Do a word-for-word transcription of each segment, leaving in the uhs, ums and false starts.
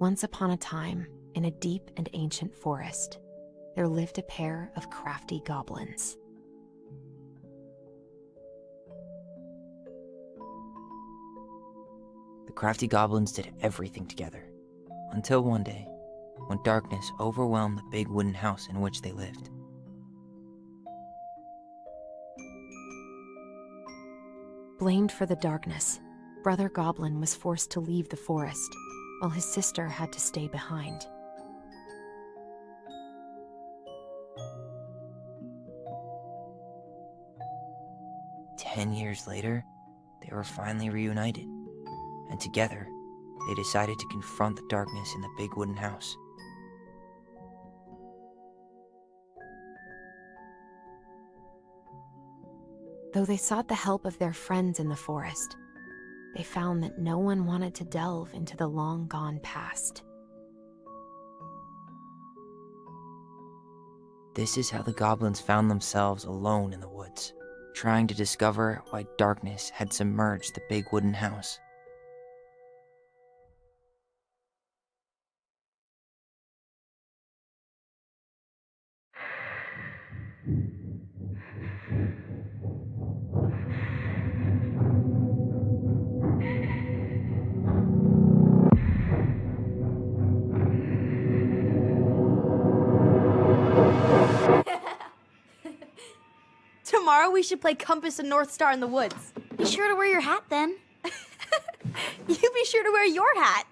Once upon a time, in a deep and ancient forest, there lived a pair of crafty goblins. The crafty goblins did everything together, until one day, when darkness overwhelmed the big wooden house in which they lived. Blamed for the darkness, Brother Goblin was forced to leave the forest, while his sister had to stay behind. Ten years later, they were finally reunited, and together, they decided to confront the darkness in the big wooden house. Though they sought the help of their friends in the forest, they found that no one wanted to delve into the long-gone past. This is how the goblins found themselves alone in the woods, trying to discover why darkness had submerged the big wooden house. Tomorrow we should play Compass and North Star in the woods. Be sure to wear your hat then. You be sure to wear your hat.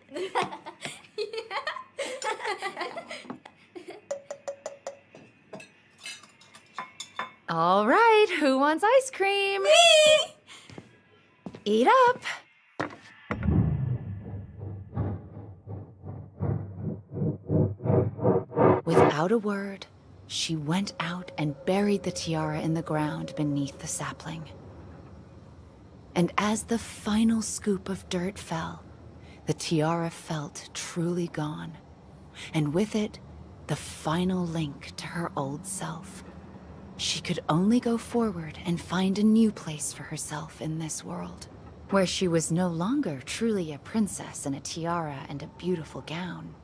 All right, who wants ice cream? Me! Eat up. Without a word, she went out and buried the tiara in the ground beneath the sapling. And as the final scoop of dirt fell, the tiara felt truly gone, and with it, the final link to her old self. She could only go forward and find a new place for herself in this world, where she was no longer truly a princess in a tiara and a beautiful gown,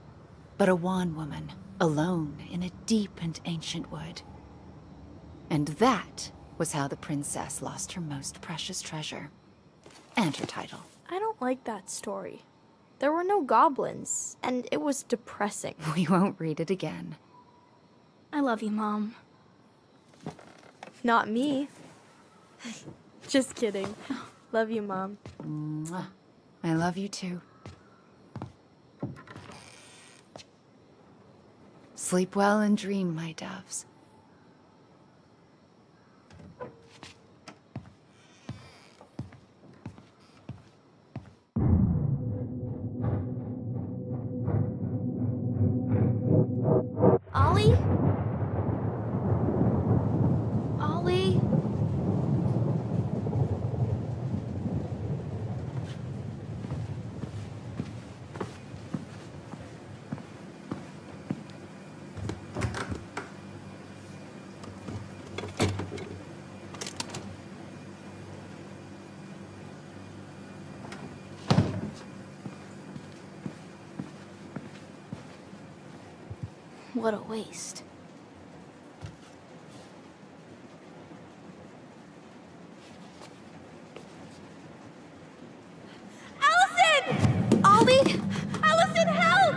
but a wan woman, alone in a deep and ancient wood. And that was how the princess lost her most precious treasure, and her title. I don't like that story. There were no goblins, and it was depressing. We won't read it again. I love you, Mom. Not me. Just kidding. Love you, Mom. Mwah. I love you too. Sleep well and dream, my doves. Ollie? What a waste. Allison! Ollie! Allison, help!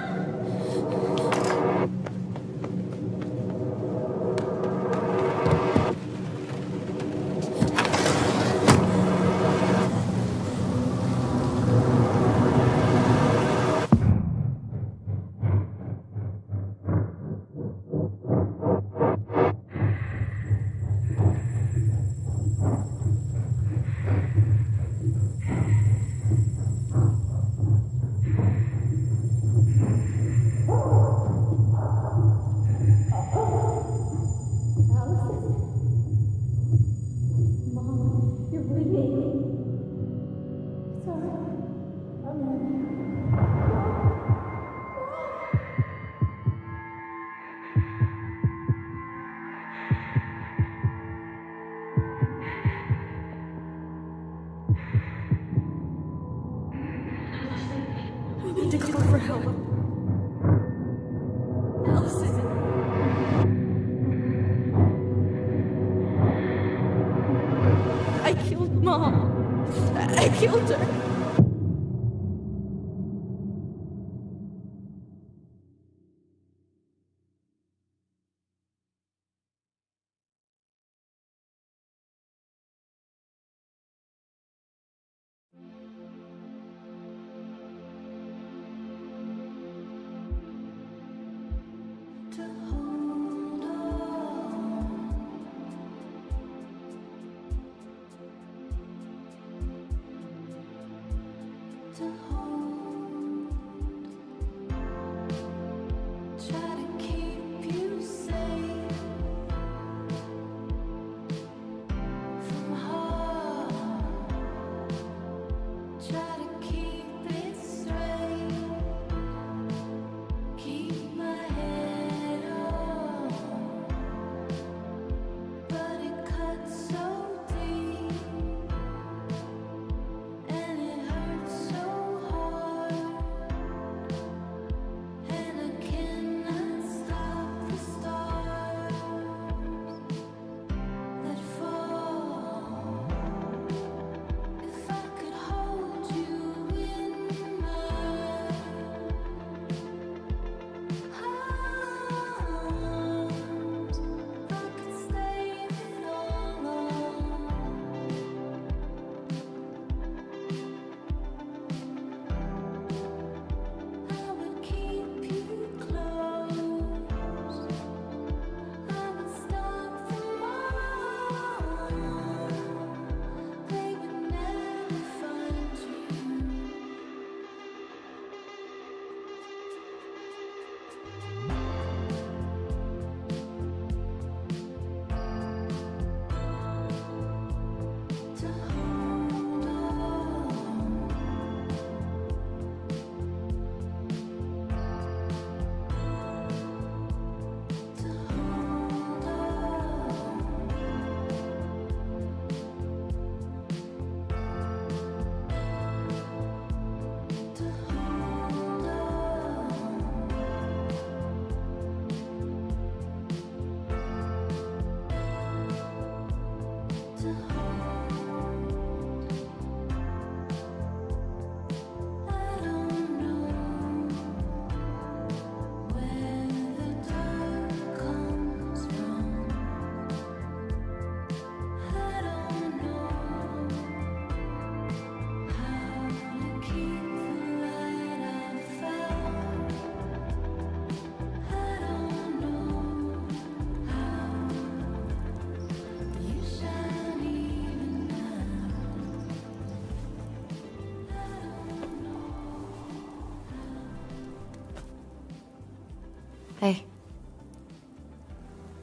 To call for help.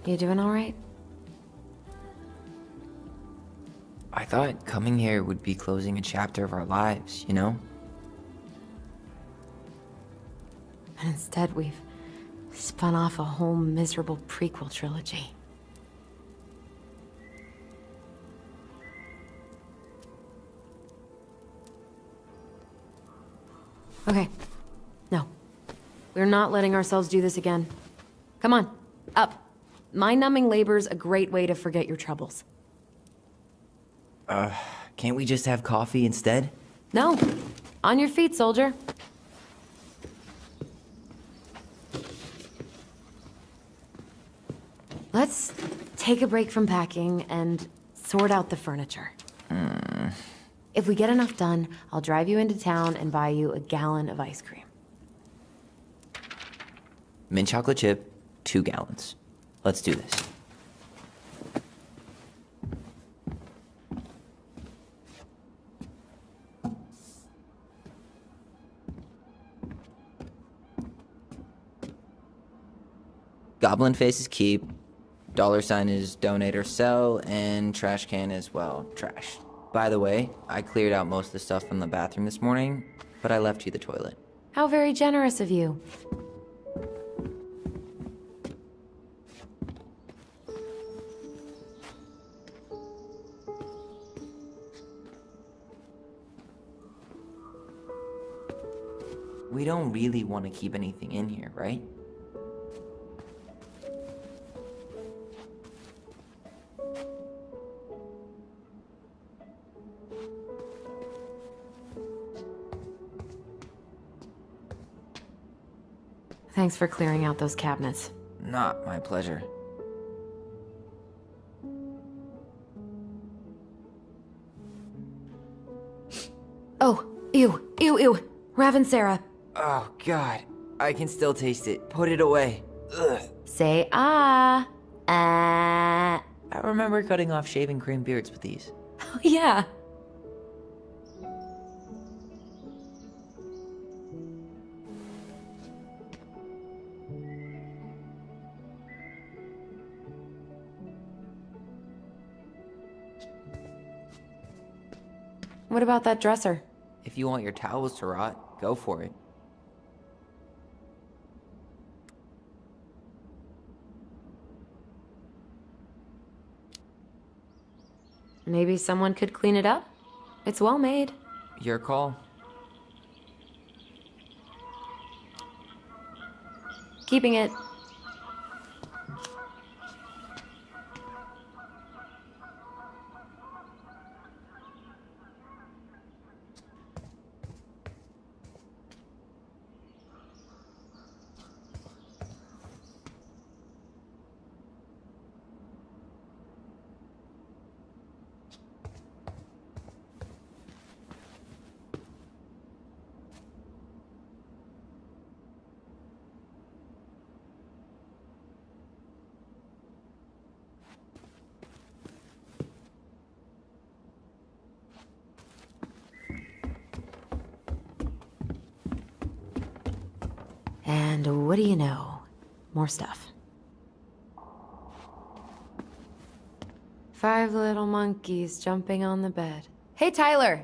You doing all right? I thought coming here would be closing a chapter of our lives, you know? But instead, we've spun off a whole miserable prequel trilogy. Okay. No. We're not letting ourselves do this again. Come on. Up. My numbing labor's a great way to forget your troubles. Uh, can't we just have coffee instead? No. On your feet, soldier. Let's take a break from packing and sort out the furniture. Mm. If we get enough done, I'll drive you into town and buy you a gallon of ice cream. Mint chocolate chip, two gallons. Let's do this. Goblin face is keep, dollar sign is donate or sell, and trash can is, well, trash. By the way, I cleared out most of the stuff from the bathroom this morning, but I left you the toilet. How very generous of you. We don't really want to keep anything in here, right? Thanks for clearing out those cabinets. Not my pleasure. Oh, ew, ew, ew. Raven Sarah. Oh, God. I can still taste it. Put it away. Ugh. Say ah. Ah. Uh. I remember cutting off shaving cream beards with these. Oh, yeah. What about that dresser? If you want your towels to rot, go for it. Maybe someone could clean it up? It's well made. Your call. Keeping it. And what do you know? More stuff. Five little monkeys jumping on the bed. Hey, Tyler!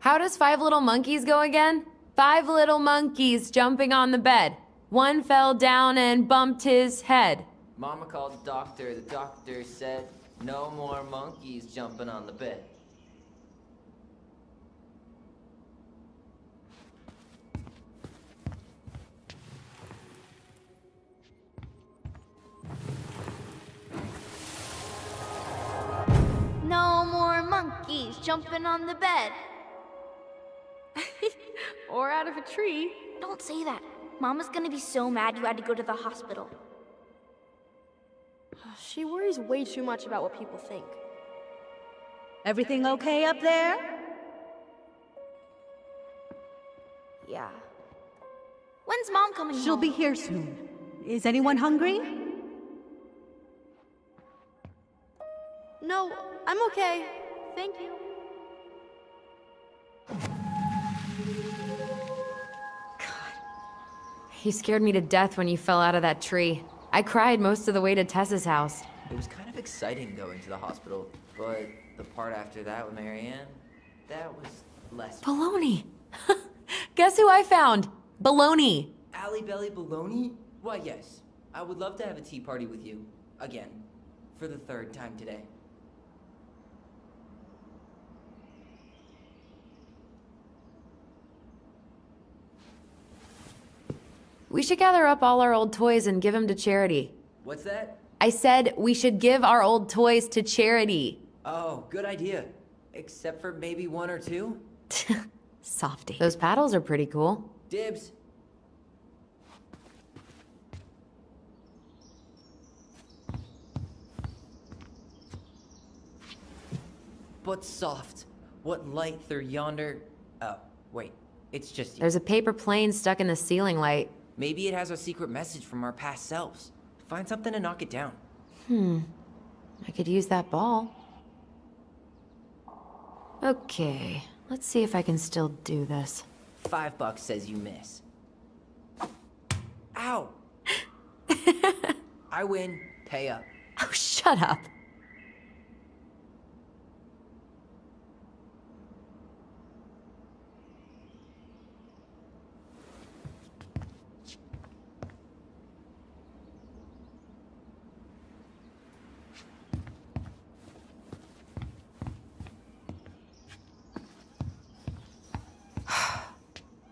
How does five little monkeys go again? Five little monkeys jumping on the bed. One fell down and bumped his head. Mama called the doctor. The doctor said, no more monkeys jumping on the bed. Jumping on the bed. Or out of a tree. Don't say that. Mama's gonna be so mad you had to go to the hospital. She worries way too much about what people think. Everything okay up there? Yeah. When's Mom coming home? She'll be here soon. Is anyone hungry? No, I'm okay. Thank you. You scared me to death when you fell out of that tree. I cried most of the way to Tessa's house. It was kind of exciting going to the hospital, but the part after that with Marianne, that was less... Baloney! Guess who I found? Baloney! Alley Belly Baloney? Why, yes. I would love to have a tea party with you. Again. For the third time today. We should gather up all our old toys and give them to charity. What's that? I said we should give our old toys to charity. Oh, good idea. Except for maybe one or two? Softy. Those paddles are pretty cool. Dibs. But soft. What light through yonder? Oh, wait. It's just... There's a paper plane stuck in the ceiling light. Maybe it has a secret message from our past selves. Find something to knock it down. Hmm. I could use that ball. Okay. Let's see if I can still do this. Five bucks says you miss. Ow! I win. Pay up. Oh, shut up.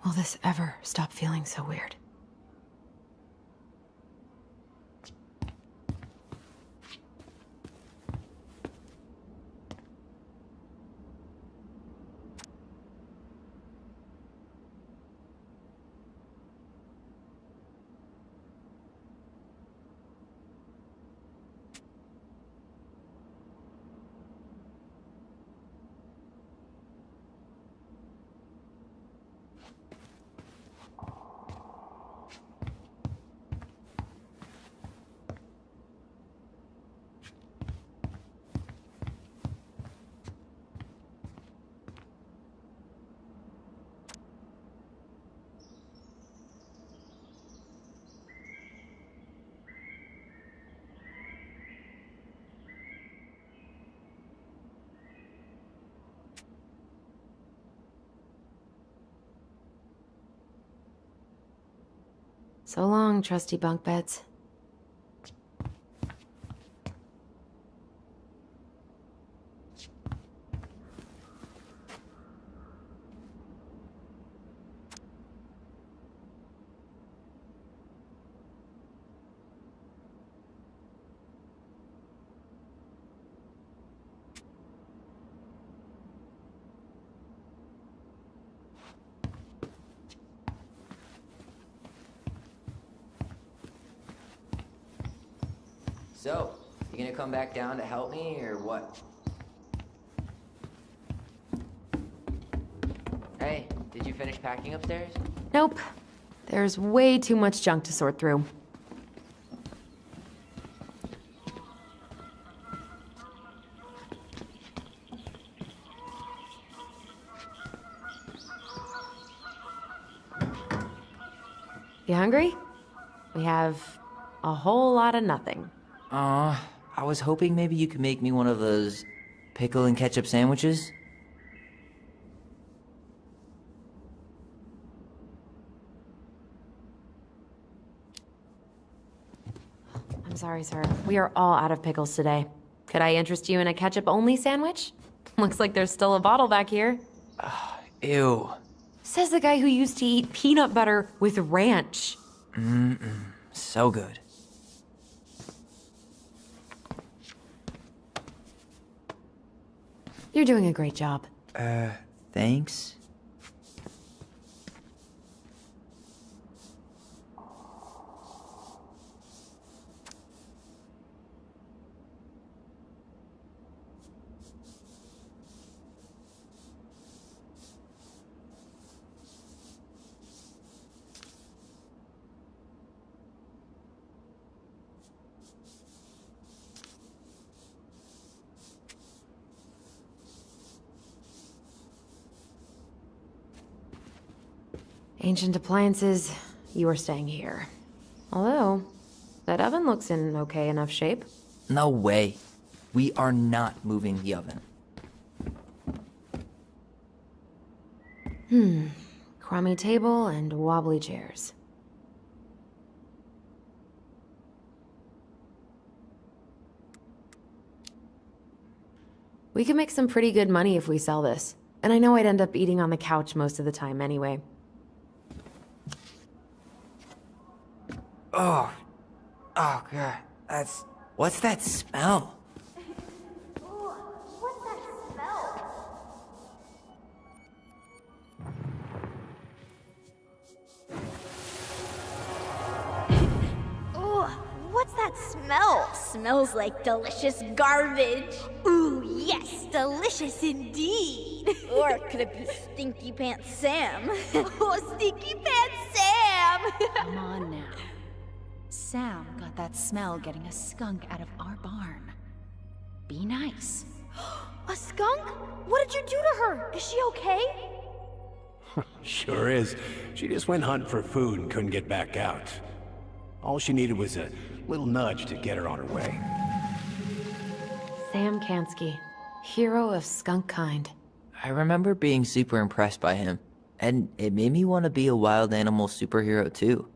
Will this ever stop feeling so weird? So long, trusty bunk beds. So, you gonna come back down to help me, or what? Hey, did you finish packing upstairs? Nope. There's way too much junk to sort through. You hungry? We have a whole lot of nothing. Aw, uh, I was hoping maybe you could make me one of those pickle and ketchup sandwiches. I'm sorry, sir. We are all out of pickles today. Could I interest you in a ketchup-only sandwich? Looks like there's still a bottle back here. Uh, ew. Says the guy who used to eat peanut butter with ranch. Mm-mm. So good. You're doing a great job. Uh, thanks. Ancient appliances, you are staying here. Although, that oven looks in okay enough shape. No way. We are not moving the oven. Hmm. Crummy table and wobbly chairs. We could make some pretty good money if we sell this. And I know I'd end up eating on the couch most of the time anyway. Oh, oh God, that's, what's that smell? Ooh, what's that smell? Ooh, what's that smell? Smells like delicious garbage. Ooh, yes, delicious indeed. Or could it be Stinky Pants Sam? Oh, Stinky Pants Sam! Come on now. Sam got that smell getting a skunk out of our barn. Be nice. A skunk? What did you do to her? Is she okay? Sure is. She just went hunting for food and couldn't get back out. All she needed was a little nudge to get her on her way. Sam Kansky, hero of skunk kind. I remember being super impressed by him, and it made me want to be a wild animal superhero too.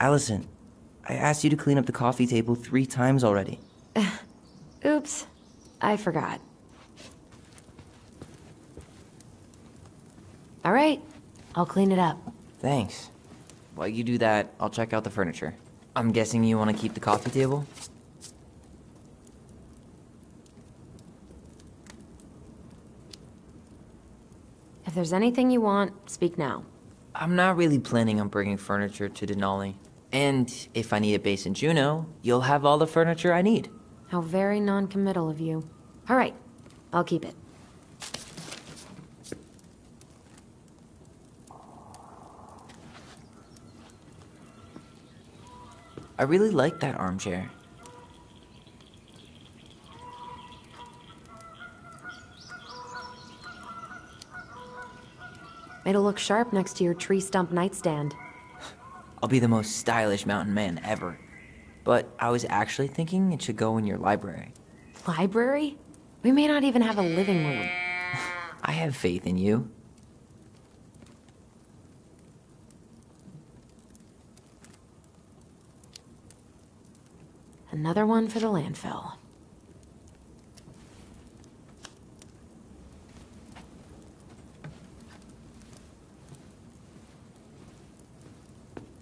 Allison, I asked you to clean up the coffee table three times already. Oops, I forgot. All right, I'll clean it up. Thanks. While you do that, I'll check out the furniture. I'm guessing you want to keep the coffee table? If there's anything you want, speak now. I'm not really planning on bringing furniture to Denali. And if I need a base in Juneau, you'll have all the furniture I need. How very non-committal of you. All right, I'll keep it. I really like that armchair. It'll look sharp next to your tree stump nightstand. I'll be the most stylish mountain man ever. But I was actually thinking it should go in your library. library? We may not even have a living room. I have faith in you. Another one for the landfill.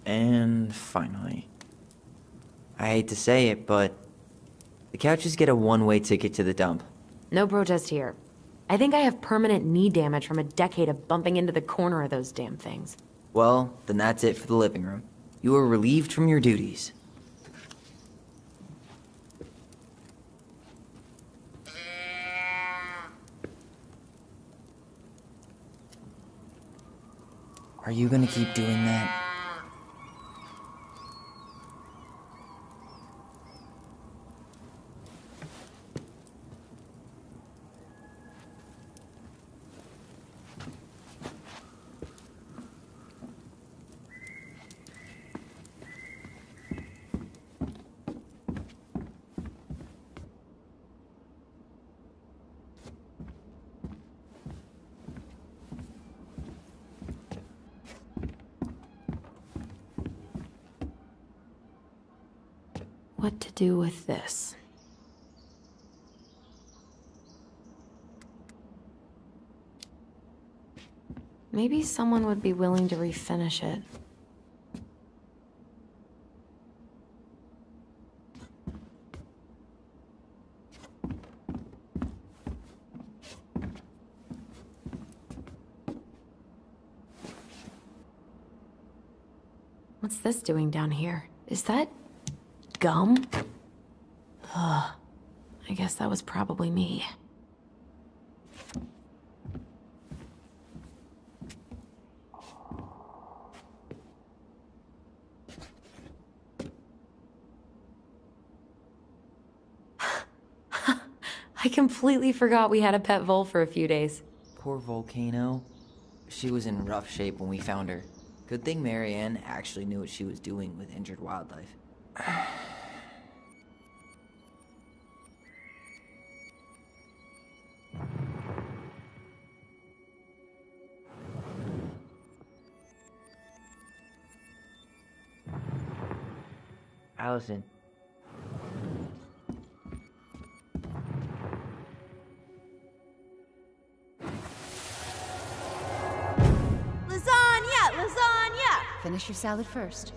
And finally, I hate to say it, but the couches get a one-way ticket to the dump. No protest here. I think I have permanent knee damage from a decade of bumping into the corner of those damn things. Well, then that's it for the living room. You are relieved from your duties. Are you gonna keep doing that? What to do with this? Maybe someone would be willing to refinish it. What's this doing down here? Is that... gum? Ugh. I guess that was probably me. I completely forgot we had a pet vole for a few days. Poor Volcano. She was in rough shape when we found her. Good thing Marianne actually knew what she was doing with injured wildlife. Allison. Lasagna! Lasagna! Finish your salad first.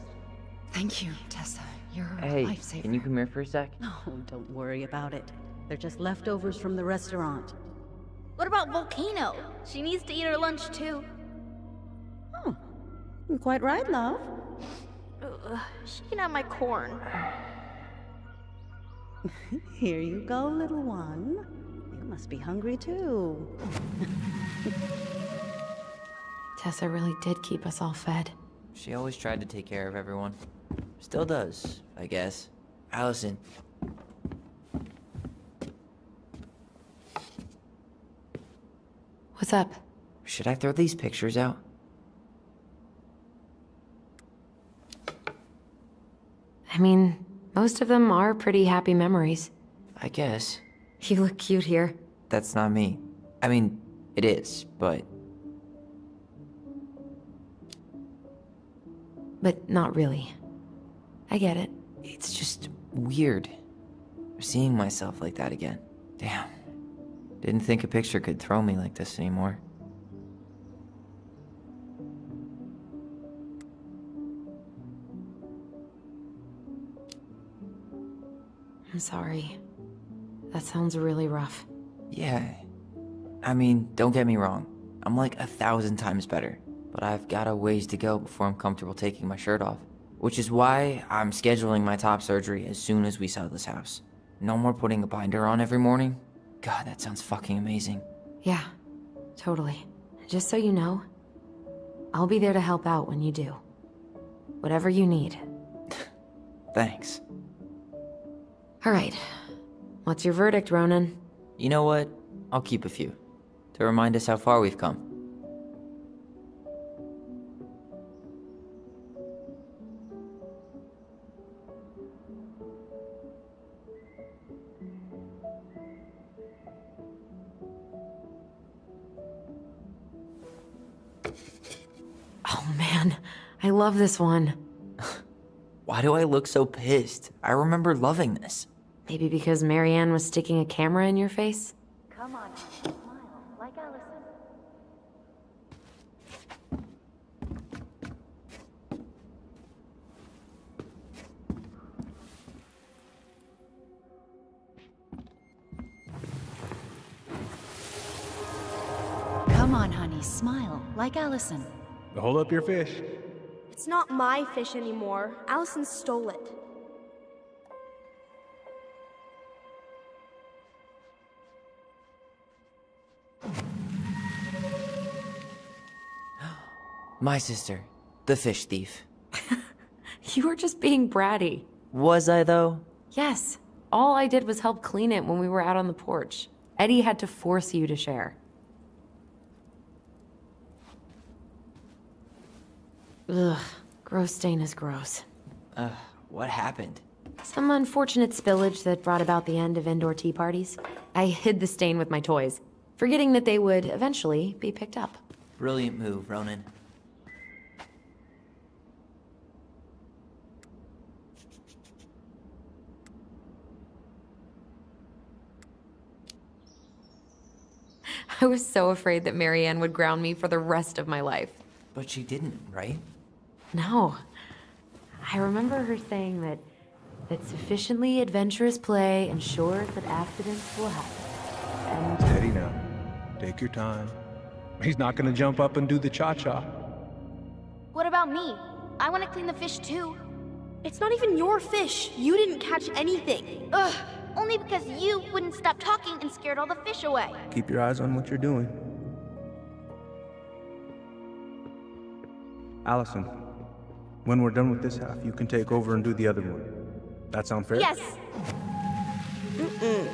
Thank you, Tessa. You're a hey, lifesaver. Can you come here for a sec? No, don't worry about it. They're just leftovers from the restaurant. What about Volcano? She needs to eat her lunch, too. Oh, you're quite right, love. Uh, she can have my corn. Here you go, little one. You must be hungry, too. Tessa really did keep us all fed. She always tried to take care of everyone. Still does, I guess. Allison. What's up? Should I throw these pictures out? I mean, most of them are pretty happy memories. I guess. You look cute here. That's not me. I mean, it is, but... But not really. I get it. It's just weird, seeing myself like that again. Damn. Didn't think a picture could throw me like this anymore. I'm sorry. That sounds really rough. Yeah. I mean, don't get me wrong. I'm like a thousand times better. But I've got a ways to go before I'm comfortable taking my shirt off. Which is why I'm scheduling my top surgery as soon as we sell this house. No more putting a binder on every morning. God, that sounds fucking amazing. Yeah, totally. Just so you know, I'll be there to help out when you do. Whatever you need. Thanks. Alright. What's your verdict, Ronan? You know what? I'll keep a few. To remind us how far we've come. Oh man, I love this one. Why do I look so pissed? I remember loving this. Maybe because Marianne was sticking a camera in your face? Come on, smile, like Allison. Come on, honey, smile, like Allison. Hold up your fish. It's not my fish anymore. Allison stole it. My sister, the fish thief. You were just being bratty. Was I though? Yes. All I did was help clean it when we were out on the porch. Eddie had to force you to share. Ugh, gross stain is gross. Ugh, what happened? Some unfortunate spillage that brought about the end of indoor tea parties. I hid the stain with my toys, forgetting that they would eventually be picked up. Brilliant move, Ronan. I was so afraid that Marianne would ground me for the rest of my life. But she didn't, right? No. I remember her saying that that sufficiently adventurous play ensures that accidents will happen. And Eddie, now, take your time. He's not gonna jump up and do the cha-cha. What about me? I want to clean the fish too. It's not even your fish. You didn't catch anything. Ugh. Only because you wouldn't stop talking and scared all the fish away. Keep your eyes on what you're doing. Allison, when we're done with this half, you can take over and do the other one. That sound fair? Yes! Mm-mm.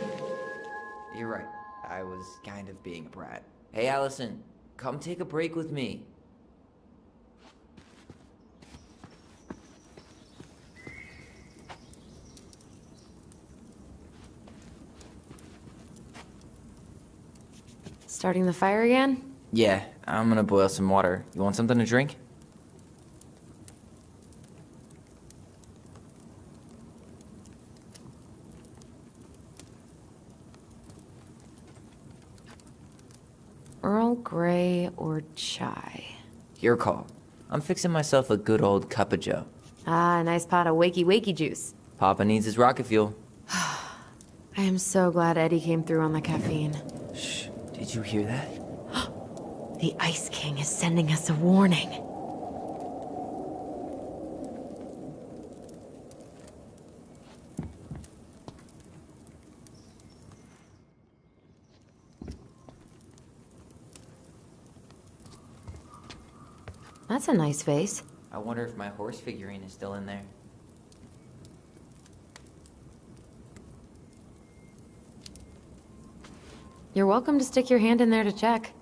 You're right. I was kind of being a brat. Hey, Allison, come take a break with me. Starting the fire again? Yeah, I'm gonna boil some water. You want something to drink? Earl Grey or chai? Your call. I'm fixing myself a good old cup of joe. Ah, a nice pot of wakey-wakey juice. Papa needs his rocket fuel. I am so glad Eddie came through on the caffeine. Shh, did you hear that? The Ice King is sending us a warning. That's a nice vase. I wonder if my horse figurine is still in there. You're welcome to stick your hand in there to check.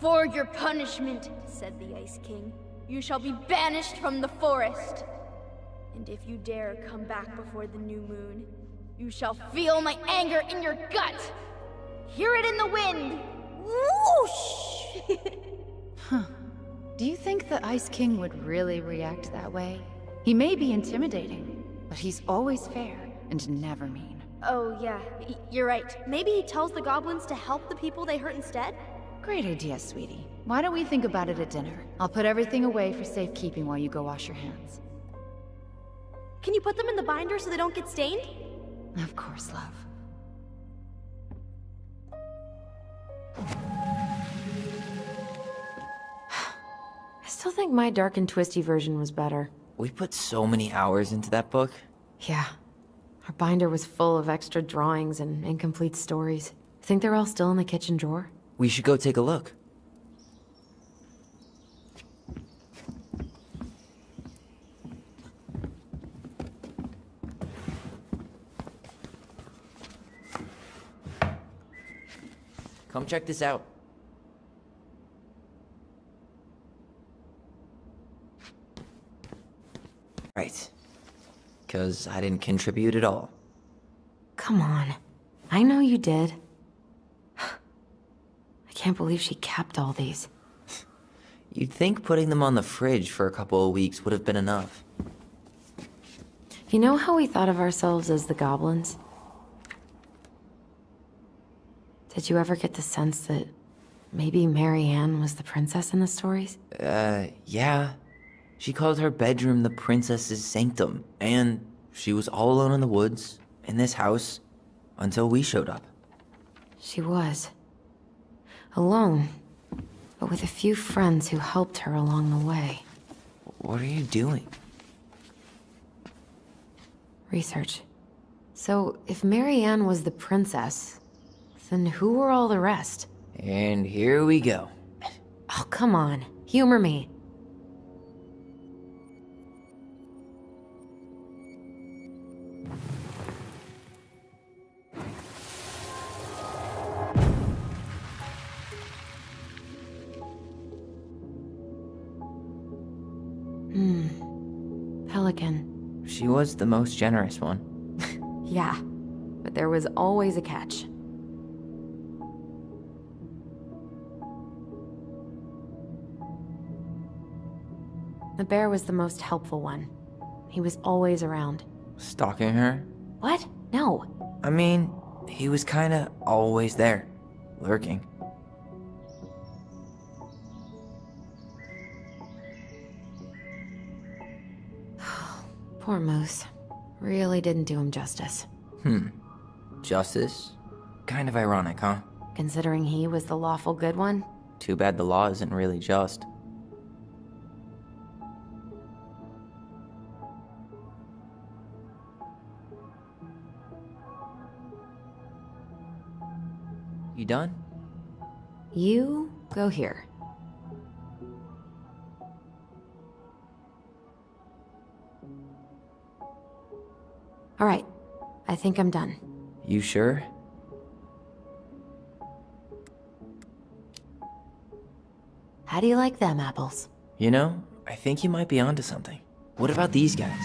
For your punishment, said the Ice King, you shall be banished from the forest. And if you dare come back before the new moon, you shall feel my anger in your gut. Hear it in the wind. Whoosh! Huh. Do you think the Ice King would really react that way? He may be intimidating, but he's always fair and never mean. Oh yeah, you're right. Maybe he tells the goblins to help the people they hurt instead? Great idea, sweetie. Why don't we think about it at dinner? I'll put everything away for safekeeping while you go wash your hands. Can you put them in the binder so they don't get stained? Of course, love. I still think my dark and twisty version was better. We put so many hours into that book. Yeah. Our binder was full of extra drawings and incomplete stories. Think they're all still in the kitchen drawer? We should go take a look. Come check this out. Right. Because I didn't contribute at all. Come on. I know you did. I can't believe she kept all these. You'd think putting them on the fridge for a couple of weeks would have been enough. You know how we thought of ourselves as the goblins? Did you ever get the sense that maybe Marianne was the princess in the stories? Uh, yeah. She called her bedroom the princess's sanctum, and she was all alone in the woods, in this house, until we showed up. She was. Alone, but with a few friends who helped her along the way. What are you doing? Research. So, if Marianne was the princess, then who were all the rest? And here we go. Oh, come on. Humor me. She was the most generous one. Yeah, but there was always a catch. The bear was the most helpful one. He was always around. Stalking her? What? No. I mean, he was kinda always there, lurking. Poor Moose. Really didn't do him justice. Hmm. Justice? Kind of ironic, huh? Considering he was the lawful good one? Too bad the law isn't really just. You done? You go here. All right, I think I'm done. You sure? How do you like them apples? You know, I think you might be onto something. What about these guys?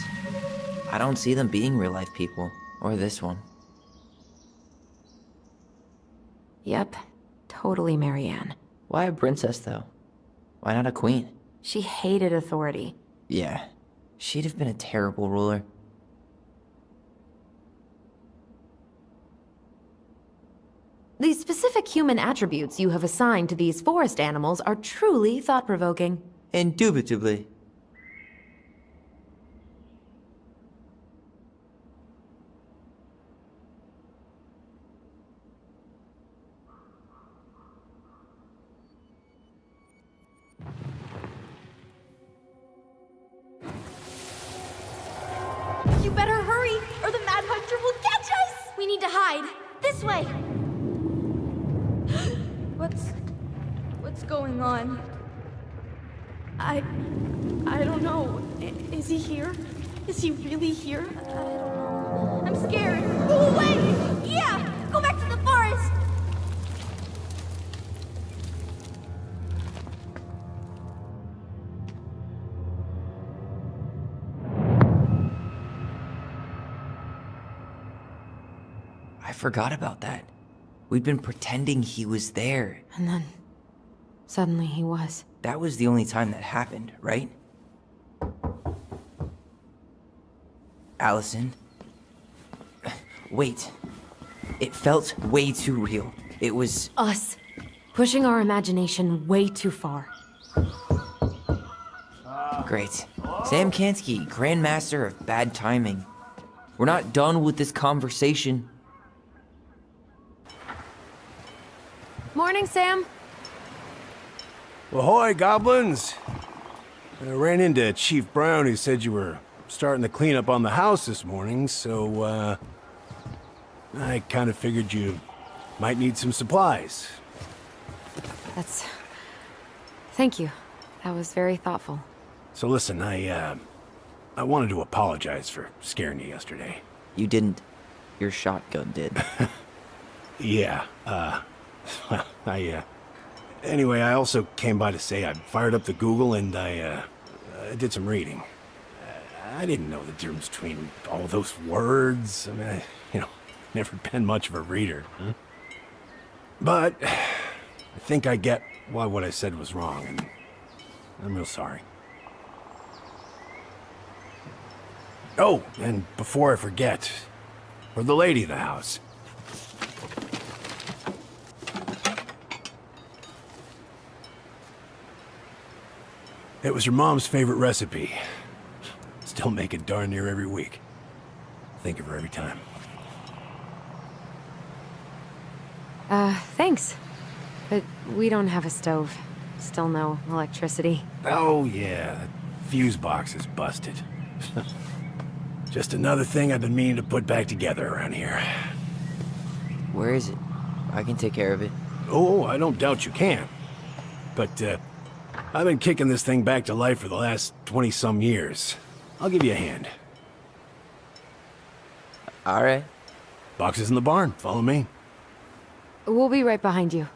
I don't see them being real-life people, or this one. Yep, totally Marianne. Why a princess, though? Why not a queen? She hated authority. Yeah, she'd have been a terrible ruler. The specific human attributes you have assigned to these forest animals are truly thought-provoking. Indubitably. You better hurry, or the Mad Hunter will catch us! We need to hide. This way! What's... what's going on? I... I don't know. I, is he here? Is he really here? I don't know. I'm scared. Go away! Yeah! Go back to the forest! I forgot about that. We'd been pretending he was there. And then, suddenly he was. That was the only time that happened, right? Allison? Wait. It felt way too real. It was... us. Pushing our imagination way too far. Great. Sam Kansky, Grandmaster of Bad Timing. We're not done with this conversation. Morning, Sam. Ahoy, goblins. I ran into Chief Brown, who said you were starting the cleanup on the house this morning, so, uh... I kind of figured you might need some supplies. That's... Thank you. That was very thoughtful. So listen, I, uh... I wanted to apologize for scaring you yesterday. You didn't. Your shotgun did. Yeah, uh... Well, I, uh... Anyway, I also came by to say I fired up the Google and I, uh... I did some reading. I didn't know the difference between all those words. I mean, I, you know, never been much of a reader. Huh? But I think I get why what I said was wrong, and I'm real sorry. Oh, and before I forget, for the lady of the house. It was your mom's favorite recipe. Still make it darn near every week. Think of her every time. Uh, thanks. But we don't have a stove. Still no electricity. Oh, yeah. The fuse box is busted. Just another thing I've been meaning to put back together around here. Where is it? I can take care of it. Oh, I don't doubt you can. But, uh, I've been kicking this thing back to life for the last twenty-some years. I'll give you a hand. All right. Box is in the barn. Follow me. We'll be right behind you.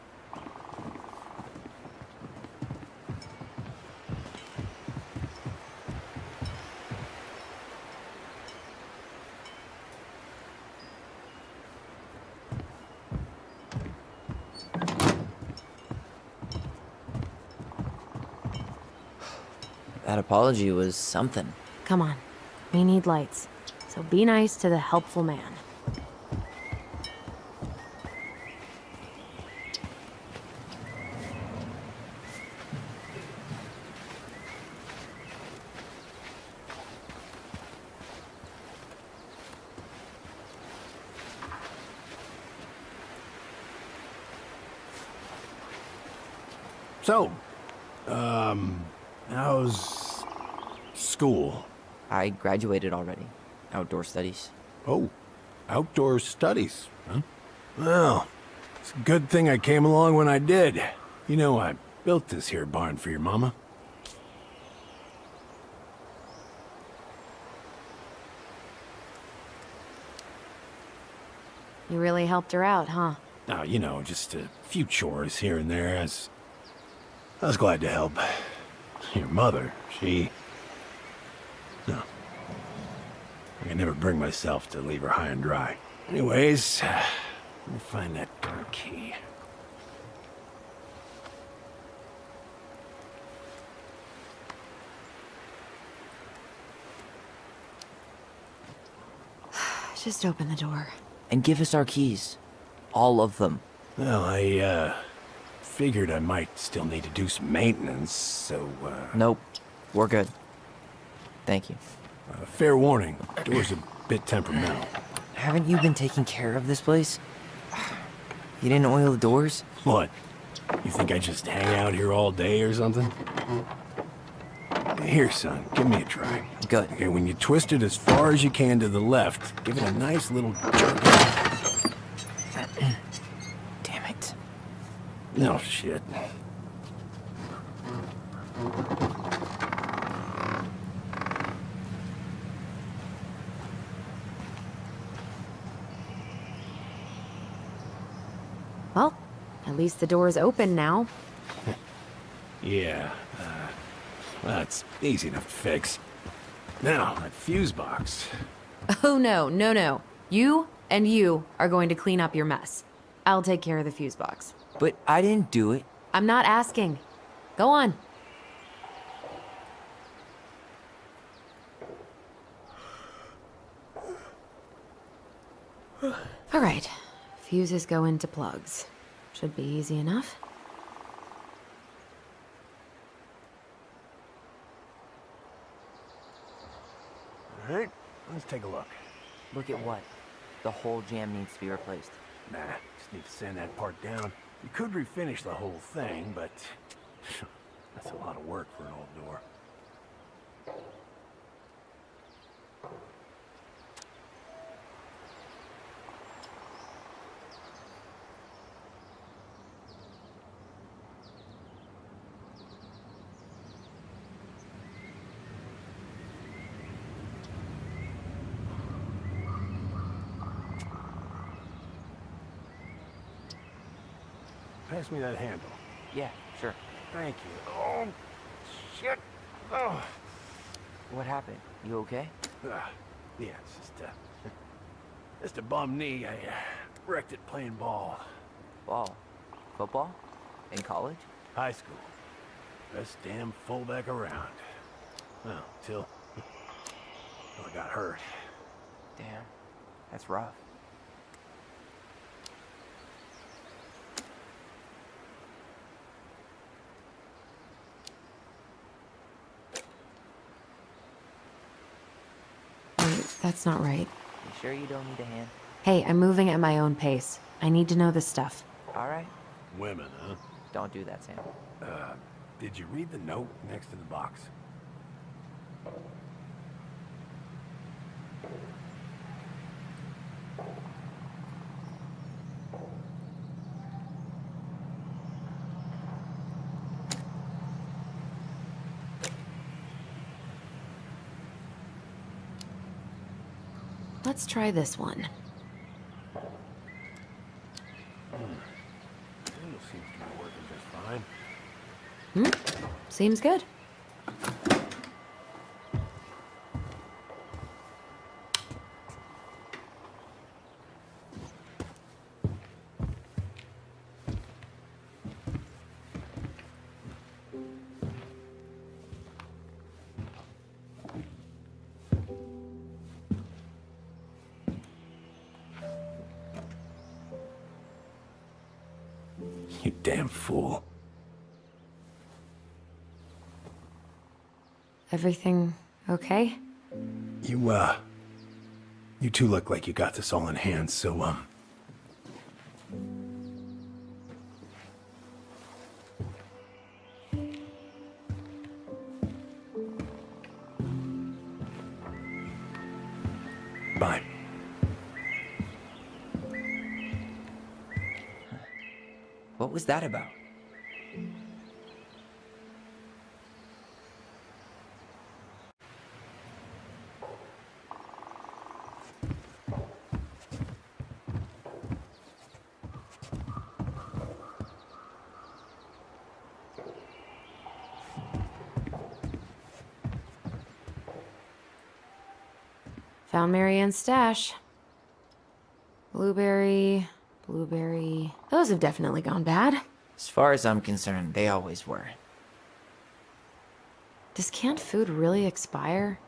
That apology was something. Come on. We need lights. So be nice to the helpful man. So, um, how's school? I graduated already. Outdoor studies. Oh, outdoor studies, huh? Well, it's a good thing I came along when I did. You know, I built this here barn for your mama. You really helped her out, huh? Oh, you know, just a few chores here and there as... I was glad to help. Your mother, she... No. I can never bring myself to leave her high and dry. Anyways, let me find that darn key. Just open the door. And give us our keys. All of them. Well, I, uh... figured I might still need to do some maintenance, so, uh... Nope. We're good. Thank you. Uh, fair warning. Door's a bit temperamental. Haven't you been taking care of this place? You didn't oil the doors? What? You think I just hang out here all day or something? Here, son. Give me a try. Good. Okay, when you twist it as far as you can to the left, give it a nice little jerk. No shit. Well, at least the door is open now. Yeah, uh, that's easy enough to fix. Now, that fuse box. Oh no, no, no. You and you are going to clean up your mess. I'll take care of the fuse box. But I didn't do it. I'm not asking. Go on. All right. Fuses go into plugs. Should be easy enough. All right. Let's take a look. Look at what? The whole jam needs to be replaced. Nah, just need to sand that part down. You could refinish the whole thing, but that's a lot of work for an old door. Pass me that handle. Yeah, sure. Thank you. Oh, shit. Oh. What happened? You okay? Uh, yeah, it's just, uh, just a bum knee. I uh, wrecked it playing ball. Ball? Football? In college? High school. This damn fullback around. Well, till, till I got hurt. Damn. That's rough. Wait, that's not right. You sure you don't need a hand? Hey, I'm moving at my own pace. I need to know this stuff. All right. Women, huh? Don't do that, Sam. Uh, did you read the note next to the box? Let's try this one. Hmm. Seems good. You damn fool. Everything okay? You, uh... You two look like you got this all in hand, so, um... Bye. What was that about? Found Marianne's stash. Blueberry, blueberry. Those have definitely gone bad. As far as I'm concerned, they always were. Does canned food really expire?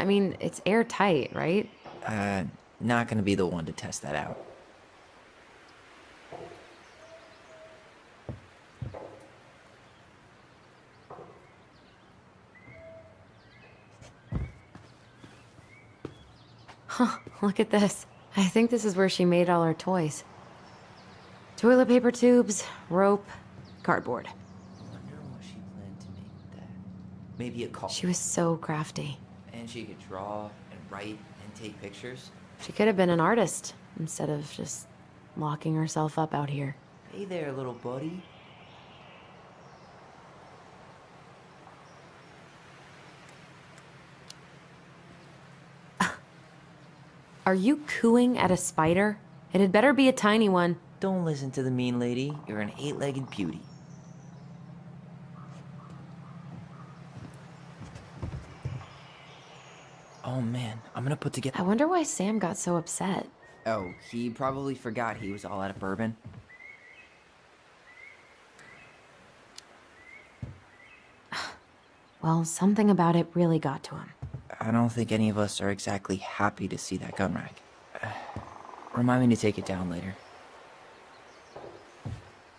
I mean, it's airtight, right? Uh, not gonna be the one to test that out. Huh, look at this. I think this is where she made all her toys. Toilet paper tubes, rope, cardboard. I wonder what she planned to make that. Maybe a call. She was so crafty. And she could draw and write and take pictures. She could have been an artist instead of just locking herself up out here. Hey there, little buddy. Are you cooing at a spider? It had better be a tiny one. Don't listen to the mean lady. You're an eight-legged beauty. Oh man, I'm gonna put together- I wonder why Sam got so upset. Oh, he probably forgot he was all out of bourbon. Well, something about it really got to him. I don't think any of us are exactly happy to see that gun rack. Uh, remind me to take it down later.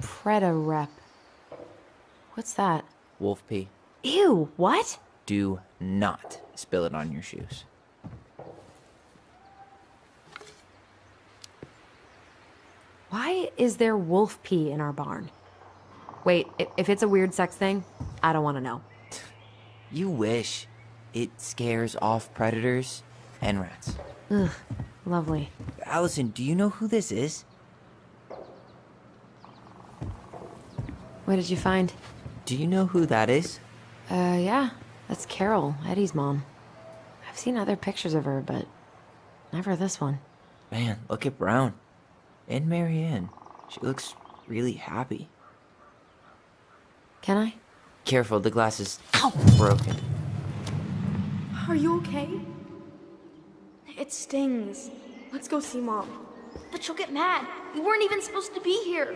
Preda rep. What's that? Wolf pee. Ew, what? Do not spill it on your shoes. Why is there wolf pee in our barn? Wait, if it's a weird sex thing, I don't want to know. You wish. It scares off predators and rats. Ugh, lovely. Allison, do you know who this is? What did you find? Do you know who that is? Uh, yeah. That's Carol, Eddie's mom. I've seen other pictures of her, but never this one. Man, look at Brown. And Marianne. She looks really happy. Can I? Careful, the glass is Ow. broken. Are you okay? It stings. Let's go see Mom. But she'll get mad. We weren't even supposed to be here.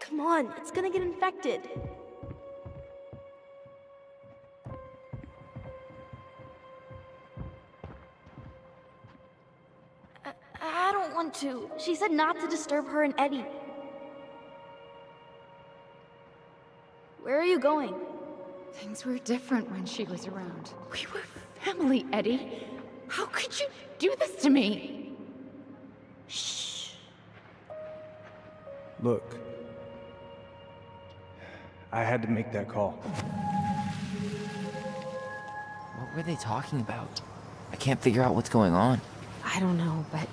Come on, it's gonna get infected. I, I don't want to. She said not to disturb her and Eddie. Where are you going? Things were different when she was around. We were family, Eddie. How could you do this to me? Shh. Look. I had to make that call. What were they talking about? I can't figure out what's going on. I don't know, but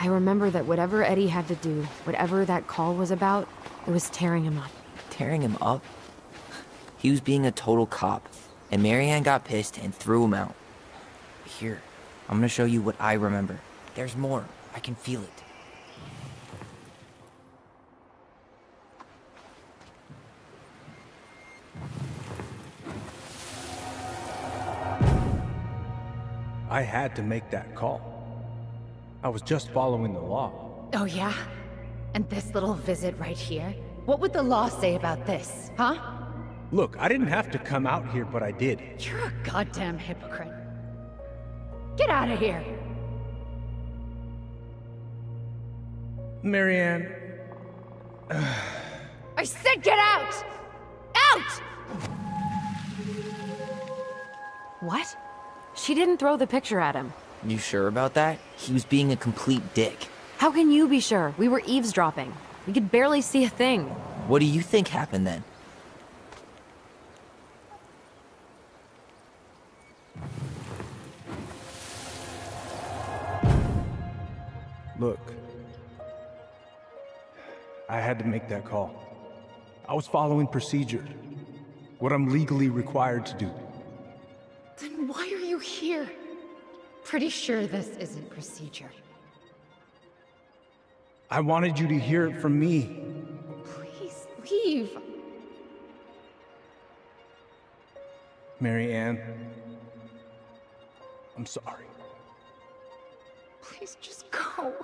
I remember that whatever Eddie had to do, whatever that call was about, it was tearing him up. Tearing him up? He was being a total cop, and Marianne got pissed and threw him out. Here, I'm gonna show you what I remember. There's more. I can feel it. I had to make that call. I was just following the law. Oh, yeah? And this little visit right here? What would the law say about this, huh? Look, I didn't have to come out here, but I did. You're a goddamn hypocrite. Get out of here! Marianne... I said get out! Out! What? She didn't throw the picture at him. You sure about that? He was being a complete dick. How can you be sure? We were eavesdropping. We could barely see a thing. What do you think happened then? Look. I had to make that call. I was following procedure. What I'm legally required to do. Then why are you here? Pretty sure this isn't procedure. I wanted you to hear it from me. Please leave. Marianne, I'm sorry. Please just go.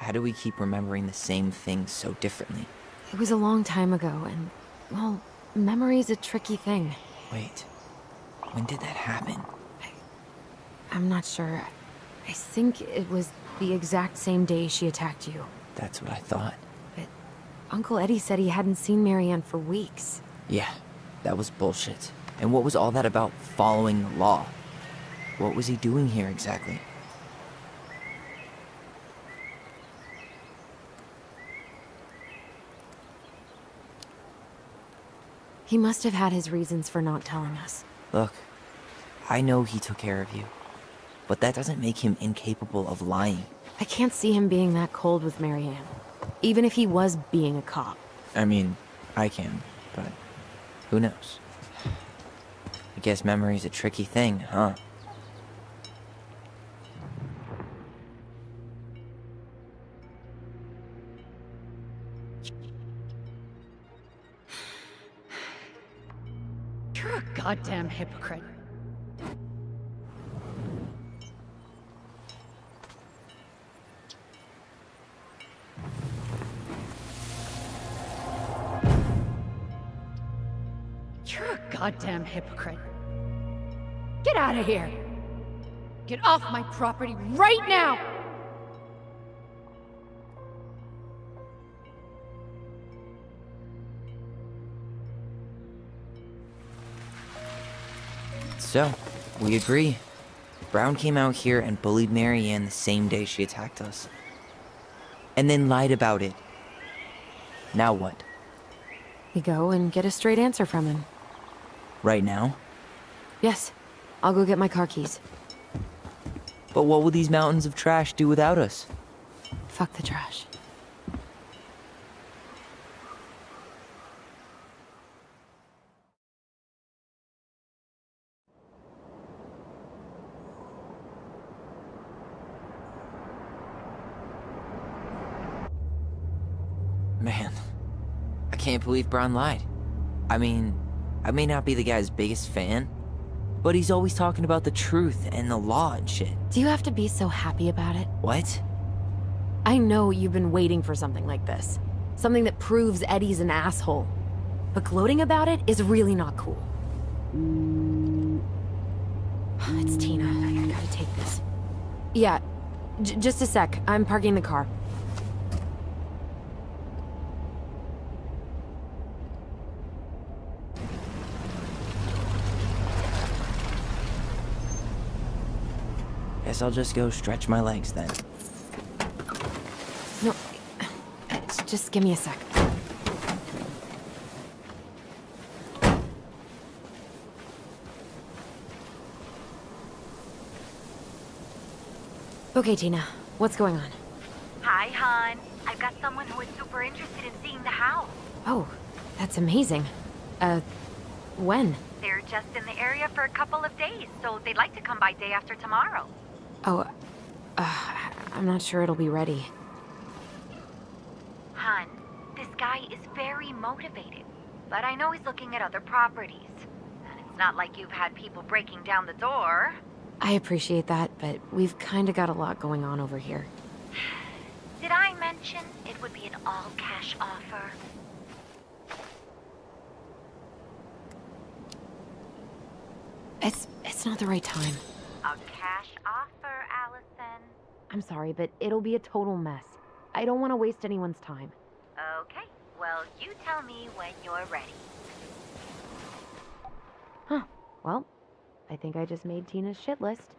How do we keep remembering the same thing so differently? It was a long time ago, and... well, memory's a tricky thing. Wait, when did that happen? I, I'm not sure. I think it was the exact same day she attacked you. That's what I thought. But Uncle Eddie said he hadn't seen Marianne for weeks. Yeah, that was bullshit. And what was all that about following the law? What was he doing here exactly? He must have had his reasons for not telling us. Look, I know he took care of you, but that doesn't make him incapable of lying. I can't see him being that cold with Marianne, even if he was being a cop. I mean, I can, but who knows? I guess memory's a tricky thing, huh? Goddamn hypocrite. You're a goddamn hypocrite. Get out of here. Get off my property right now. So, we agree. Brown came out here and bullied Marianne the same day she attacked us. And then lied about it. Now what? We go and get a straight answer from him. Right now? Yes. I'll go get my car keys. But what will these mountains of trash do without us? Fuck the trash. Man, I can't believe Brown lied. I mean, I may not be the guy's biggest fan, but he's always talking about the truth and the law and shit. Do you have to be so happy about it? What? I know you've been waiting for something like this. Something that proves Eddie's an asshole. But gloating about it is really not cool. It's Tina. I gotta take this. Yeah, j- just a sec. I'm parking the car. Guess I'll just go stretch my legs then. No, just give me a sec. Okay, Tina, what's going on? Hi, hon. I've got someone who is super interested in seeing the house. Oh, that's amazing. Uh, when? They're just in the area for a couple of days, so they'd like to come by day after tomorrow. Oh, uh, I'm not sure it'll be ready. Han, this guy is very motivated, but I know he's looking at other properties. And it's not like you've had people breaking down the door. I appreciate that, but we've kind of got a lot going on over here. Did I mention it would be an all-cash offer? It's, it's not the right time. A cash offer, Allison. I'm sorry, but it'll be a total mess. I don't want to waste anyone's time. Okay. Well, you tell me when you're ready. Huh. Well, I think I just made Tina's shit list.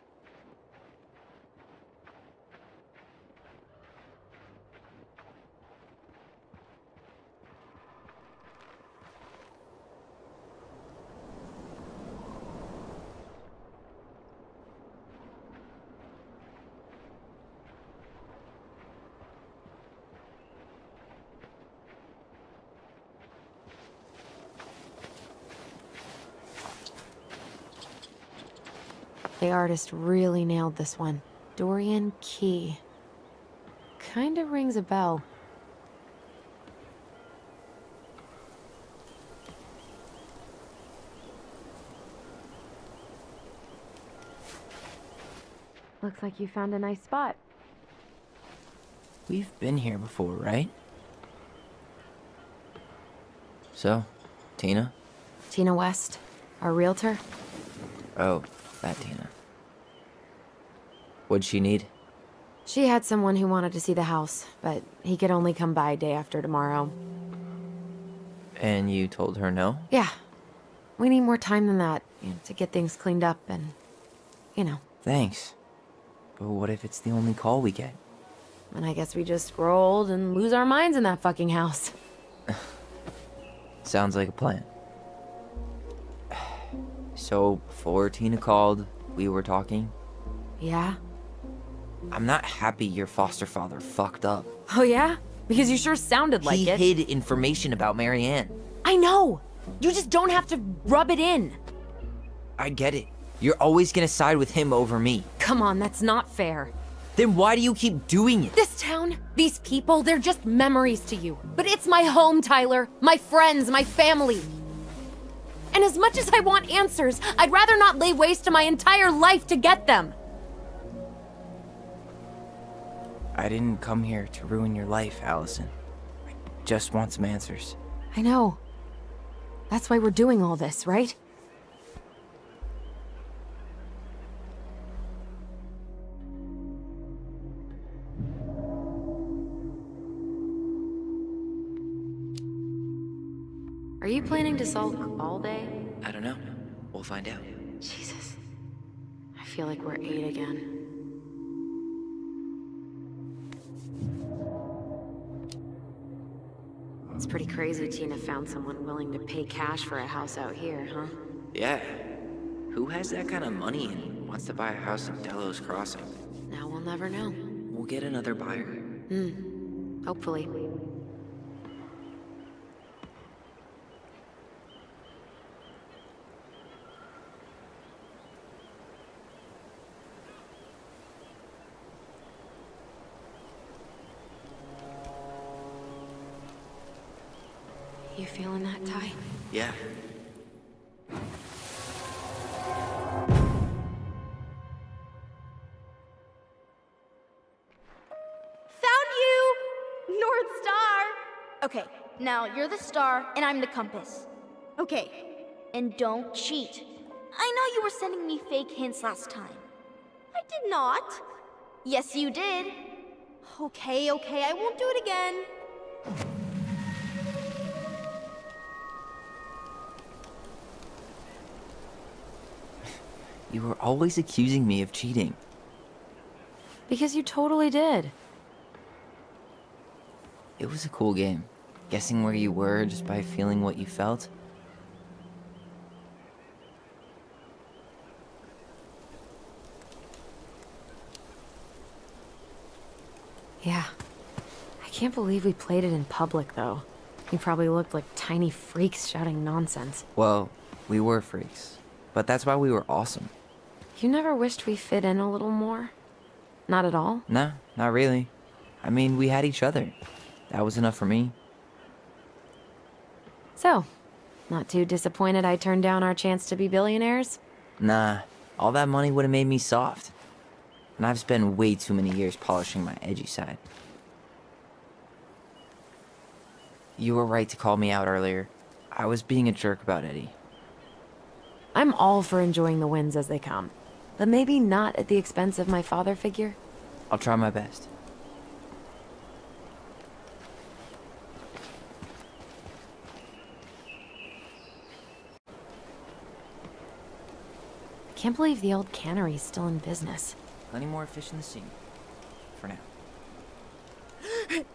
The artist really nailed this one. Dorian Key. Kinda rings a bell. Looks like you found a nice spot. We've been here before, right? So, Tina? Tina West, our realtor. Oh, that Tina. What'd she need? She had someone who wanted to see the house, but he could only come by day after tomorrow. And you told her no? Yeah. We need more time than that, you know, to get things cleaned up and, you know. Thanks. But what if it's the only call we get? And I guess we just grow old and lose our minds in that fucking house. Sounds like a plan. So, before Tina called, we were talking? Yeah. I'm not happy your foster father fucked up. Oh yeah? Because you sure sounded like it. He hid information about Marianne. I know! You just don't have to rub it in. I get it. You're always gonna side with him over me. Come on, that's not fair. Then why do you keep doing it? This town, these people, they're just memories to you. But it's my home, Tyler. My friends, my family. And as much as I want answers, I'd rather not lay waste to my entire life to get them. I didn't come here to ruin your life, Allison. I just want some answers. I know. That's why we're doing all this, right? Are you planning to sulk all day? I don't know. We'll find out. Jesus. I feel like we're eight again. It's pretty crazy Tina found someone willing to pay cash for a house out here, huh? Yeah. Who has that kind of money and wants to buy a house in Delos Crossing? never know. We'll get another buyer. Hmm. Hopefully. You feeling that, Ty? Yeah. Okay, now you're the star, and I'm the compass. Okay, and don't cheat. I know you were sending me fake hints last time. I did not. Yes, you did. Okay, okay, I won't do it again. You were always accusing me of cheating. Because you totally did. It was a cool game. Guessing where you were just by feeling what you felt? Yeah. I can't believe we played it in public, though. We probably looked like tiny freaks shouting nonsense. Well, we were freaks. But that's why we were awesome. You never wished we fit in a little more? Not at all? No, not really. I mean, we had each other. That was enough for me. So, not too disappointed I turned down our chance to be billionaires? Nah, all that money would have made me soft. And I've spent way too many years polishing my edgy side. You were right to call me out earlier. I was being a jerk about Eddie. I'm all for enjoying the wins as they come, but maybe not at the expense of my father figure. I'll try my best. I can't believe the old cannery's still in business. Plenty more fish in the sea. For now.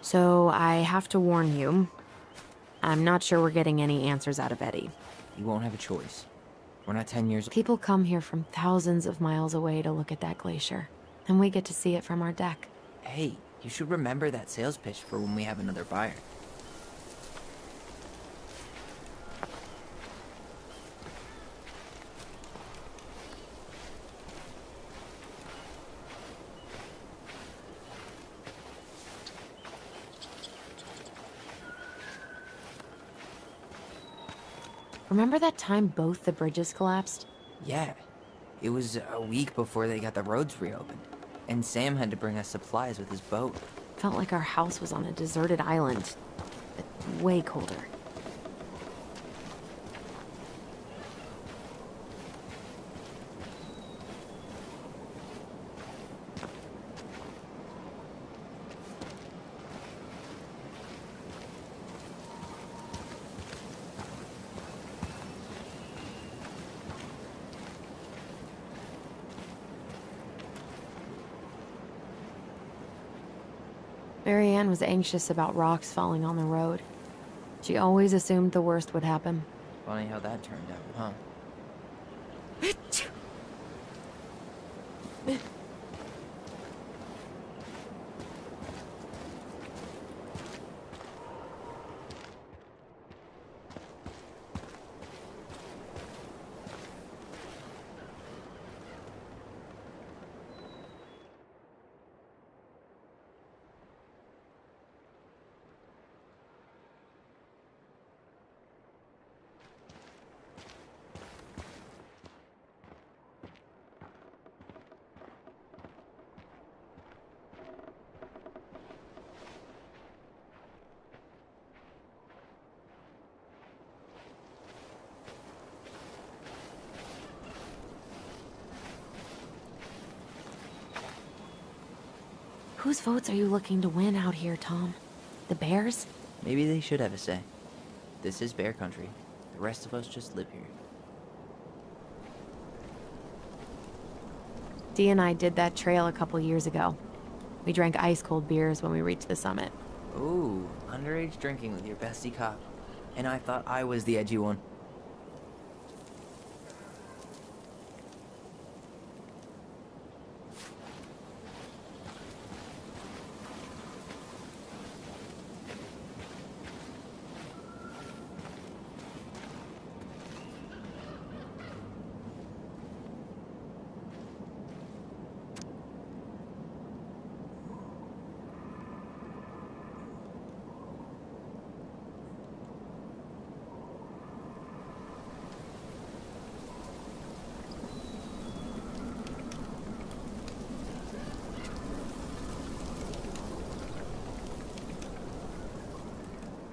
So, I have to warn you. I'm not sure we're getting any answers out of Eddie. You won't have a choice. We're not ten years old. People come here from thousands of miles away to look at that glacier. And we get to see it from our deck. Hey, you should remember that sales pitch for when we have another buyer. Remember that time both the bridges collapsed? Yeah. It was a week before they got the roads reopened. And Sam had to bring us supplies with his boat. Felt like our house was on a deserted island. But way colder. Marianne was anxious about rocks falling on the road. She always assumed the worst would happen. Funny how that turned out, huh? Whose votes are you looking to win out here, Tom? The bears? Maybe they should have a say. This is bear country. The rest of us just live here. Dee and I did that trail a couple years ago. We drank ice-cold beers when we reached the summit. Ooh, underage drinking with your bestie cop. And I thought I was the edgy one.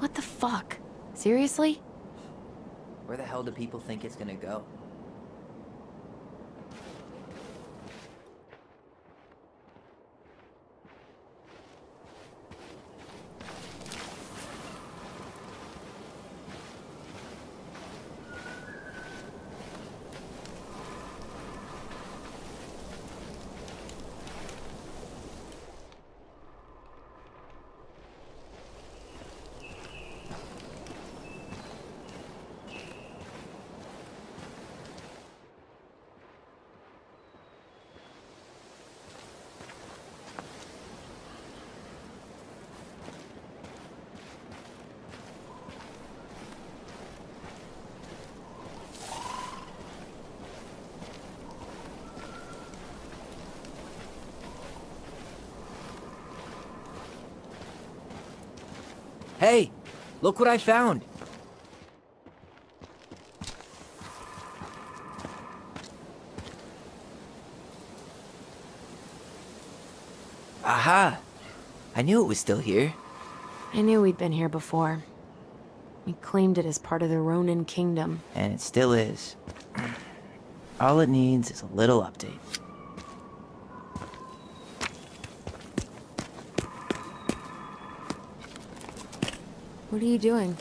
What the fuck? Seriously? Where the hell do people think it's gonna go? Hey, look what I found. Aha! I knew it was still here. I knew we'd been here before. We claimed it as part of the Ronan Kingdom. And it still is. All it needs is a little update. What are you doing?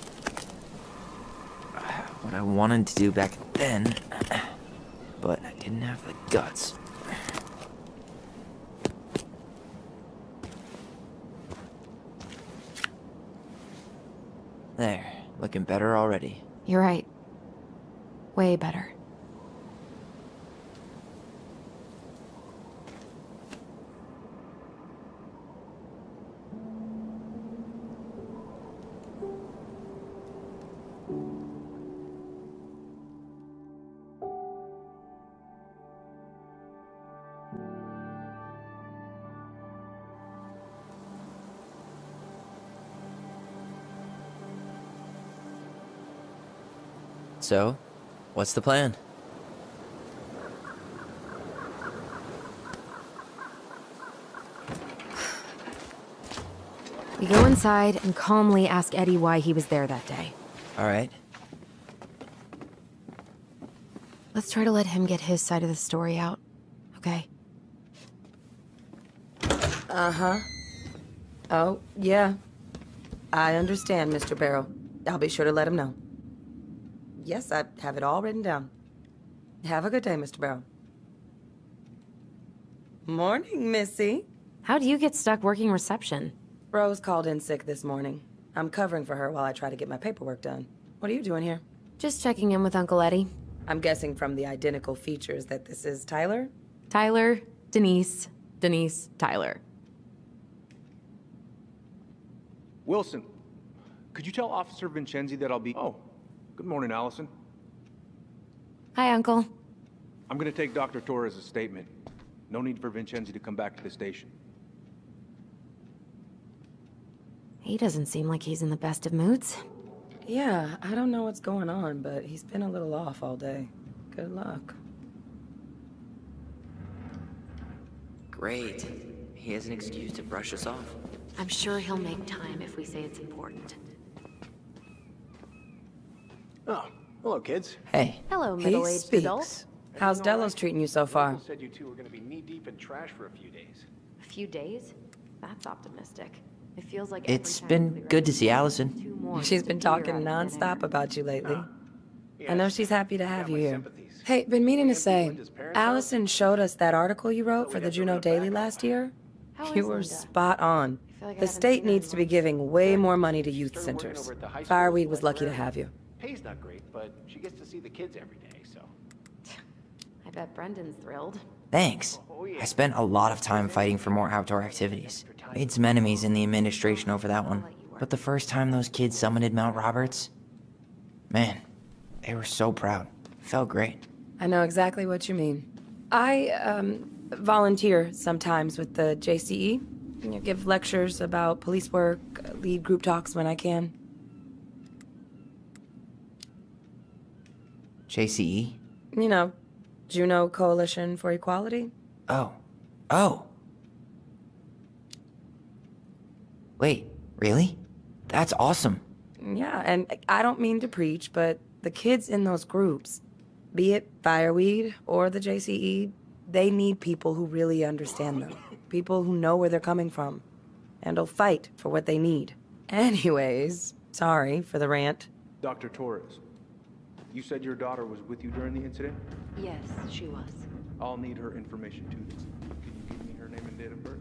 What I wanted to do back then, but I didn't have the guts. There, looking better already. You're right. Way better. So, what's the plan? We go inside and calmly ask Eddie why he was there that day. All right. Let's try to let him get his side of the story out, okay? Uh-huh. Oh, yeah. I understand, Mister Barrow. I'll be sure to let him know. Yes, I have it all written down. Have a good day, Mister Brown. Morning, Missy. How do you get stuck working reception? Rose called in sick this morning. I'm covering for her while I try to get my paperwork done. What are you doing here? Just checking in with Uncle Eddie. I'm guessing from the identical features that this is Tyler? Tyler, Denise, Denise, Tyler. Wilson, could you tell Officer Vincenzi that I'll be... Oh. Good morning, Allison. Hi, Uncle. I'm going to take Doctor Torres' statement. No need for Vincenzi to come back to the station. He doesn't seem like he's in the best of moods. Yeah, I don't know what's going on, but he's been a little off all day. Good luck. Great. He has an excuse to brush us off. I'm sure he'll make time if we say it's important. Oh, hello, kids. Hey. Hello, middle-aged adults. How's Delos treating you so far? Michael said you two were going to be knee-deep in trash for a few days. A few days? That's optimistic. It feels like it's been good to see Allison. She's been talking non-stop about you lately. I know she's happy to have you here. Hey, been meaning to say, Allison showed us that article you wrote for the Juneau Daily last year. You were spot on. The state needs to be giving way more money to youth centers. Fireweed was lucky to have you. Pay's not great, but she gets to see the kids every day, so... I bet Brendan's thrilled. Thanks. Oh, yeah. I spent a lot of time fighting for more outdoor activities. Made some enemies in the administration over that one. But the first time those kids summited Mount Roberts... Man, they were so proud. Felt great. I know exactly what you mean. I, um, volunteer sometimes with the J C E. I give lectures about police work, lead group talks when I can. J C E? You know, Juneau Coalition for Equality. Oh. Oh! Wait, really? That's awesome. Yeah, and I don't mean to preach, but the kids in those groups, be it Fireweed or the J C E, they need people who really understand them. People who know where they're coming from and will fight for what they need. Anyways, sorry for the rant. Doctor Torres, you said your daughter was with you during the incident? Yes, she was. I'll need her information too. Can you give me her name and date of birth?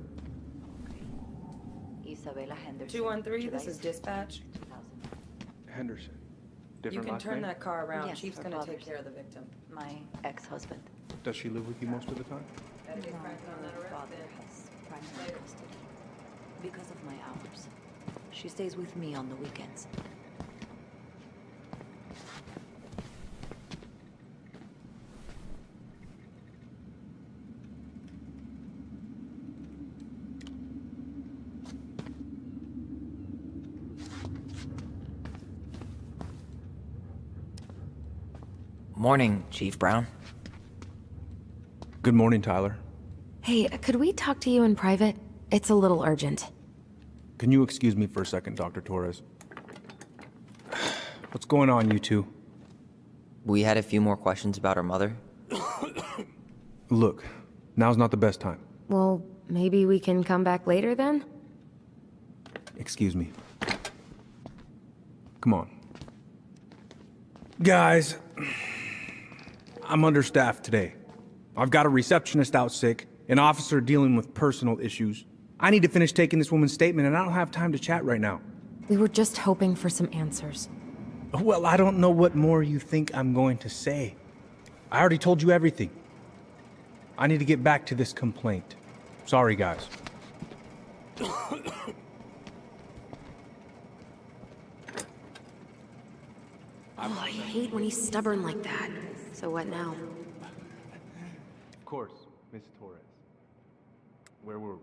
Okay. Isabella Henderson. two one three, this is dispatch. Henderson. Different you can turn name? That car around. Yes, Chief's gonna take care of the victim. My ex-husband. Does she live with you most of the time? No, her father has primary custody. Because of my hours. She stays with me on the weekends. Morning, Chief Brown. Good morning, Tyler. Hey, could we talk to you in private? It's a little urgent. Can you excuse me for a second, Doctor Torres? What's going on, you two? We had a few more questions about our mother. Look, now's not the best time. Well, maybe we can come back later then? Excuse me. Come on. Guys. I'm understaffed today. I've got a receptionist out sick, an officer dealing with personal issues. I need to finish taking this woman's statement, and I don't have time to chat right now. We were just hoping for some answers. Well, I don't know what more you think I'm going to say. I already told you everything. I need to get back to this complaint. Sorry, guys. Oh, I hate when he's stubborn like that. So what now? Of course, Miss Torres. Where were we?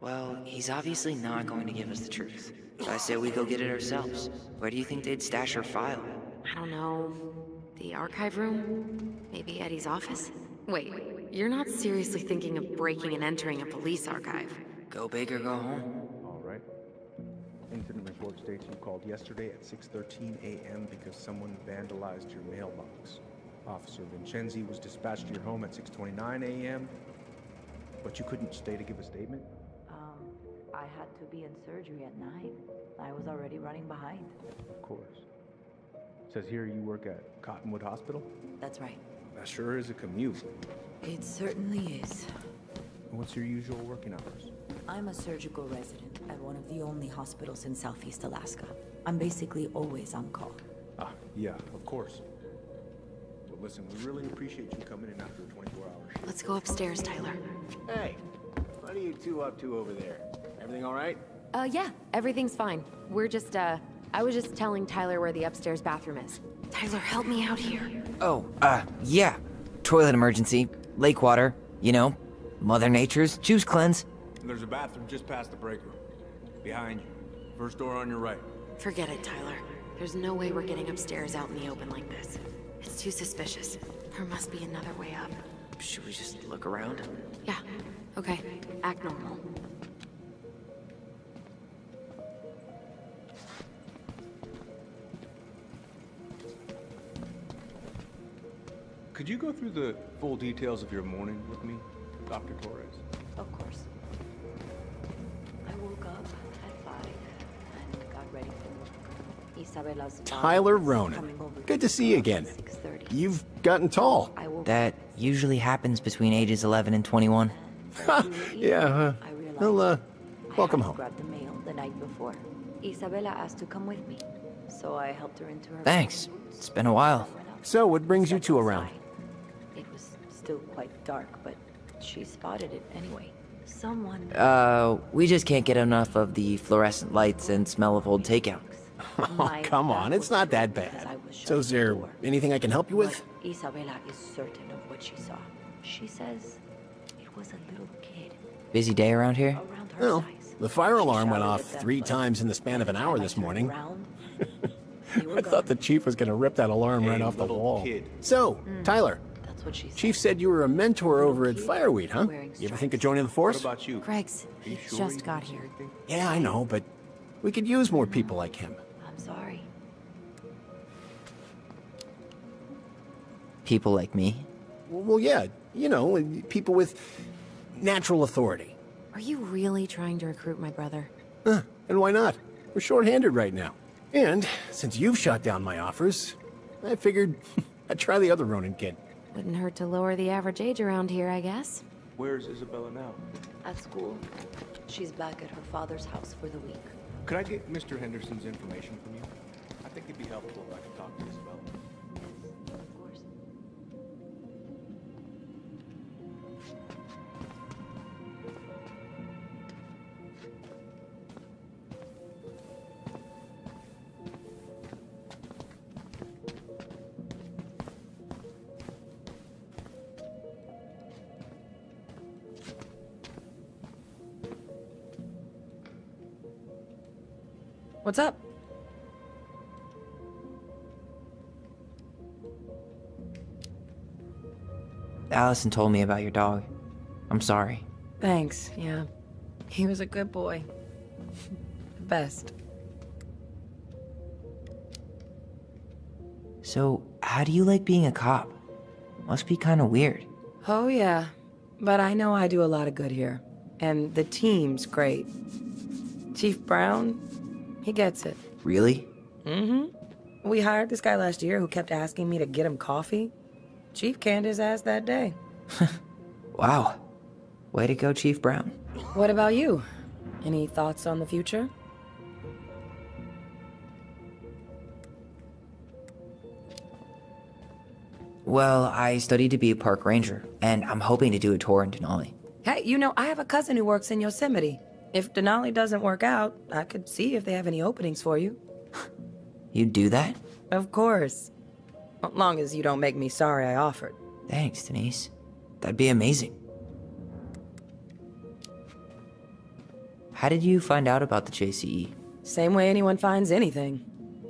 Well, he's obviously not going to give us the truth. So I say we go get it ourselves. Where do you think they'd stash her file? I don't know. The archive room? Maybe Eddie's office? Wait, you're not seriously thinking of breaking and entering a police archive? Go big or go home. All right. Incident report states you called yesterday at six thirteen a m because someone vandalized your mailbox. Officer Vincenzi was dispatched to your home at six twenty-nine a m But you couldn't stay to give a statement? Um, I had to be in surgery at nine. I was already running behind. Of course. It says here you work at Cottonwood Hospital? That's right. That sure is a commute. It certainly is. What's your usual working hours? I'm a surgical resident at one of the only hospitals in Southeast Alaska. I'm basically always on call. Ah, yeah, of course. Well, listen, we really appreciate you coming in after twenty-four hours. Let's go upstairs, Tyler. Hey, what are you two up to over there? Everything all right? Uh, yeah, everything's fine. We're just, uh, I was just telling Tyler where the upstairs bathroom is. Tyler, help me out here. Oh, uh, yeah. Toilet emergency, lake water, you know, Mother Nature's juice cleanse. There's a bathroom just past the break room. Behind you. First door on your right. Forget it, Tyler. There's no way we're getting upstairs out in the open like this. It's too suspicious. There must be another way up. Should we just look around? Yeah. Okay. Act normal. Could you go through the full details of your morning with me, Doctor Torres? Of course. Tyler Ronan. Good to see you again. You've gotten tall. That usually happens between ages eleven and twenty-one. Yeah, uh, well, uh, welcome home. Thanks. It's been a while. So, what brings you two around? It was still quite dark, but she spotted it anyway. Someone. Uh, we just can't get enough of the fluorescent lights and smell of old takeout. Oh, come on, it's not that bad. So is there anything I can help you with? Isabella is certain of what she saw. She says it was a little kid. Busy day around here? Well, the fire alarm went off three times in the span of an hour this morning. I thought the chief was going to rip that alarm right off the wall. So, Tyler, Chief said you were a mentor over at Fireweed, huh? You ever think of joining the force? Greg's, he just got here. Yeah, I know, but We could use more people like him. I'm sorry. People like me? Well, yeah. You know, people with natural authority. Are you really trying to recruit my brother? Huh, and why not? We're short-handed right now. And since you've shot down my offers, I figured I'd try the other Ronan kid. Wouldn't hurt to lower the average age around here, I guess. Where's Isabella now? At school. She's back at her father's house for the week. Could I get Mister Henderson's information from you? I think it'd be helpful if I could talk to Isabella. Of course. What's up? Allison told me about your dog. I'm sorry. Thanks, yeah. He was a good boy. The best. So, how do you like being a cop? Must be kind of weird. Oh, yeah. But I know I do a lot of good here. And the team's great. Chief Brown? He gets it. Really? Mm-hmm. We hired this guy last year who kept asking me to get him coffee. Chief canned his ass that day. Wow. Way to go, Chief Brown. What about you? Any thoughts on the future? Well, I studied to be a park ranger, and I'm hoping to do a tour in Denali. Hey, you know, I have a cousin who works in Yosemite. If Denali doesn't work out, I could see if they have any openings for you. You'd do that? Of course. As long as you don't make me sorry I offered. Thanks, Denise. That'd be amazing. How did you find out about the J C E? Same way anyone finds anything.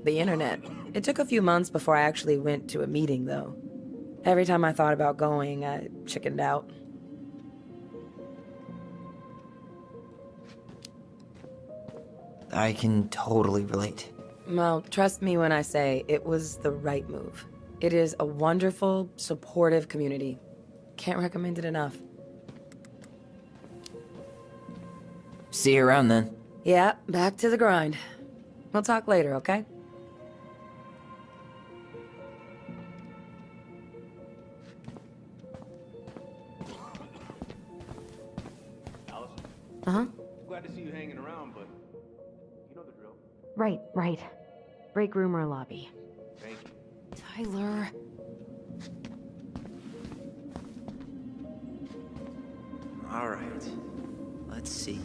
The internet. It took a few months before I actually went to a meeting, though. Every time I thought about going, I chickened out. I can totally relate. Well, trust me when I say it was the right move. It is a wonderful, supportive community. Can't recommend it enough. See you around then. Yeah, back to the grind. We'll talk later, okay? Allison? Uh-huh. Glad to see you hanging around, but... Right, right. Break room or lobby. Thank you. Tyler. All right. Let's see.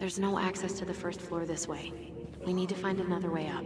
There's no access to the first floor this way. We need to find another way up.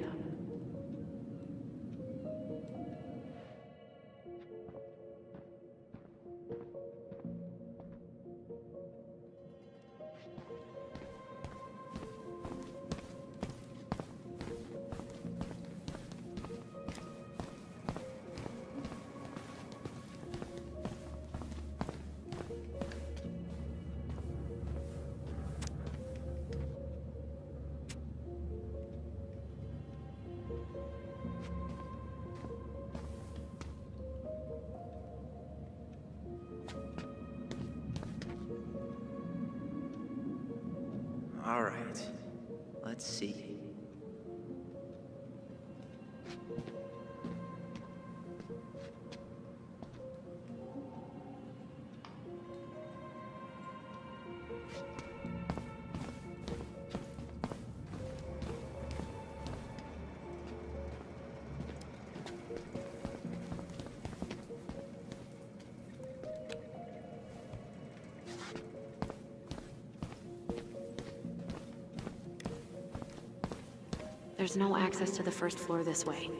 There's no access to the first floor this way.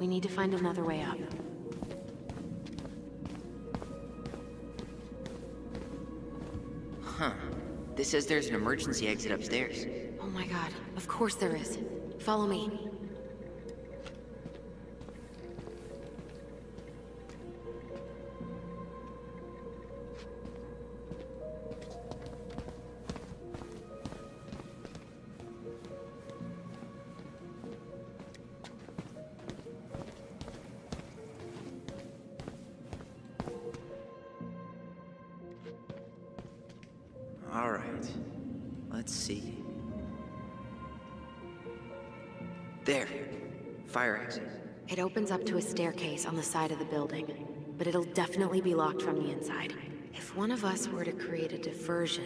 We need to find another way up. Huh. This says there's an emergency exit upstairs. Oh my god. Of course there is. Follow me. It opens up to a staircase on the side of the building, but it'll definitely be locked from the inside. If one of us were to create a diversion,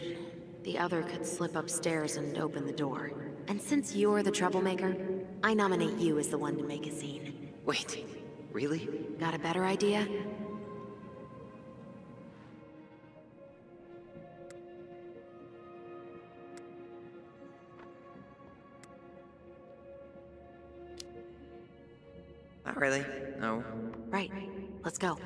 the other could slip upstairs and open the door. And since you're the troublemaker, I nominate you as the one to make a scene. Wait, really? Got a better idea? Not really, no. Right, let's go.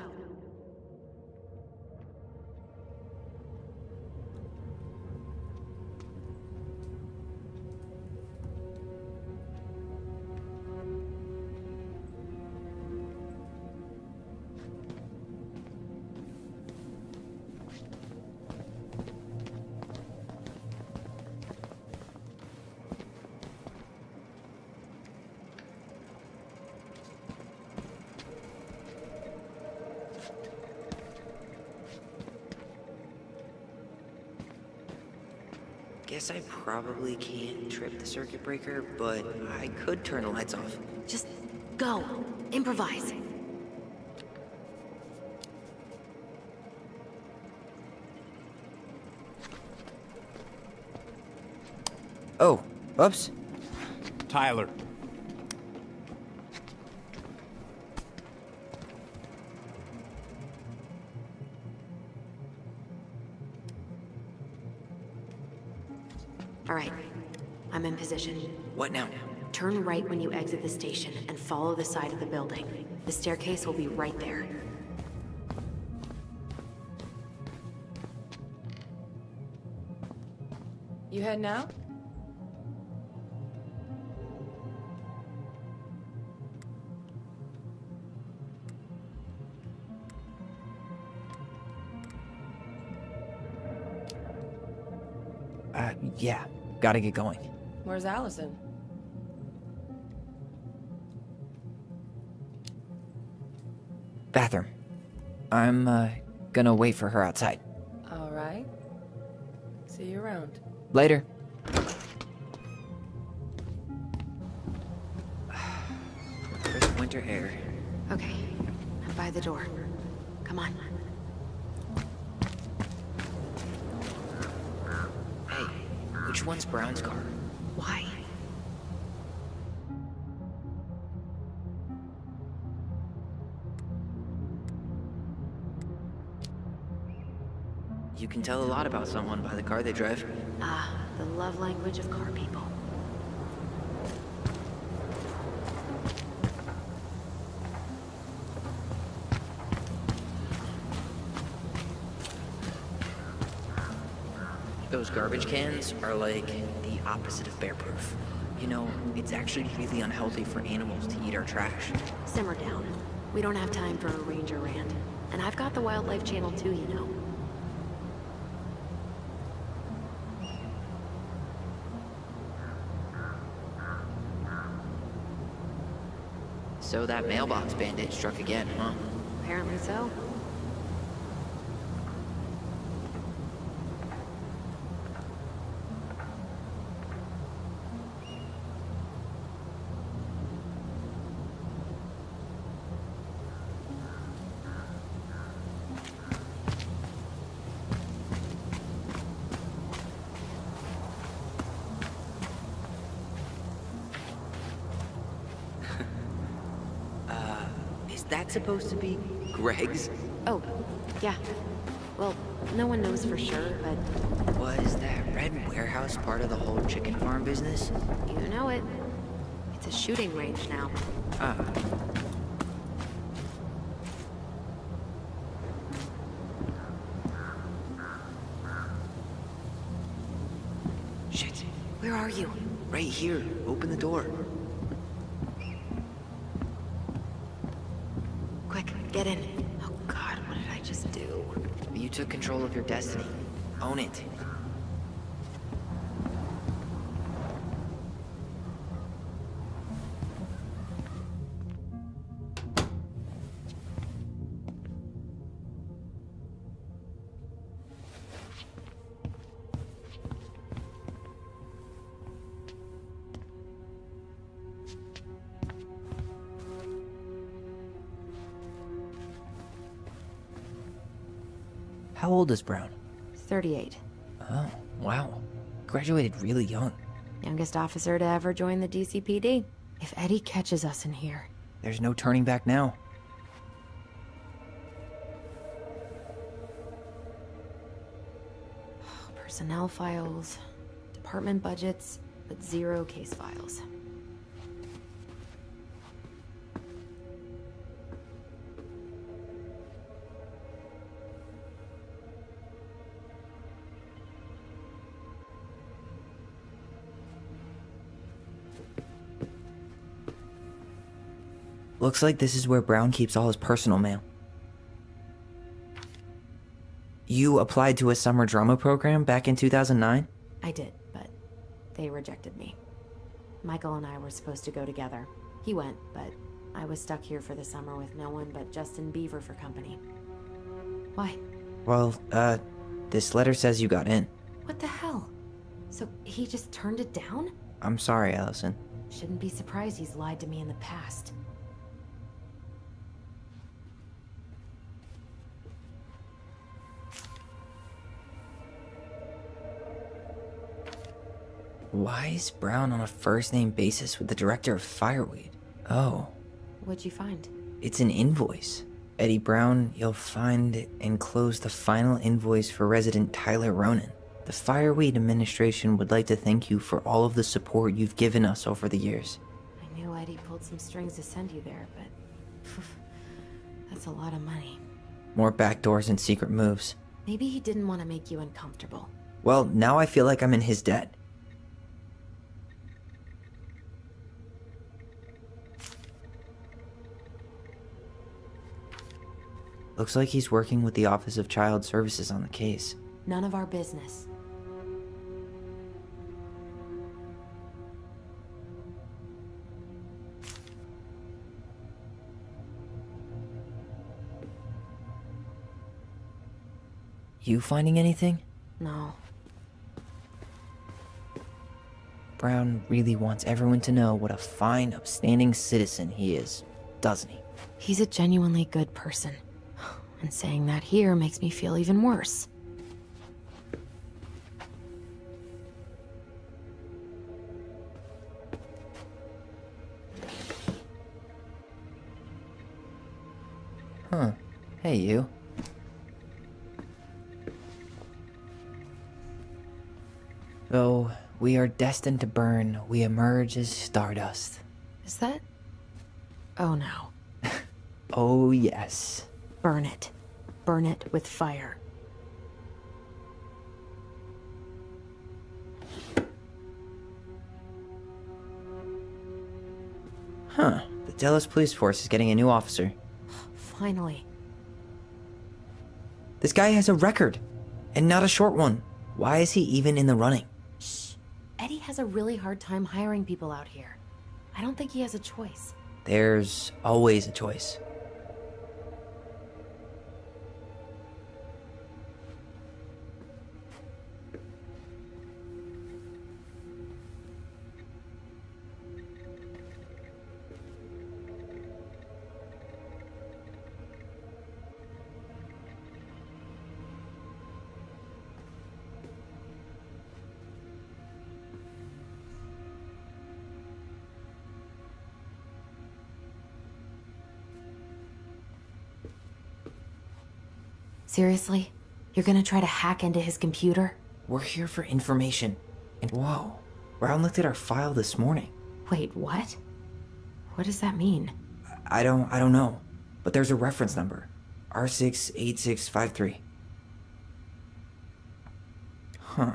I probably can't trip the circuit breaker, but I could turn the lights off. Just go. Improvise. Oh, oops. Tyler. What now? Turn right when you exit the station and follow the side of the building. The staircase will be right there. You head now? Uh, yeah. Gotta get going. Where's Allison? Bathroom. I'm, uh, gonna wait for her outside. All right. See you around. Later. Crisp winter air. Okay. I'm by the door. Come on. Hey, which one's Brown's car? Why? You can tell a lot about someone by the car they drive. Ah, the love language of car people. Those garbage cans are like the opposite of bear proof. You know, it's actually really unhealthy for animals to eat our trash. Simmer down. We don't have time for a ranger rant. And I've got the Wildlife Channel too, you know. So that mailbox bandit struck again, huh? Apparently so. Supposed to be Greg's? Oh, yeah. Well, no one knows for sure, but... Was that red warehouse part of the whole chicken farm business? You know it. to shooting range now. Ah. Uh. Where are you? Right here. Open the door. Quick, get in. Oh god, what did I just do? You took control of your destiny. Own it. How old is Brown? thirty-eight. Oh, wow. Graduated really young. Youngest officer to ever join the D C P D. If Eddie catches us in here... There's no turning back now. Personnel files, department budgets, but zero case files. Looks like this is where Brown keeps all his personal mail. You applied to a summer drama program back in two thousand nine? I did, but they rejected me. Michael and I were supposed to go together. He went, but I was stuck here for the summer with no one but Justin Beaver for company. Why? Well, uh, this letter says you got in. What the hell? So he just turned it down? I'm sorry, Allison. Shouldn't be surprised he's lied to me in the past. Why is Brown on a first-name basis with the director of Fireweed? Oh. What'd you find? It's an invoice. Eddie Brown, you'll find enclosed the final invoice for resident Tyler Ronan. The Fireweed administration would like to thank you for all of the support you've given us over the years. I knew Eddie pulled some strings to send you there, but... That's a lot of money. More backdoors and secret moves. Maybe he didn't want to make you uncomfortable. Well, now I feel like I'm in his debt. Looks like he's working with the Office of Child Services on the case. None of our business. You finding anything? No. Brown really wants everyone to know what a fine, upstanding citizen he is, doesn't he? He's a genuinely good person. And saying that here makes me feel even worse. Huh. Hey, you. Though we are destined to burn, we emerge as stardust. Is that... Oh, no. Oh, yes. Burn it. Burn it with fire. Huh. The Delos Police Force is getting a new officer. Finally. This guy has a record. And not a short one. Why is he even in the running? Shh. Eddie has a really hard time hiring people out here. I don't think he has a choice. There's always a choice. Seriously? You're gonna try to hack into his computer? We're here for information. And whoa, Brown looked at our file this morning. Wait, what? What does that mean? I don't, I don't know, but there's a reference number, R six eight six five three. Huh.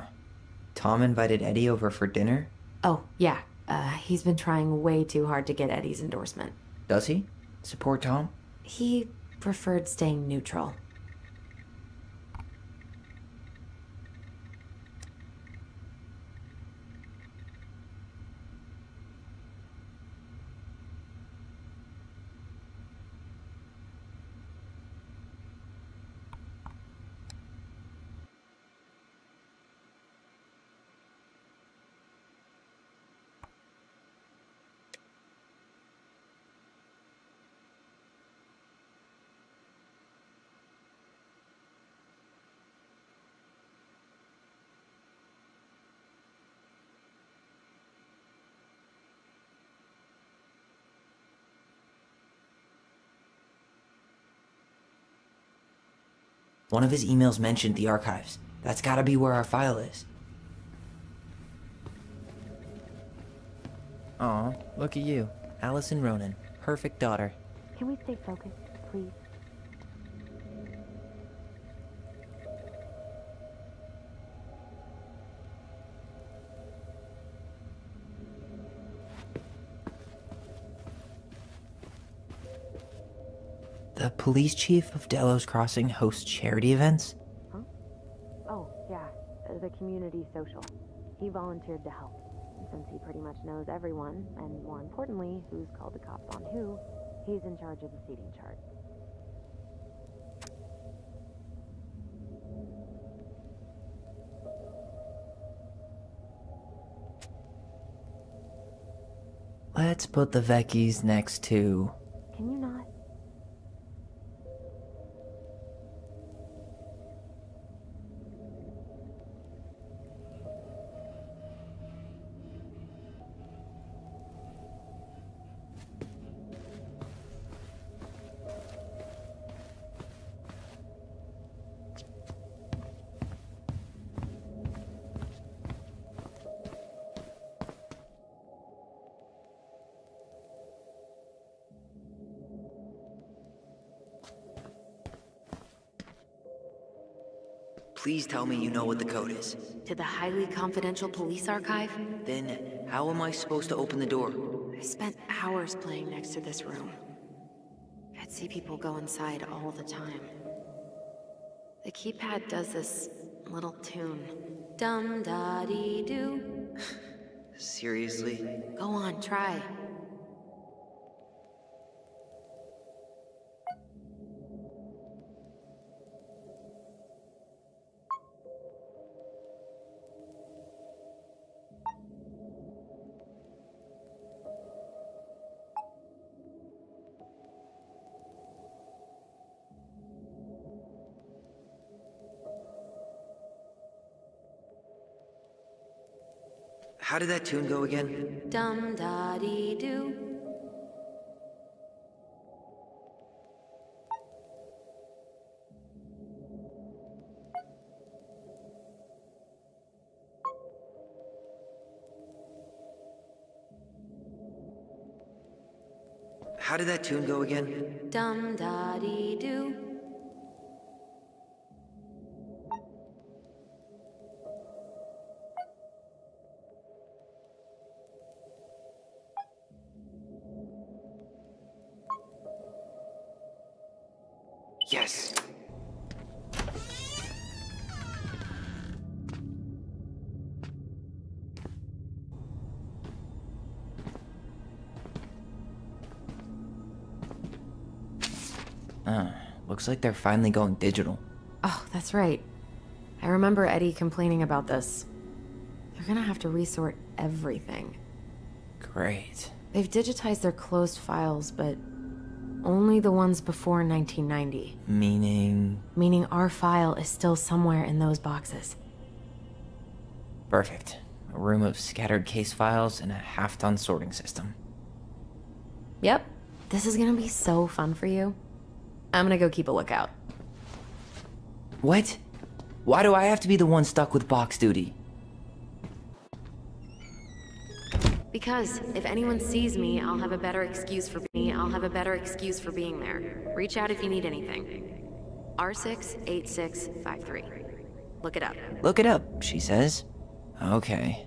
Tom invited Eddie over for dinner? Oh, yeah. Uh, he's been trying way too hard to get Eddie's endorsement. Does he? Support Tom? He preferred staying neutral. One of his emails mentioned the archives. That's gotta be where our file is. Aw, look at you. Allison Ronan, perfect daughter. Can we stay focused, please? The police chief of Delos Crossing hosts charity events? Huh? Oh, yeah. The community social. He volunteered to help. Since he pretty much knows everyone, and more importantly, who's called the cops on who, he's in charge of the seating chart. Let's put the Vecchies next to... Can you not? Please tell me you know what the code is. To the highly confidential police archive? Then how am I supposed to open the door? I spent hours playing next to this room. I'd see people go inside all the time. The keypad does this little tune. Dum da dee doo. Seriously? Go on, try. How did that tune go again? Dum da dee doo. How did that tune go again? Dum da dee doo. Yes. Uh, looks like they're finally going digital. Oh, that's right. I remember Eddie complaining about this. They're gonna have to resort everything. Great. They've digitized their closed files, but... only the ones before nineteen ninety. Meaning? Meaning our file is still somewhere in those boxes. Perfect. A room of scattered case files and a half-ton sorting system. Yep. This is gonna be so fun for you. I'm gonna go keep a lookout. What? Why do I have to be the one stuck with box duty? Because if anyone sees me, I'll have a better excuse for me. I'll have a better excuse for being there. Reach out if you need anything. R six eight six five three. Look it up. Look it up, she says. Okay.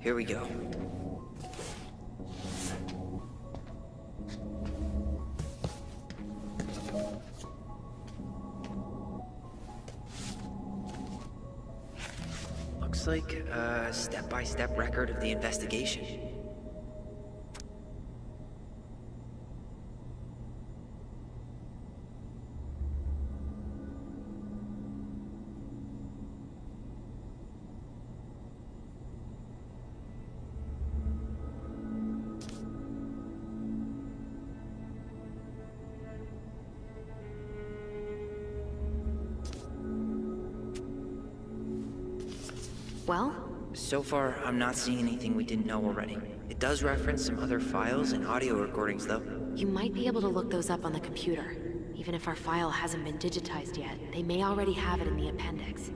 Here we go. Looks like a step-by-step record of the investigation. So far, I'm not seeing anything we didn't know already. It does reference some other files and audio recordings, though. You might be able to look those up on the computer. Even if our file hasn't been digitized yet, they may already have it in the appendix.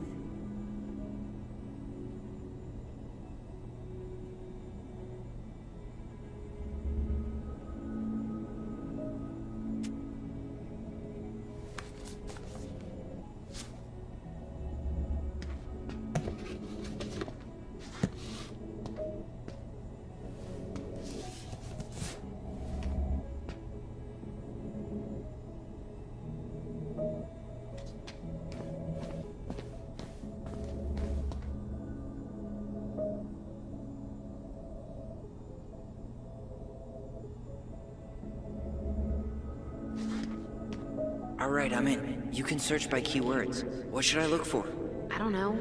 Alright, I'm in. You can search by keywords. What should I look for? I don't know.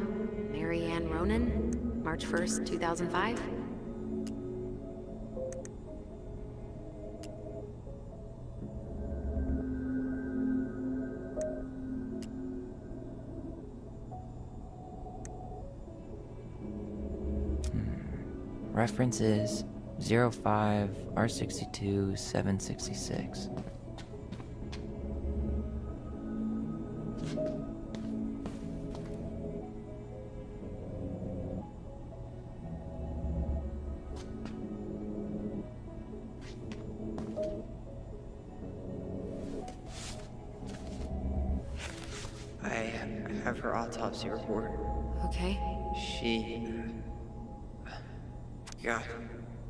Marianne Ronan? March first, two thousand five? Hmm. References zero five R sixty-two seven sixty-six. Report. Okay. She... Yeah.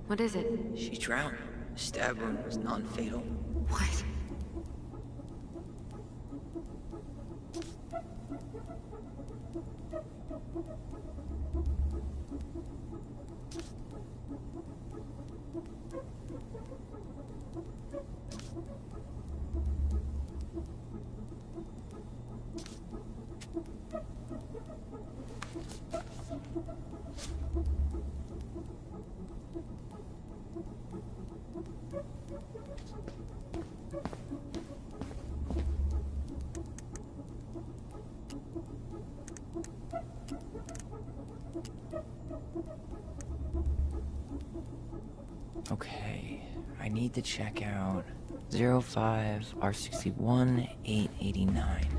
What is it? She drowned. Stab wound was non-fatal. What? Okay, I need to check out zero five R sixty-one eight eighty-nine.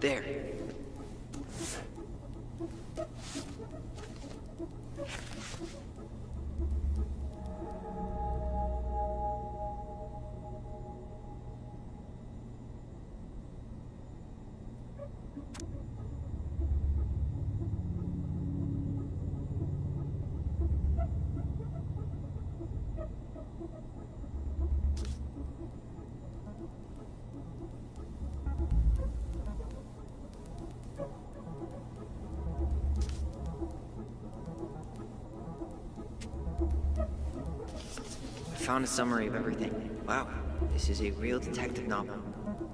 There. found a summary of everything. Wow, this is a real detective novel.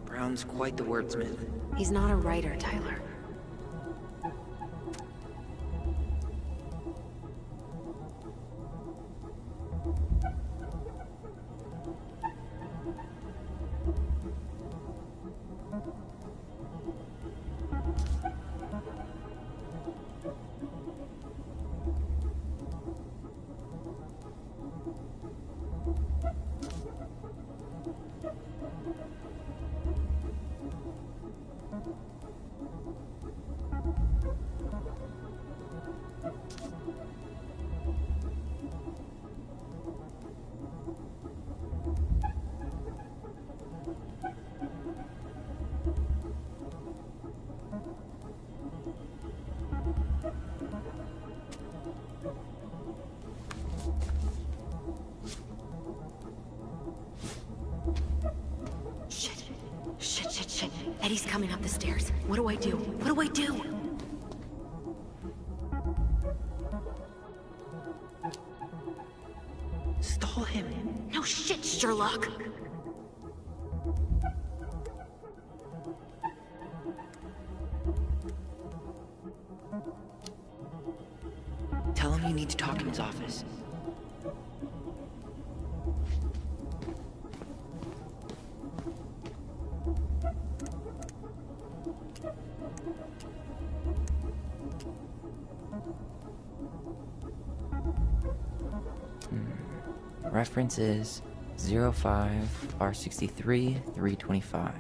Brown's quite the wordsmith. He's not a writer, Tyler. Eddie's coming up the stairs. What do I do? What do I do? Stall him. No shit, Sherlock. Tell him you need to talk in his office. Reference is zero five R sixty-three three twenty-five.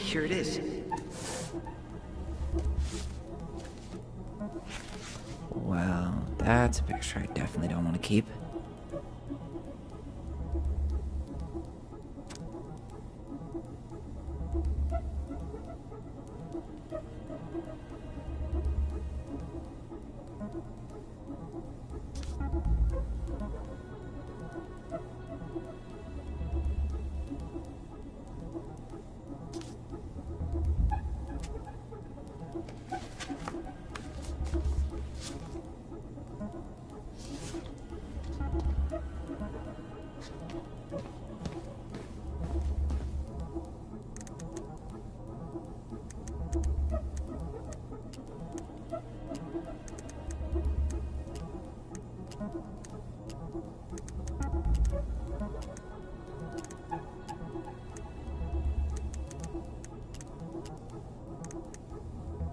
Here it is. Well, that's a picture I definitely don't want to keep.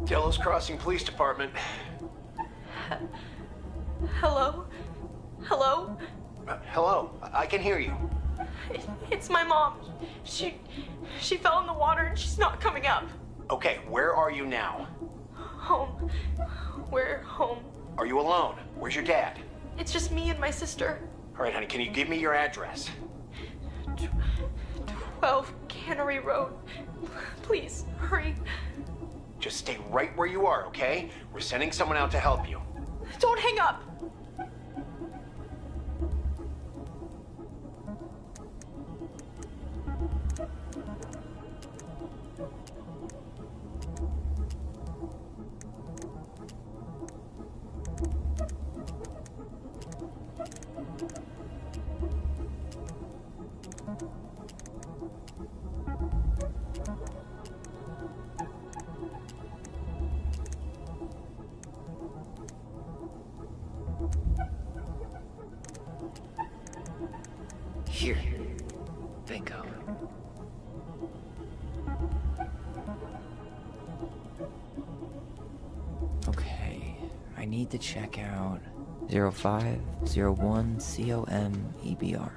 Tello's Crossing Police Department. Hello? Hello? Uh, hello. I can hear you. It's my mom. She she fell in the water and she's not coming up. Okay, where are you now? Home. We're home. Are you alone? Where's your dad? It's just me and my sister. All right, honey, can you give me your address? twelve Cannery Road. Please, hurry. Just stay right where you are, okay? We're sending someone out to help you. Don't hang up! Here. Bingo. Okay. I need to check out zero five zero one C O M E B R.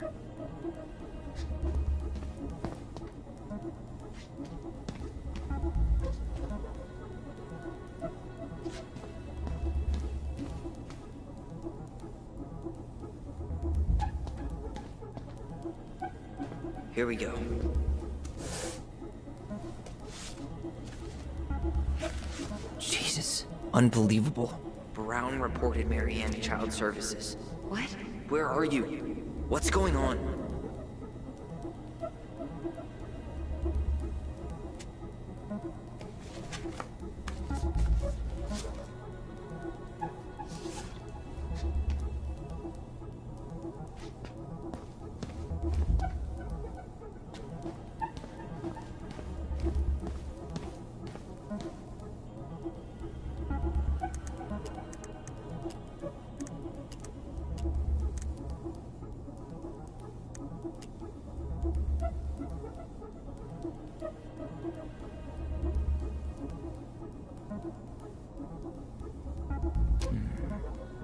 Here we go. Jesus. Unbelievable. Brown reported Marianne to Child Services. What? Where are you? What's going on?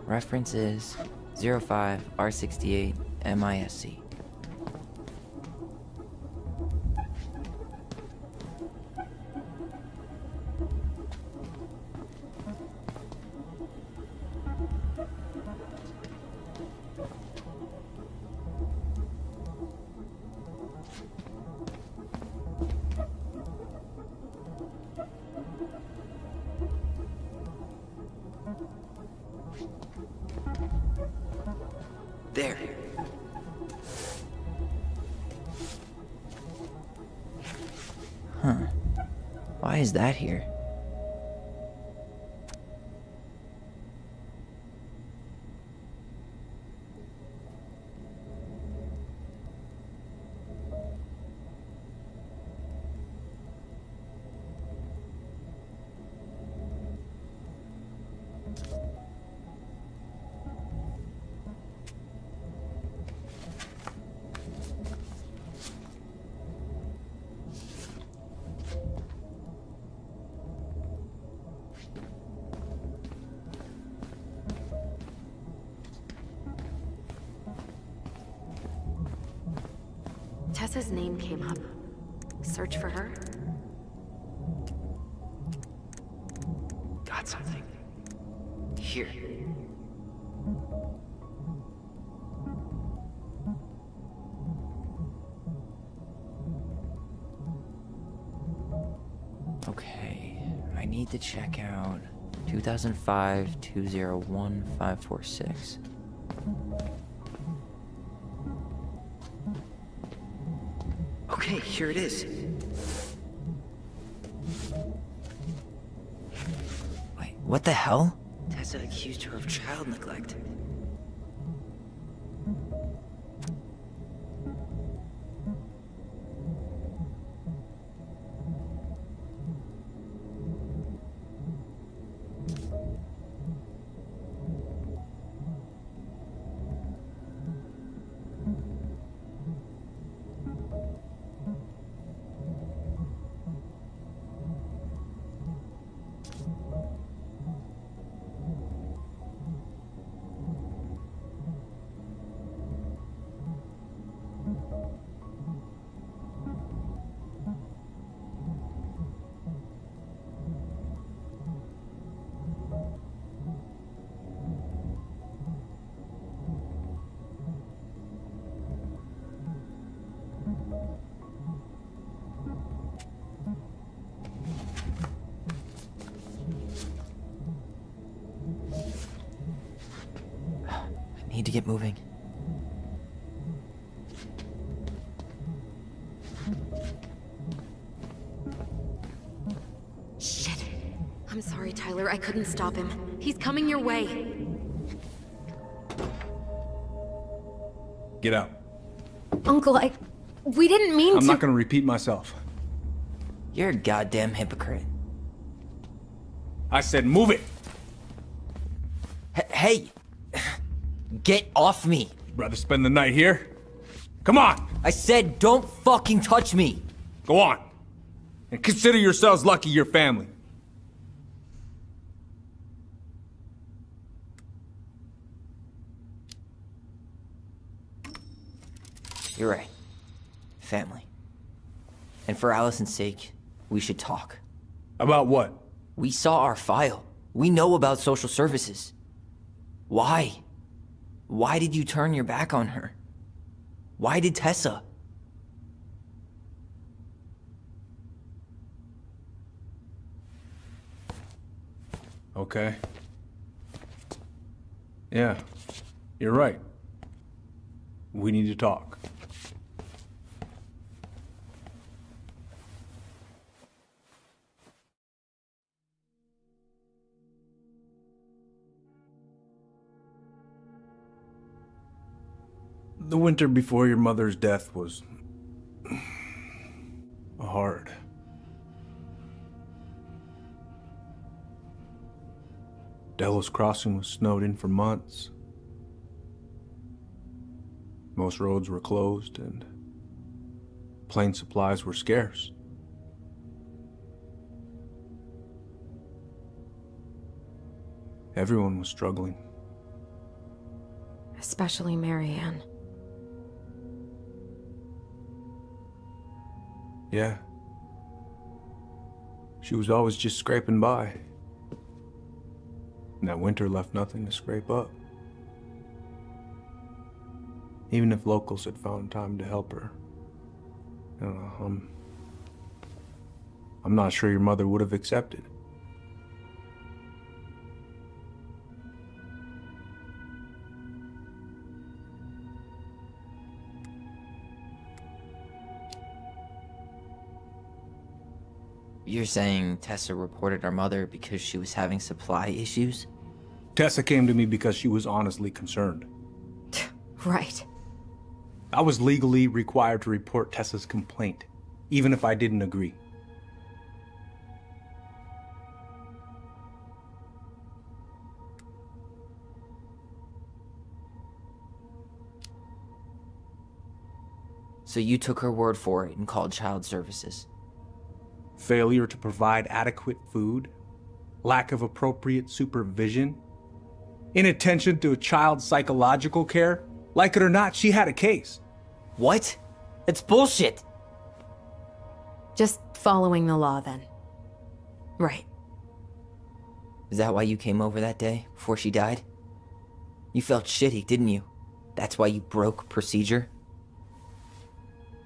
Reference is zero five R sixty-eight M I S C. There. Huh. Why is that here? Tessa's name came up. Search for her? Got something. Here. Okay, I need to check out two thousand five, two oh one, five four six. Hey, here it is. Wait, what the hell? Tessa accused her of child neglect. Need to get moving. Shit. I'm sorry, Tyler. I couldn't stop him. He's coming your way. Get out. Uncle, I... We didn't mean to... I'm not gonna repeat myself. You're a goddamn hypocrite. I said move it! H- hey! Get off me! You'd rather spend the night here? Come on! I said don't fucking touch me! Go on! And consider yourselves lucky your family. You're right. Family. And for Allison's sake, we should talk. About what? We saw our file. We know about social services. Why? Why did you turn your back on her? Why did Tessa? Okay. Yeah, you're right. We need to talk. The winter before your mother's death was hard. Delos Crossing was snowed in for months. Most roads were closed and plane supplies were scarce. Everyone was struggling. Especially Marianne. Yeah. She was always just scraping by. And that winter left nothing to scrape up. Even if locals had found time to help her. You know, I'm, I'm not sure your mother would have accepted. You're saying Tessa reported our mother because she was having supply issues? Tessa came to me because she was honestly concerned. Right. I was legally required to report Tessa's complaint, even if I didn't agree. So you took her word for it and called Child Services? Failure to provide adequate food, lack of appropriate supervision, inattention to a child's psychological care. Like it or not, she had a case. What? That's bullshit. Just following the law then. Right. Is that why you came over that day before she died? You felt shitty, didn't you? That's why you broke procedure?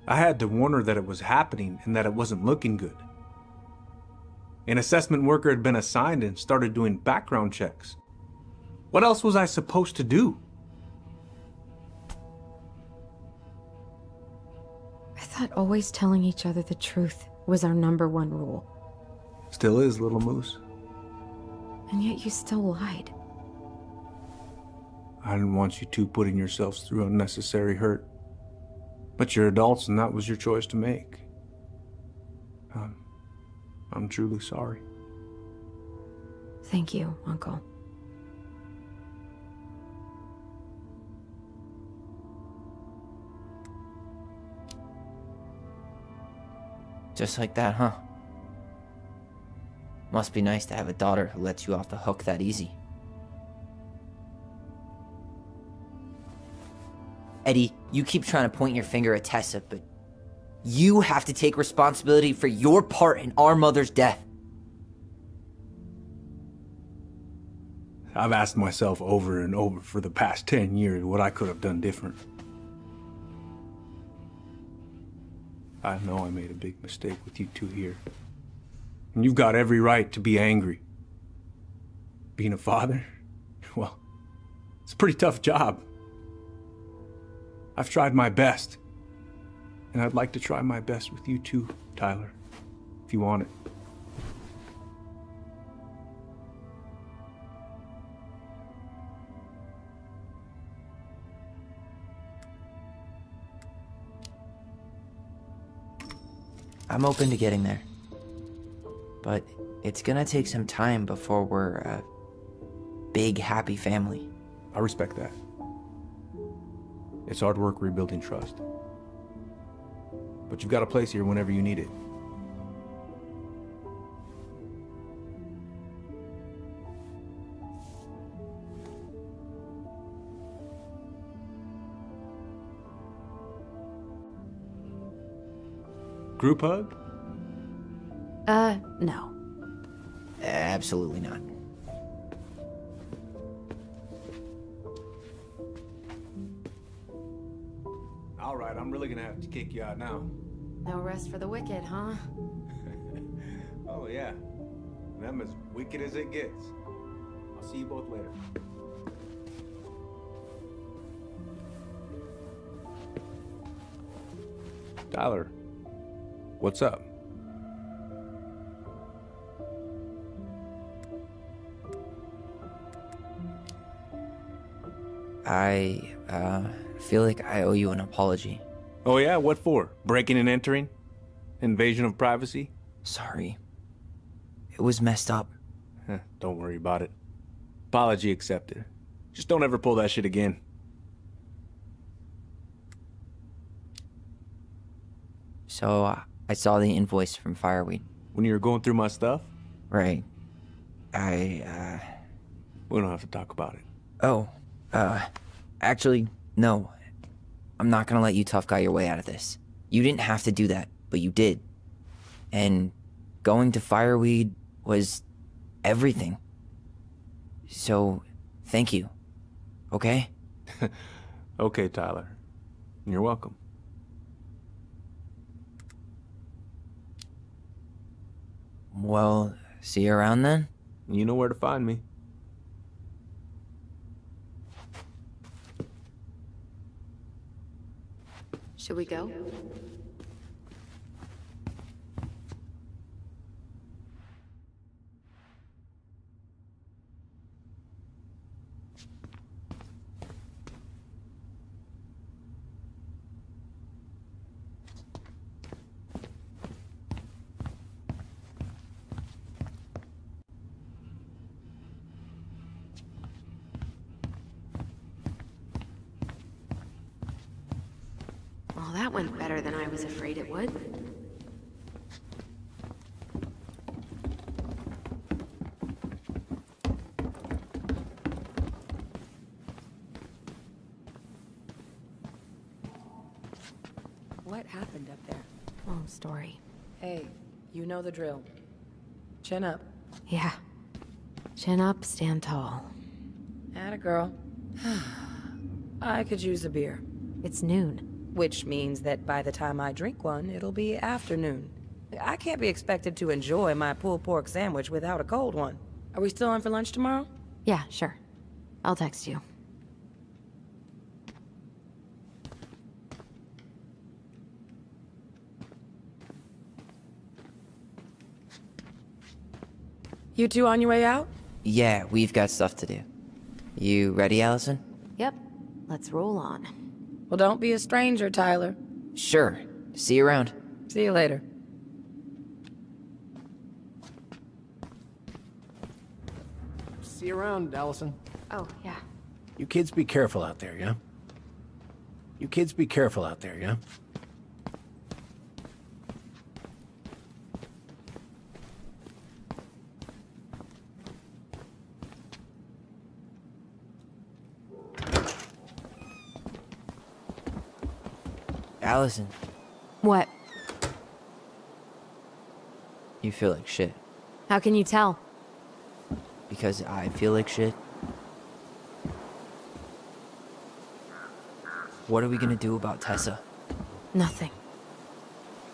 I had to warn her that it was happening and that it wasn't looking good. An assessment worker had been assigned and started doing background checks. What else was I supposed to do? I thought always telling each other the truth was our number one rule. Still is, Little Moose. And yet you still lied. I didn't want you two putting yourselves through unnecessary hurt. But you're adults and that was your choice to make. Um... I'm truly sorry. Thank you, Uncle. Just like that, huh? Must be nice to have a daughter who lets you off the hook that easy. Eddie, you keep trying to point your finger at Tessa, but you have to take responsibility for your part in our mother's death. I've asked myself over and over for the past ten years what I could have done different. I know I made a big mistake with you two here. And you've got every right to be angry. Being a father, well, it's a pretty tough job. I've tried my best. And I'd like to try my best with you too, Tyler, if you want it. I'm open to getting there. But it's gonna take some time before we're a big, happy family. I respect that. It's hard work rebuilding trust. But you've got a place here whenever you need it. Group hug? Uh, no. Absolutely not. All right, I'm really gonna have to kick you out now. No rest for the wicked, huh? Oh yeah, them as wicked as it gets. I'll see you both later. Tyler, what's up? I, uh, feel like I owe you an apology. Oh yeah? What for? Breaking and entering? Invasion of privacy? Sorry. It was messed up. Huh, don't worry about it. Apology accepted. Just don't ever pull that shit again. So, uh, I saw the invoice from Fireweed. When you were going through my stuff? Right. I, uh... We don't have to talk about it. Oh. Uh, actually, no. I'm not gonna let you tough guy your way out of this. You didn't have to do that, but you did. And going to Fireweed was everything. So, thank you. Okay? Okay, Tyler. You're welcome. Well, see you around then? You know where to find me. Should we go? That went better than I was afraid it would. What happened up there? Long story. Hey, you know the drill. Chin up. Yeah. Chin up, stand tall. Atta girl. I could use a beer. It's noon. Which means that by the time I drink one, it'll be afternoon. I can't be expected to enjoy my pulled pork sandwich without a cold one. Are we still on for lunch tomorrow? Yeah, sure. I'll text you. You two on your way out? Yeah, we've got stuff to do. You ready, Allison? Yep. Let's roll on. Well, don't be a stranger, Tyler. Sure. See you around. See you later. See you around, Allison. Oh, yeah. You kids be careful out there, yeah? You kids be careful out there, yeah? Allison. What? You feel like shit. How can you tell? Because I feel like shit. What are we gonna do about Tessa? Nothing.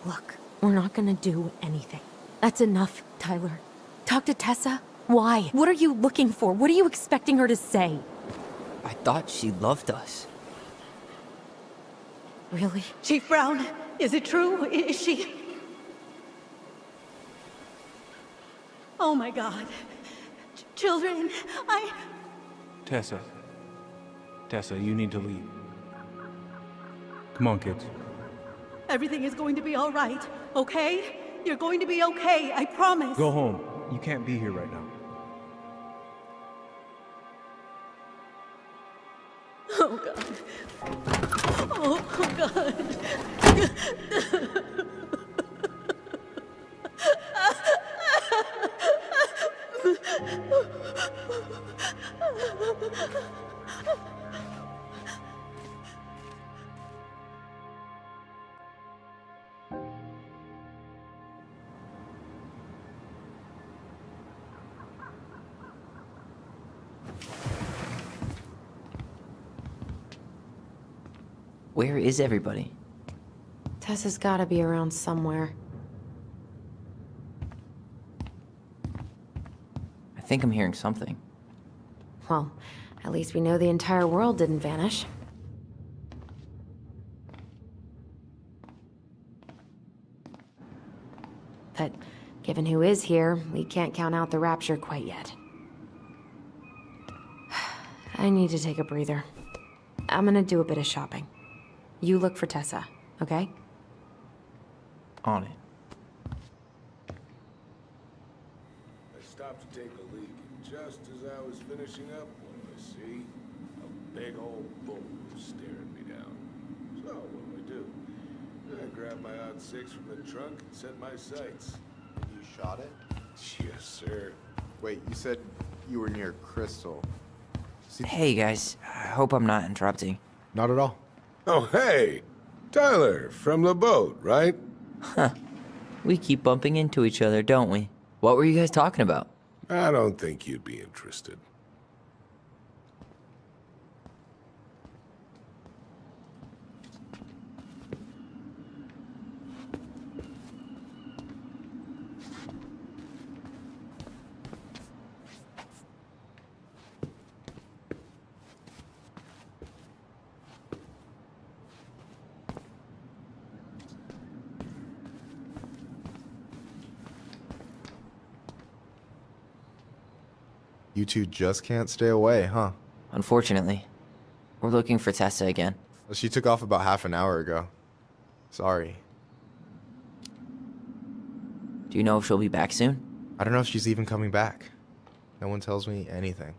Look, we're not gonna do anything. That's enough, Tyler. Talk to Tessa? Why? What are you looking for? What are you expecting her to say? I thought she loved us. Really? Chief Brown, is it true? Is she... Oh my God. Ch children, I... Tessa. Tessa, you need to leave. Come on, kids. Everything is going to be all right, okay? You're going to be okay, I promise. Go home. You can't be here right now. Oh, God. Oh, oh, God. Where is everybody? Tessa's gotta be around somewhere. I think I'm hearing something. Well, at least we know the entire world didn't vanish. But given who is here, we can't count out the rapture quite yet. I need to take a breather. I'm gonna do a bit of shopping. You look for Tessa, okay? On it. I stopped to take a leak, and just as I was finishing up, what do I see? A big old bull was staring me down. So what do I do? I grabbed my odd six from the trunk and set my sights. You shot it? Yes, sir. Wait, you said you were near Crystal. See hey, guys. I hope I'm not interrupting. Not at all. Oh, hey! Tyler, from the boat, right? Huh. We keep bumping into each other, don't we? What were you guys talking about? I don't think you'd be interested. You two just can't stay away, huh? Unfortunately. We're looking for Tessa again. Well, she took off about half an hour ago. Sorry. Do you know if she'll be back soon? I don't know if she's even coming back. No one tells me anything.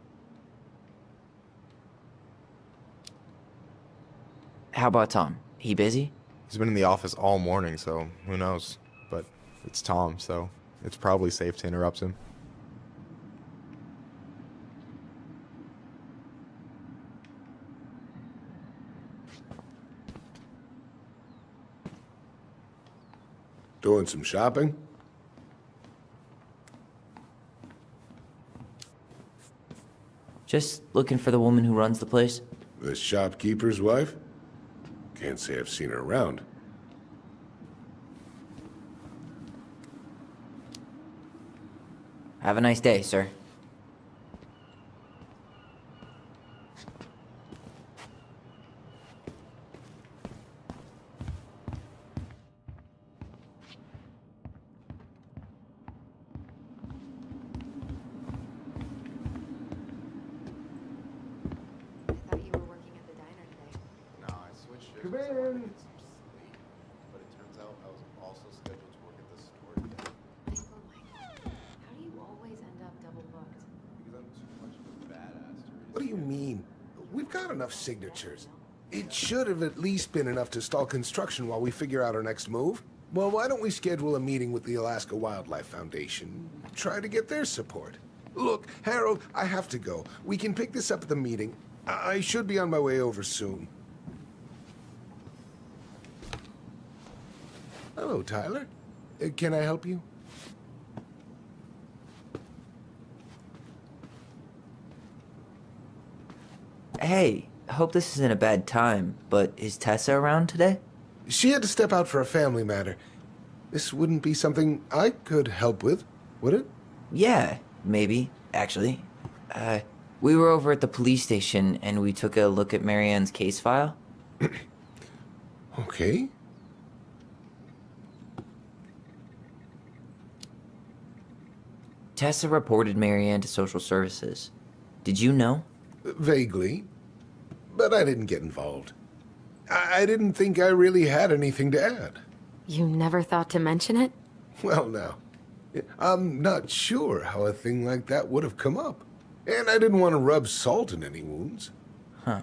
How about Tom? He busy? He's been in the office all morning, so who knows? But it's Tom, so it's probably safe to interrupt him. Doing some shopping? Just looking for the woman who runs the place. The shopkeeper's wife? Can't say I've seen her around. Have a nice day, sir. Signatures. It should have at least been enough to stall construction while we figure out our next move. Well, why don't we schedule a meeting with the Alaska Wildlife Foundation? Try to get their support. Look, Harold, I have to go. We can pick this up at the meeting. I, I should be on my way over soon. Hello, Tyler. Uh, can I help you? Hey. I hope this isn't a bad time, but is Tessa around today? She had to step out for a family matter. This wouldn't be something I could help with, would it? Yeah, maybe, actually. Uh, we were over at the police station and we took a look at Marianne's case file. Okay. Tessa reported Marianne to social services. Did you know? Vaguely. But I didn't get involved. I, I didn't think I really had anything to add. You never thought to mention it? Well, no. I'm not sure how a thing like that would have come up. And I didn't want to rub salt in any wounds. Huh.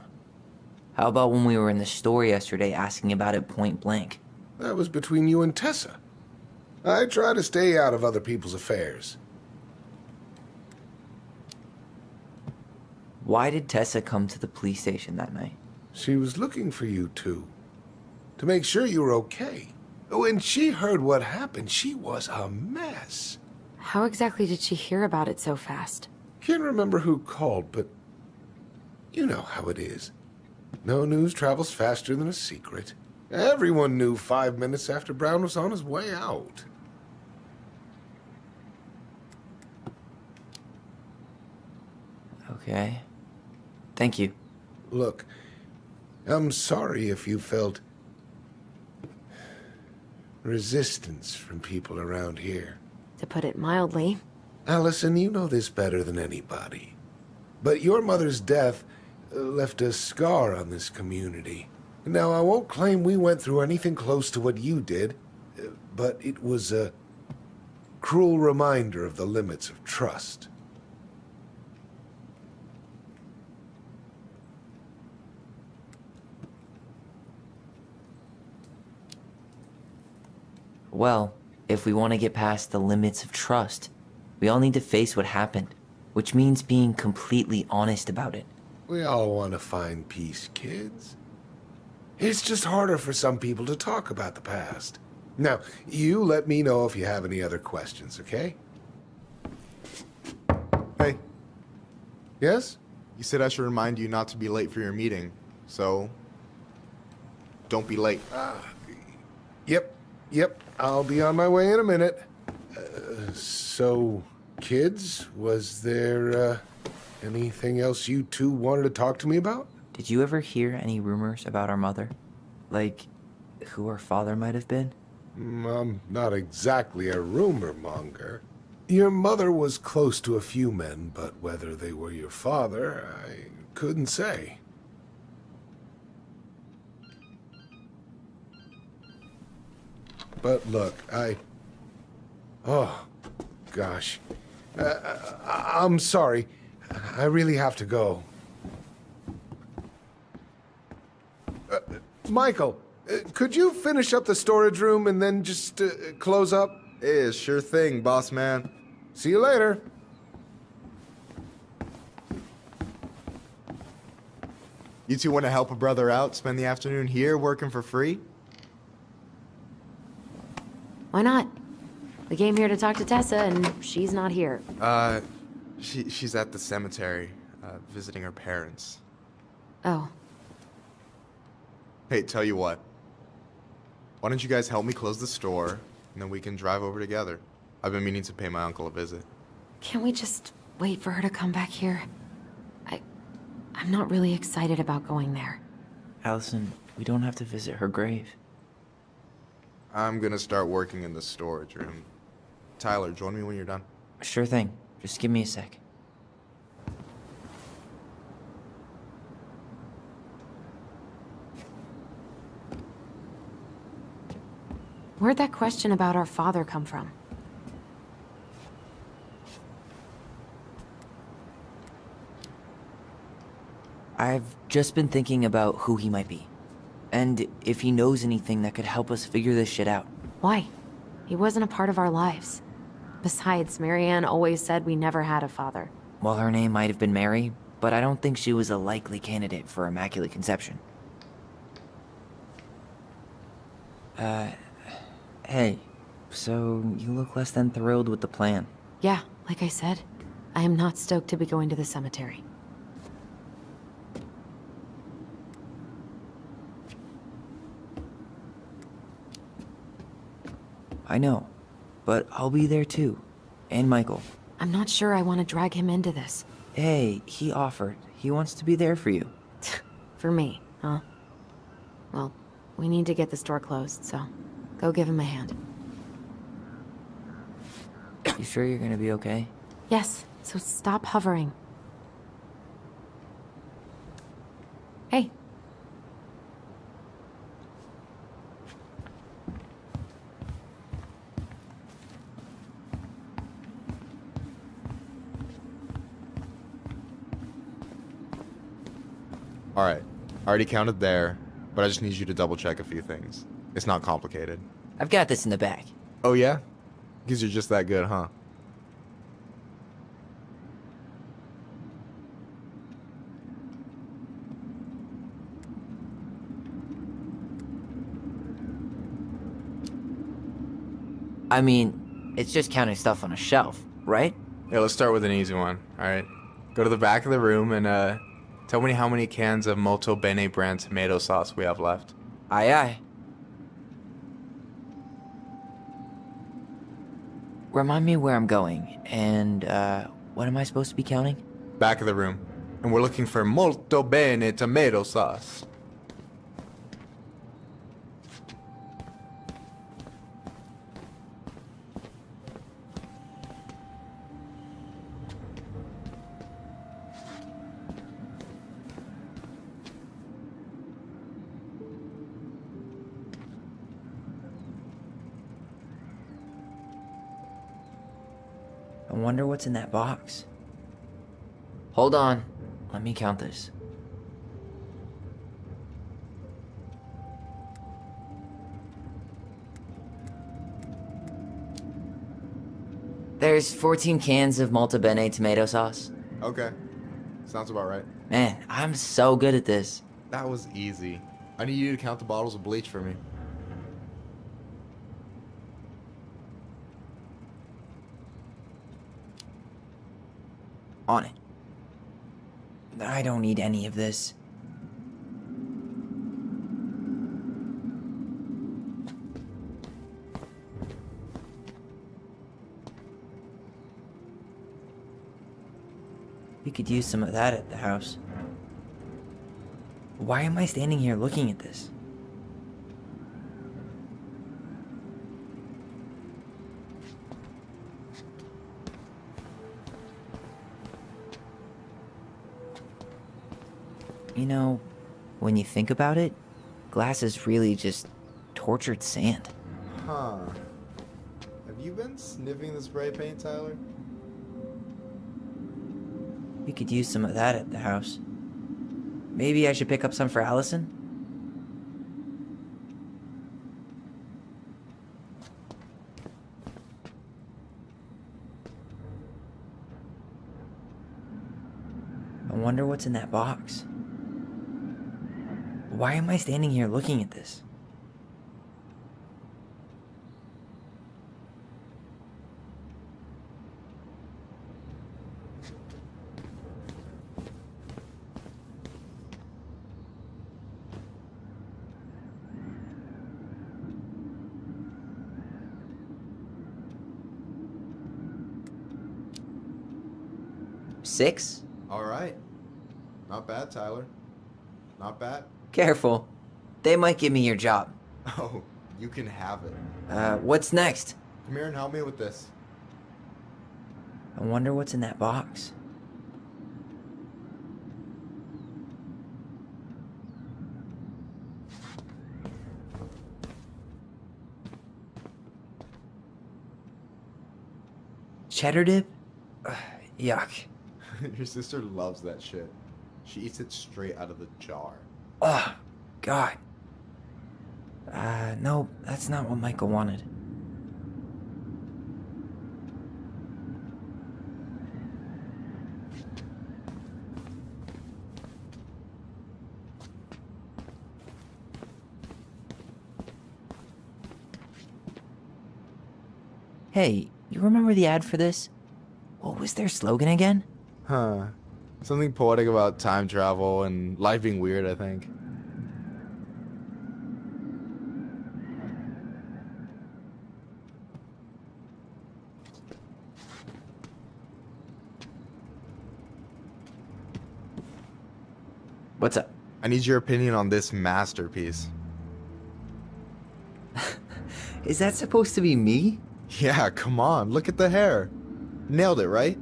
How about when we were in the store yesterday asking about it point blank? That was between you and Tessa. I try to stay out of other people's affairs. Why did Tessa come to the police station that night? She was looking for you two, to make sure you were okay. When she heard what happened, she was a mess. How exactly did she hear about it so fast? Can't remember who called, but you know how it is. No news travels faster than a secret. Everyone knew five minutes after Brown was on his way out. Okay. Thank you. Look, I'm sorry if you felt resistance from people around here. To put it mildly. Allison, you know this better than anybody. But your mother's death left a scar on this community. Now, I won't claim we went through anything close to what you did, but it was a cruel reminder of the limits of trust. Well, if we want to get past the limits of trust, we all need to face what happened, which means being completely honest about it. We all want to find peace, kids. It's just harder for some people to talk about the past. Now, you let me know if you have any other questions, okay? Hey. Yes? You said I should remind you not to be late for your meeting, so don't be late. Uh, yep, yep, I'll be on my way in a minute. Uh, so, kids, was there uh, anything else you two wanted to talk to me about? Did you ever hear any rumors about our mother? Like, who her father might have been? I'm not exactly a rumor monger. Your mother was close to a few men, but whether they were your father, I couldn't say. But look, I... Oh, gosh. Uh, I'm sorry. I really have to go. Uh, Michael! Could you finish up the storage room and then just uh, close up? Yeah, sure thing, boss man. See you later. You two want to help a brother out, spend the afternoon here working for free? Why not? We came here to talk to Tessa and she's not here. Uh, she, she's at the cemetery, uh, visiting her parents. Oh. Hey, tell you what. Why don't you guys help me close the store, and then we can drive over together. I've been meaning to pay my uncle a visit. Can't we just wait for her to come back here? I... I'm not really excited about going there. Allison, we don't have to visit her grave. I'm gonna start working in the storage room. Tyler, join me when you're done. Sure thing. Just give me a sec. Where'd that question about our father come from? I've just been thinking about who he might be. And if he knows anything that could help us figure this shit out. Why? He wasn't a part of our lives. Besides, Marianne always said we never had a father. Well, her name might have been Mary, but I don't think she was a likely candidate for Immaculate Conception. Uh... Hey, so you look less than thrilled with the plan. Yeah, like I said, I am not stoked to be going to the cemetery. I know, but I'll be there too, and Michael. I'm not sure I want to drag him into this. Hey, he offered. He wants to be there for you. For me, huh? Well, we need to get the store closed, so... Go give him a hand. You sure you're gonna be okay? Yes, so stop hovering. Hey. All right, I already counted there, but I just need you to double check a few things. It's not complicated. I've got this in the bag. Oh, yeah? Because you're just that good, huh? I mean, it's just counting stuff on a shelf, right? Yeah, let's start with an easy one, all right? Go to the back of the room and uh, tell me how many cans of Molto Bene brand tomato sauce we have left. Aye, aye. Remind me where I'm going, and, uh, what am I supposed to be counting? Back of the room. And we're looking for Molto Bene tomato sauce. I wonder what's in that box. Hold on. Let me count this. There's fourteen cans of Molto Bene tomato sauce. Okay. Sounds about right. Man, I'm so good at this. That was easy. I need you to count the bottles of bleach for me. On it. I don't need any of this. We could use some of that at the house. Why am I standing here looking at this? You know, when you think about it, glass is really just tortured sand. Huh. Have you been sniffing the spray paint, Tyler? We could use some of that at the house. Maybe I should pick up some for Allison? I wonder what's in that box. Why am I standing here looking at this? Six? All right. Not bad, Tyler. Not bad. Careful. They might give me your job. Oh, you can have it. Uh, what's next? Come here and help me with this. I wonder what's in that box. Cheddar dip? Uh, yuck. Your sister loves that shit. She eats it straight out of the jar. Oh, God. Uh, no, that's not what Michael wanted. Hey, you remember the ad for this? What was their slogan again? Huh. Something poetic about time travel and life being weird, I think. What's up? I need your opinion on this masterpiece. Is that supposed to be me? Yeah, come on. Look at the hair. Nailed it, right?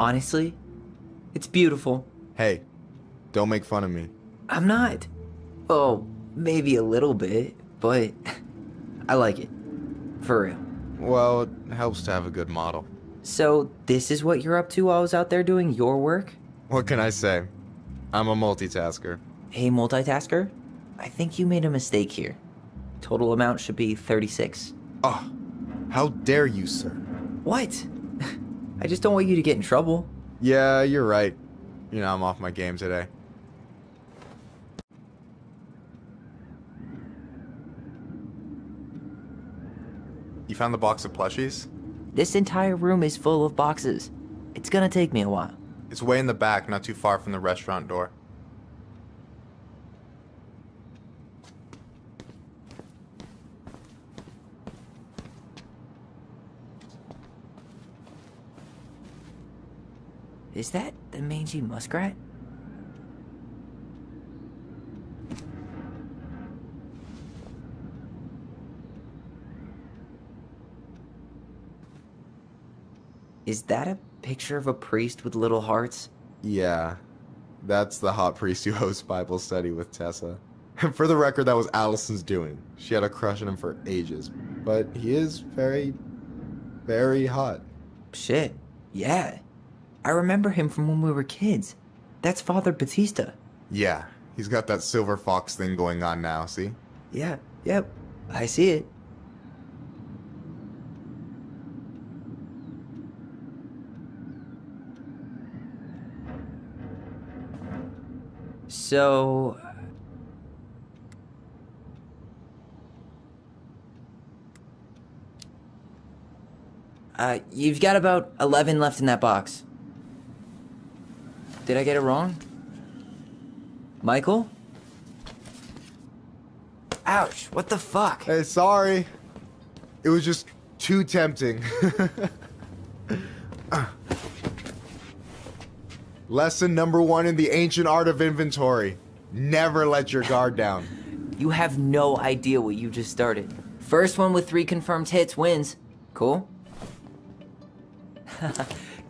Honestly, it's beautiful. Hey, don't make fun of me. I'm not. Oh, maybe a little bit, but I like it. For real. Well, it helps to have a good model. So this is what you're up to while I was out there doing your work? What can I say? I'm a multitasker. Hey, multitasker, I think you made a mistake here. Total amount should be thirty-six. Oh, how dare you, sir. What? I just don't want you to get in trouble. Yeah, you're right. You know, I'm off my game today. You found the box of plushies? This entire room is full of boxes. It's gonna take me a while. It's way in the back, not too far from the restaurant door. Is that the mangy muskrat? Is that a picture of a priest with little hearts? Yeah, that's the hot priest who hosts Bible study with Tessa. And for the record, that was Allison's doing. She had a crush on him for ages, but he is very, very hot. Shit, yeah. I remember him from when we were kids. That's Father Batista. Yeah, he's got that silver fox thing going on now, see? Yeah, yep, yeah, I see it. So, uh, you've got about eleven left in that box. Did I get it wrong? Michael? Ouch, what the fuck? Hey, sorry. It was just too tempting. uh. Lesson number one in the ancient art of inventory. Never let your guard down. You have no idea what you just started. First one with three confirmed hits wins. Cool?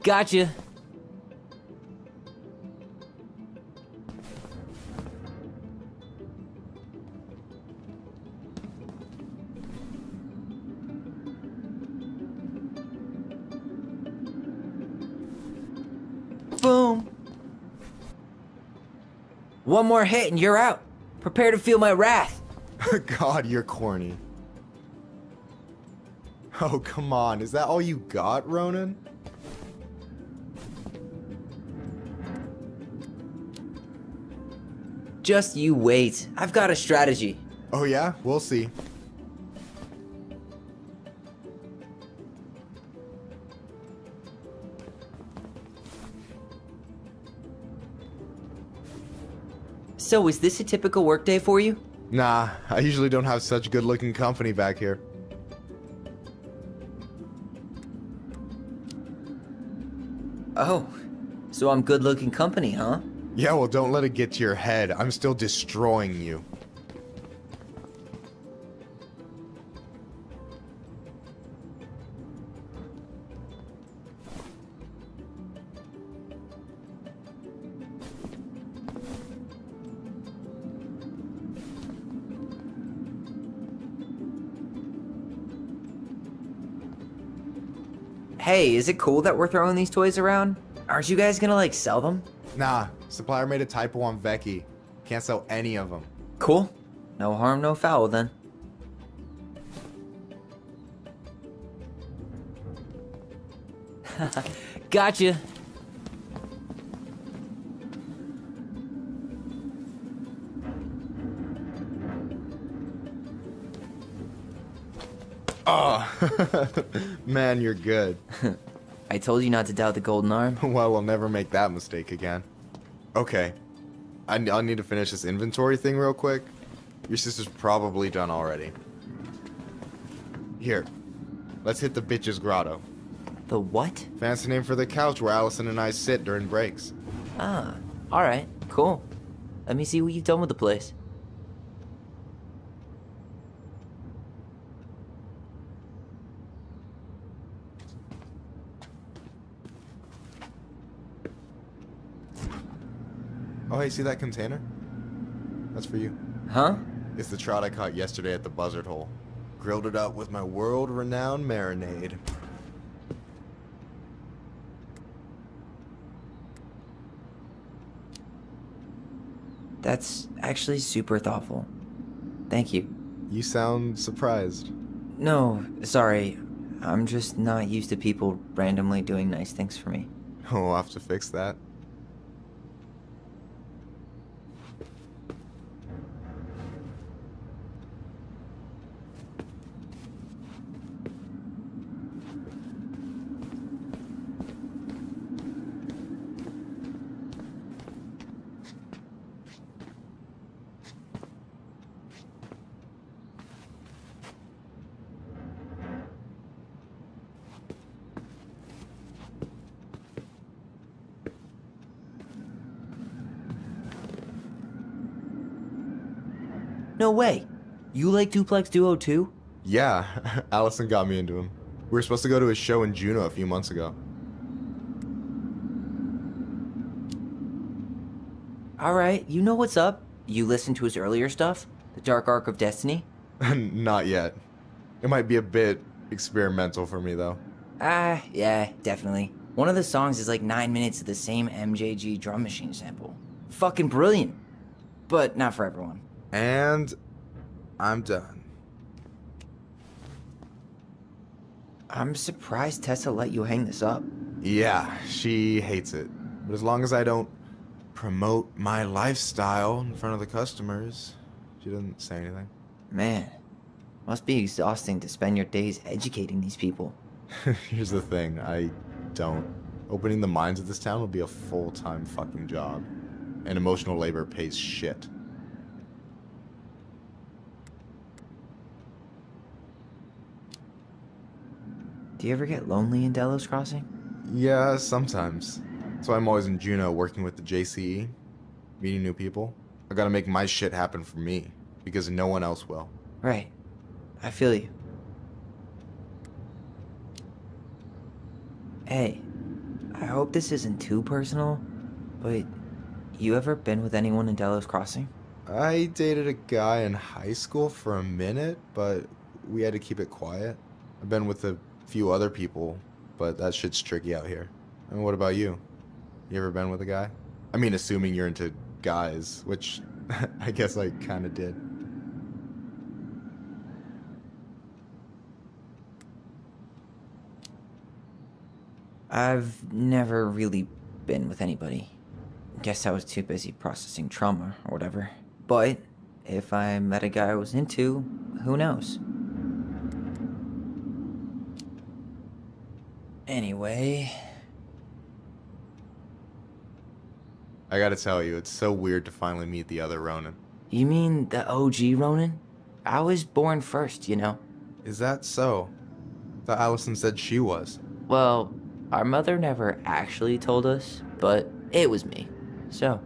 Gotcha. Boom. One more hit and you're out. Prepare to feel my wrath. God, you're corny. Oh, come on. Is that all you got, Ronan? Just you wait. I've got a strategy. Oh, yeah? We'll see. So, is this a typical workday for you? Nah, I usually don't have such good-looking company back here. Oh, so I'm good-looking company, huh? Yeah, well, don't let it get to your head. I'm still destroying you. Hey, is it cool that we're throwing these toys around? Aren't you guys gonna, like, sell them? Nah, supplier made a typo on Vecchi. Can't sell any of them. Cool. No harm, no foul, then. Gotcha. Oh, man, you're good. I told you not to doubt the golden arm. Well, we'll never make that mistake again. Okay, I, I need to finish this inventory thing real quick. Your sister's probably done already. Here, let's hit the bitch's grotto. The what? Fancy name for the couch where Allison and I sit during breaks. Ah, all right, cool. Let me see what you've done with the place. Oh, hey, see that container? That's for you. Huh? It's the trout I caught yesterday at the buzzard hole. Grilled it up with my world-renowned marinade. That's actually super thoughtful. Thank you. You sound surprised. No, sorry. I'm just not used to people randomly doing nice things for me. Oh, we'll have to fix that. No way. You like Duplex Duo too? Yeah, Allison got me into him. We were supposed to go to his show in Juneau a few months ago. Alright, you know what's up. You listened to his earlier stuff? The Dark Arc of Destiny? Not yet. It might be a bit experimental for me though. Ah, uh, yeah, definitely. One of the songs is like nine minutes of the same M J G drum machine sample. Fucking brilliant. But not for everyone. And I'm done. I'm surprised Tessa let you hang this up. Yeah, she hates it. But as long as I don't promote my lifestyle in front of the customers, she doesn't say anything. Man, must be exhausting to spend your days educating these people. Here's the thing, I don't. Opening the minds of this town would be a full-time fucking job. And emotional labor pays shit. Do you ever get lonely in Delos Crossing? Yeah, sometimes. So I'm always in Juneau working with the J C E, meeting new people. I gotta make my shit happen for me, because no one else will. Right. I feel you. Hey, I hope this isn't too personal, but you ever been with anyone in Delos Crossing? I dated a guy in high school for a minute, but we had to keep it quiet. I've been with a few other people, but that shit's tricky out here. And what about you? You ever been with a guy? I mean, assuming you're into guys, which I guess I kind of did. I've never really been with anybody. Guess I was too busy processing trauma or whatever. But if I met a guy I was into, who knows? Anyway, I gotta tell you, it's so weird to finally meet the other Ronan. You mean the O G Ronan? I was born first, you know. Is that so? I thought Allison said she was. Well, our mother never actually told us, but it was me. So,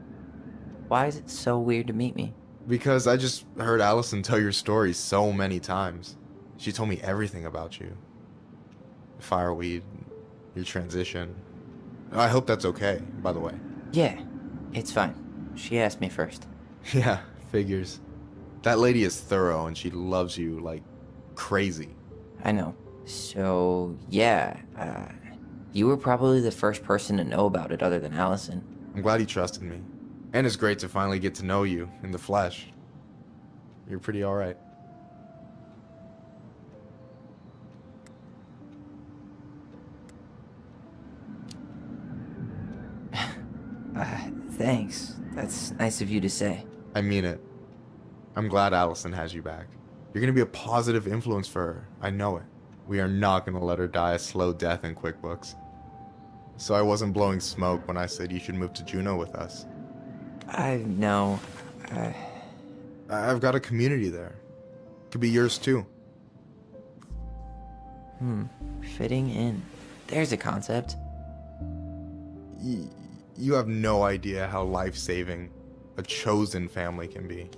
why is it so weird to meet me? Because I just heard Allison tell your story so many times. She told me everything about you. Fireweed. Your transition. I hope that's okay, by the way. Yeah, it's fine. She asked me first. Yeah, figures. That lady is thorough and she loves you like crazy. I know. So, yeah, uh, you were probably the first person to know about it other than Allison. I'm glad you trusted me. And it's great to finally get to know you in the flesh. You're pretty alright. Uh, thanks. That's nice of you to say. I mean it. I'm glad Allison has you back. You're gonna be a positive influence for her. I know it. We are not gonna let her die a slow death in QuickBooks. So I wasn't blowing smoke when I said you should move to Juneau with us. I know. I... I've got a community there. Could be yours too. Hmm. Fitting in. There's a concept. Y- You have no idea how life-saving a chosen family can be.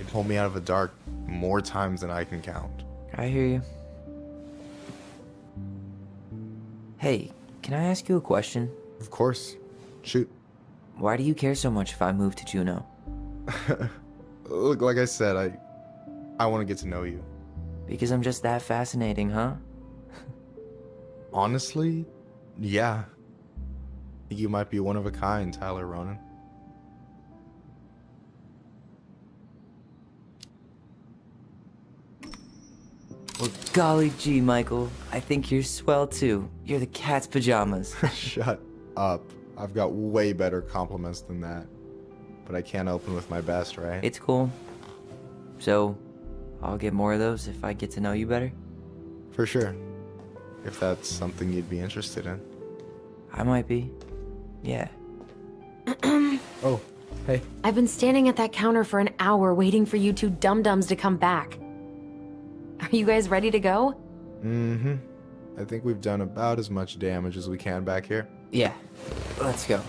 It pulled me out of the dark more times than I can count. I hear you. Hey, can I ask you a question? Of course. Shoot. Why do you care so much if I move to Juneau? Look, like I said, I, I want to get to know you. Because I'm just that fascinating, huh? Honestly, yeah. You might be one of a kind, Tyler Ronan. Well, golly gee, Michael. I think you're swell, too. You're the cat's pajamas. Shut up. I've got way better compliments than that. But I can't open with my best, right? It's cool. So, I'll get more of those if I get to know you better? For sure. If that's something you'd be interested in. I might be. Yeah. Oh, hey. I've been standing at that counter for an hour waiting for you two dum-dums to come back. Are you guys ready to go? Mm-hmm. I think we've done about as much damage as we can back here. Yeah. Let's go.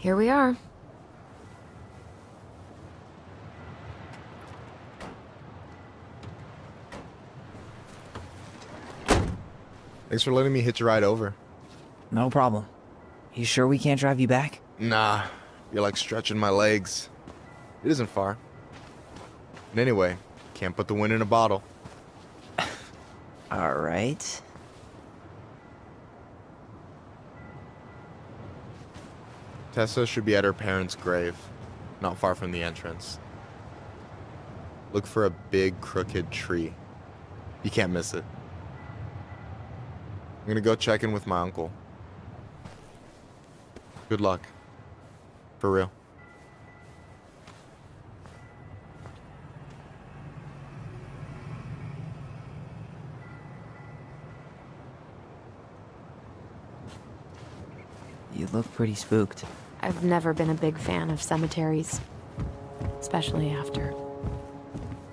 Here we are. Thanks for letting me hitch a ride over. No problem. You sure we can't drive you back? Nah, you're like stretching my legs. It isn't far. But anyway, can't put the wind in a bottle. All right. Tessa should be at her parents' grave, not far from the entrance. Look for a big, crooked tree. You can't miss it. I'm gonna go check in with my uncle. Good luck. For real. You look pretty spooked. I've never been a big fan of cemeteries. Especially after,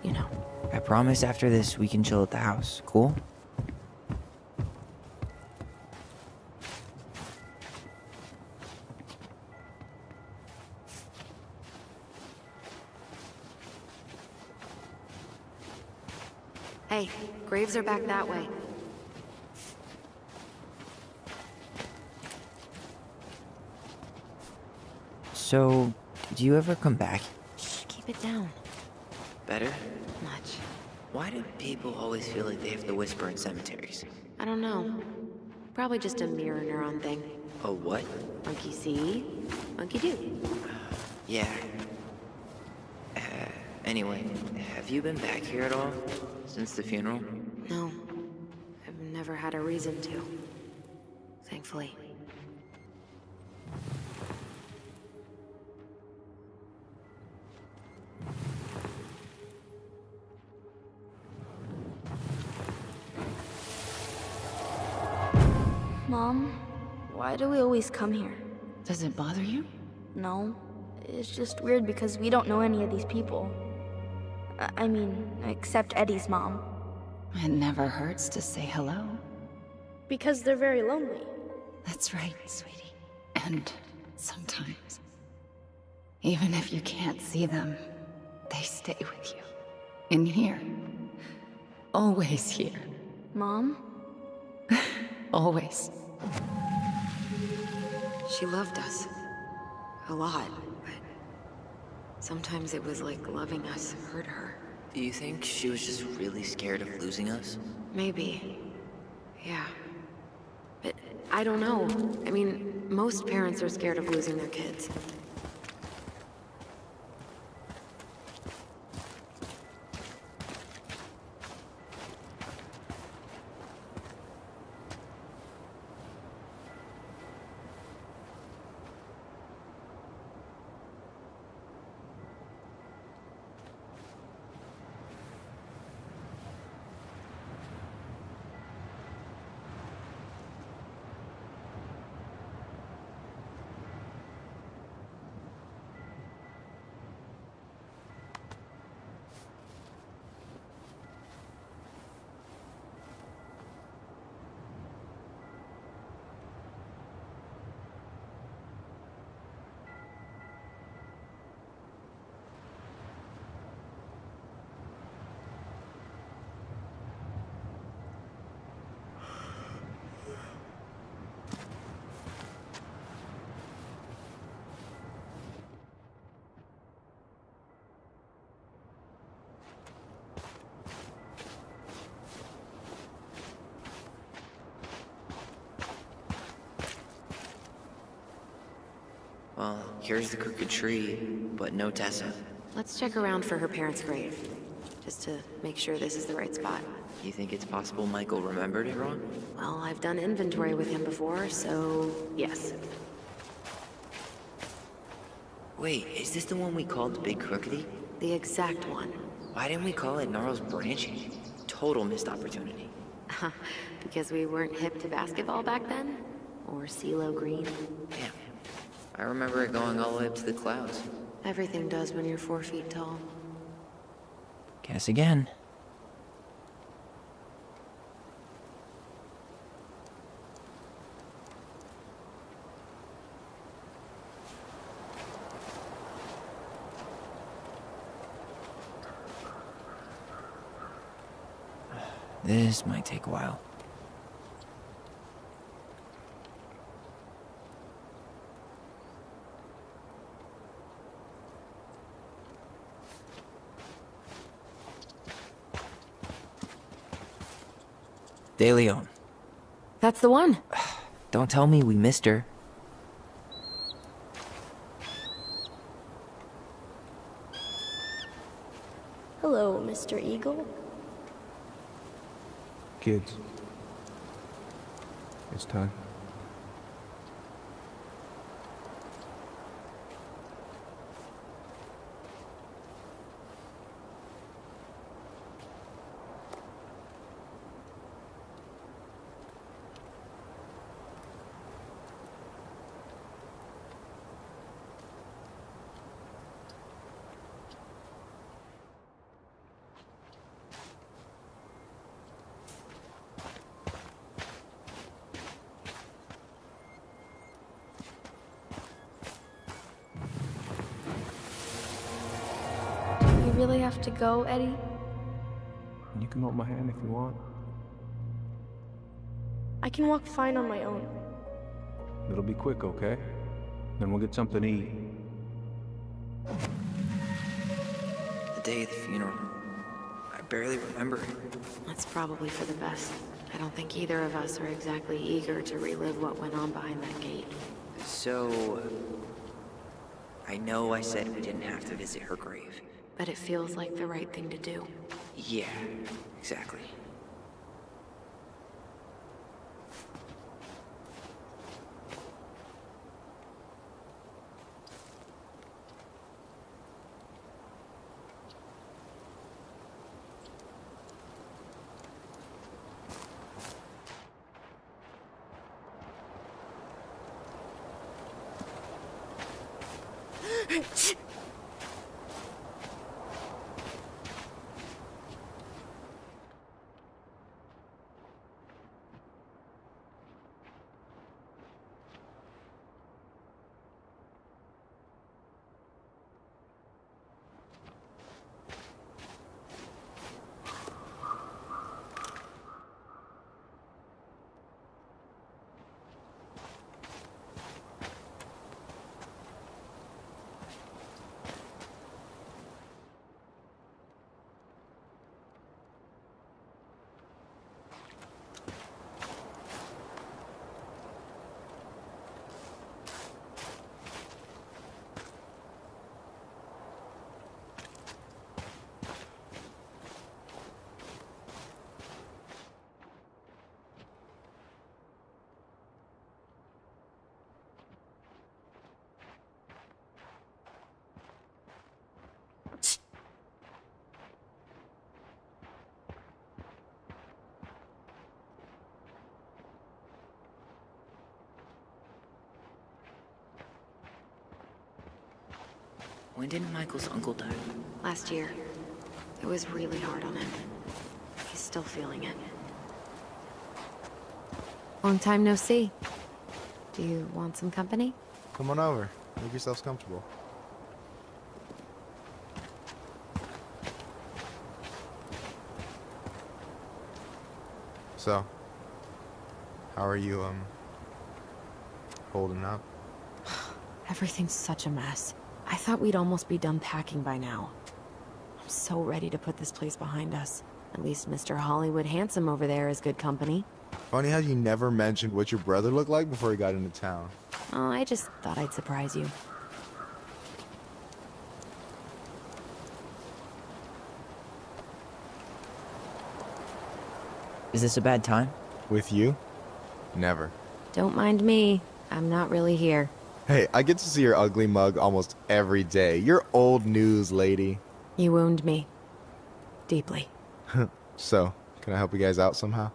you know. I promise after this we can chill at the house, cool? Hey, graves are back that way. So, do you ever come back? Shh, keep it down. Better? Much. Why do people always feel like they have to whisper in cemeteries? I don't know. Probably just a mirror neuron thing. A what? Monkey see, monkey do. Uh, yeah. Uh, anyway, have you been back here at all? Since the funeral? No. I've never had a reason to. Thankfully. Mom, why do we always come here? Does it bother you? No. It's just weird because we don't know any of these people. I mean, except Eddie's mom. It never hurts to say hello. Because they're very lonely. That's right, sweetie. And sometimes, even if you can't see them, they stay with you. In here. Always here. Mom? Always. She loved us. A lot. Sometimes it was like loving us hurt her. Do you think she was just really scared of losing us? Maybe. Yeah. But I don't know. I mean, most parents are scared of losing their kids. Well, here's the crooked tree, but no Tessa. Let's check around for her parents' grave, just to make sure this is the right spot. You think it's possible Michael remembered it wrong? Well, I've done inventory with him before, so yes. Wait, is this the one we called the Big Crookedy? The exact one. Why didn't we call it Gnarl's Branching? Total missed opportunity. Because we weren't hip to basketball back then? Or CeeLo Green? Damn. I remember it going all the way up to the clouds. Everything does when you're four feet tall. Guess again. This might take a while. De Leon. That's the one. Don't tell me we missed her. Hello, Mister Eagle. Kids, it's time. Really have to go, Eddie? You can hold my hand if you want. I can walk fine on my own. It'll be quick, okay? Then we'll get something to eat. The day of the funeral. I barely remember it. That's probably for the best. I don't think either of us are exactly eager to relive what went on behind that gate. So, I know I said we didn't have to visit her grave. But it feels like the right thing to do. Yeah, exactly. When did Michael's uncle die? Last year. It was really hard on him. He's still feeling it. Long time no see. Do you want some company? Come on over. Make yourselves comfortable. So, how are you, um, holding up? Everything's such a mess. I thought we'd almost be done packing by now. I'm so ready to put this place behind us. At least Mister Hollywood Handsome over there is good company. Funny how you never mentioned what your brother looked like before he got into town. Oh, I just thought I'd surprise you. Is this a bad time? With you? Never. Don't mind me. I'm not really here. Hey, I get to see your ugly mug almost every day. You're old news, lady. You wound me. Deeply. So, can I help you guys out somehow?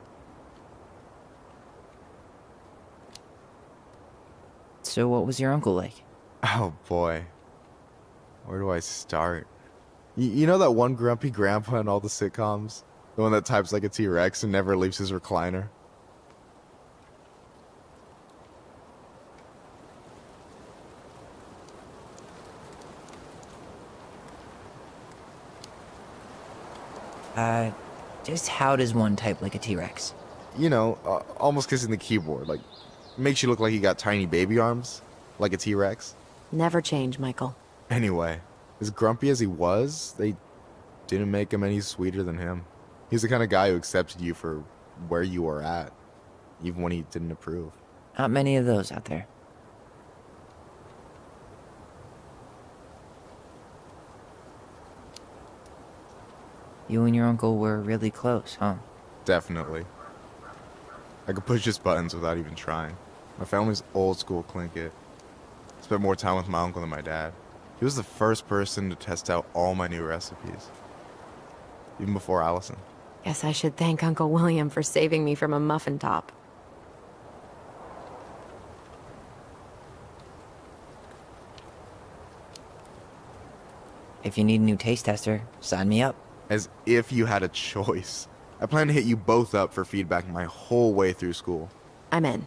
So what was your uncle like? Oh boy. Where do I start? Y- you know that one grumpy grandpa in all the sitcoms? The one that types like a T-Rex and never leaves his recliner? Uh, Just how does one type like a T-Rex? You know, uh, almost kissing the keyboard. Like, makes you look like you got tiny baby arms, like a T-Rex. Never change, Michael. Anyway, as grumpy as he was, they didn't make him any sweeter than him. He's the kind of guy who accepted you for where you were at, even when he didn't approve. Not many of those out there. You and your uncle were really close, huh? Definitely. I could push his buttons without even trying. My family's old school Clinkit. Spent more time with my uncle than my dad. He was the first person to test out all my new recipes. Even before Allison. Guess I should thank Uncle William for saving me from a muffin top. If you need a new taste tester, sign me up. As if you had a choice. I plan to hit you both up for feedback my whole way through school. I'm in.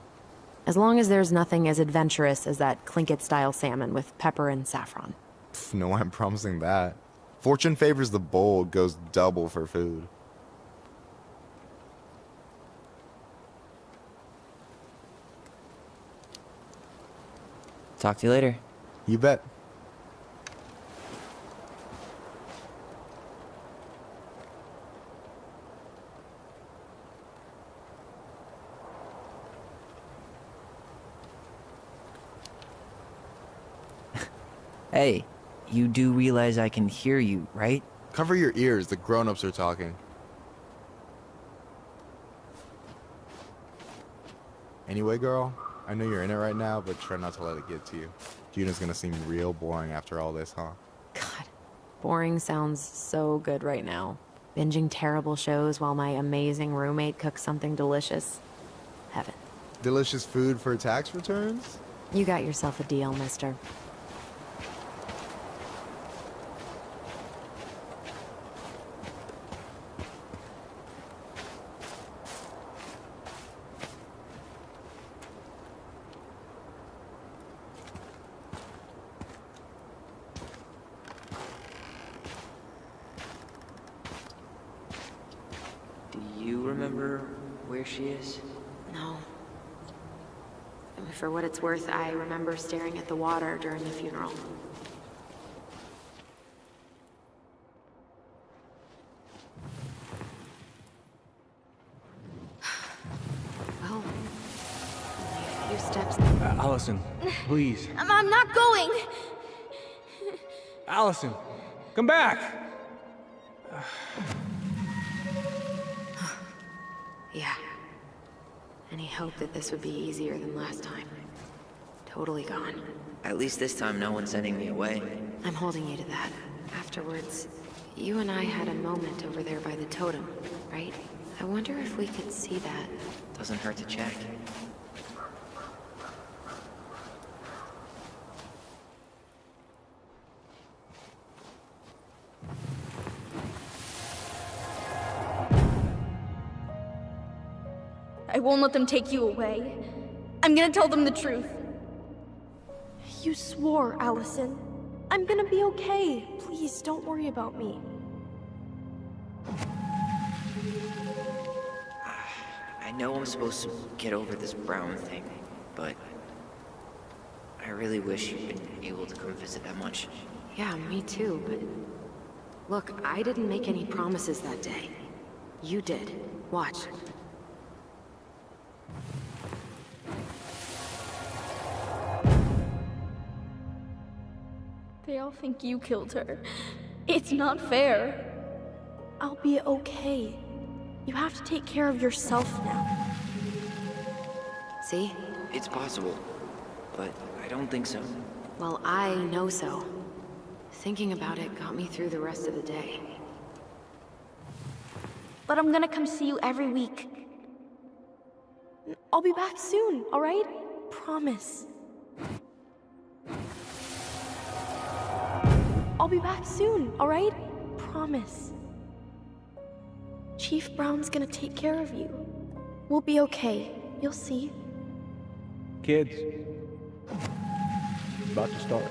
As long as there's nothing as adventurous as that Clinkit-style salmon with pepper and saffron. Pff, no, I'm promising that. Fortune favors the bold, goes double for food. Talk to you later. You bet. Hey, you do realize I can hear you, right? Cover your ears, the grown-ups are talking. Anyway, girl, I know you're in it right now, but try not to let it get to you. Juno's gonna seem real boring after all this, huh? God, boring sounds so good right now. Binging terrible shows while my amazing roommate cooks something delicious. Heaven. Delicious food for tax returns? You got yourself a deal, mister. Worth, I remember staring at the water during the funeral. Well, a few steps. Uh, Allison, please. I'm, I'm not going. Allison, come back. Yeah. Any hope that this would be easier than last time? Totally gone. At least this time no one's sending me away. I'm holding you to that. Afterwards, you and I had a moment over there by the totem, right? I wonder if we could see that. Doesn't hurt to check. I won't let them take you away. I'm gonna tell them the truth. You swore, Allison. I'm gonna be okay. Please, don't worry about me. I know I'm supposed to get over this Brown thing, but I really wish you'd been able to come visit that much. Yeah, me too, but look, I didn't make any promises that day. You did. Watch. They all think you killed her. It's not fair. I'll be okay. You have to take care of yourself now. See? It's possible, but I don't think so. Well, I know so. Thinking about it got me through the rest of the day. But I'm gonna come see you every week. I'll be back soon, all right? Promise. I'll be back soon, all right? Promise. Chief Brown's gonna take care of you. We'll be okay. You'll see. Kids, it's about to start.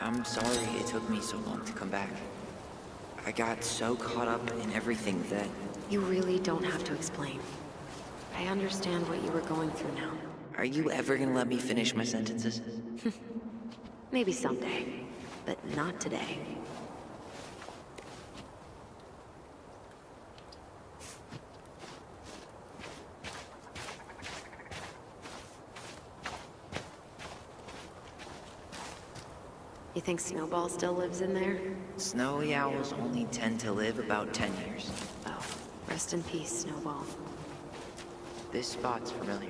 I'm sorry it took me so long to come back. I got so caught up in everything that... You really don't have to explain. I understand what you were going through now. Are you ever gonna let me finish my sentences? Maybe someday, but not today. You think Snowball still lives in there? Snowy owls only tend to live about ten years. Oh, rest in peace, Snowball. This spot's familiar.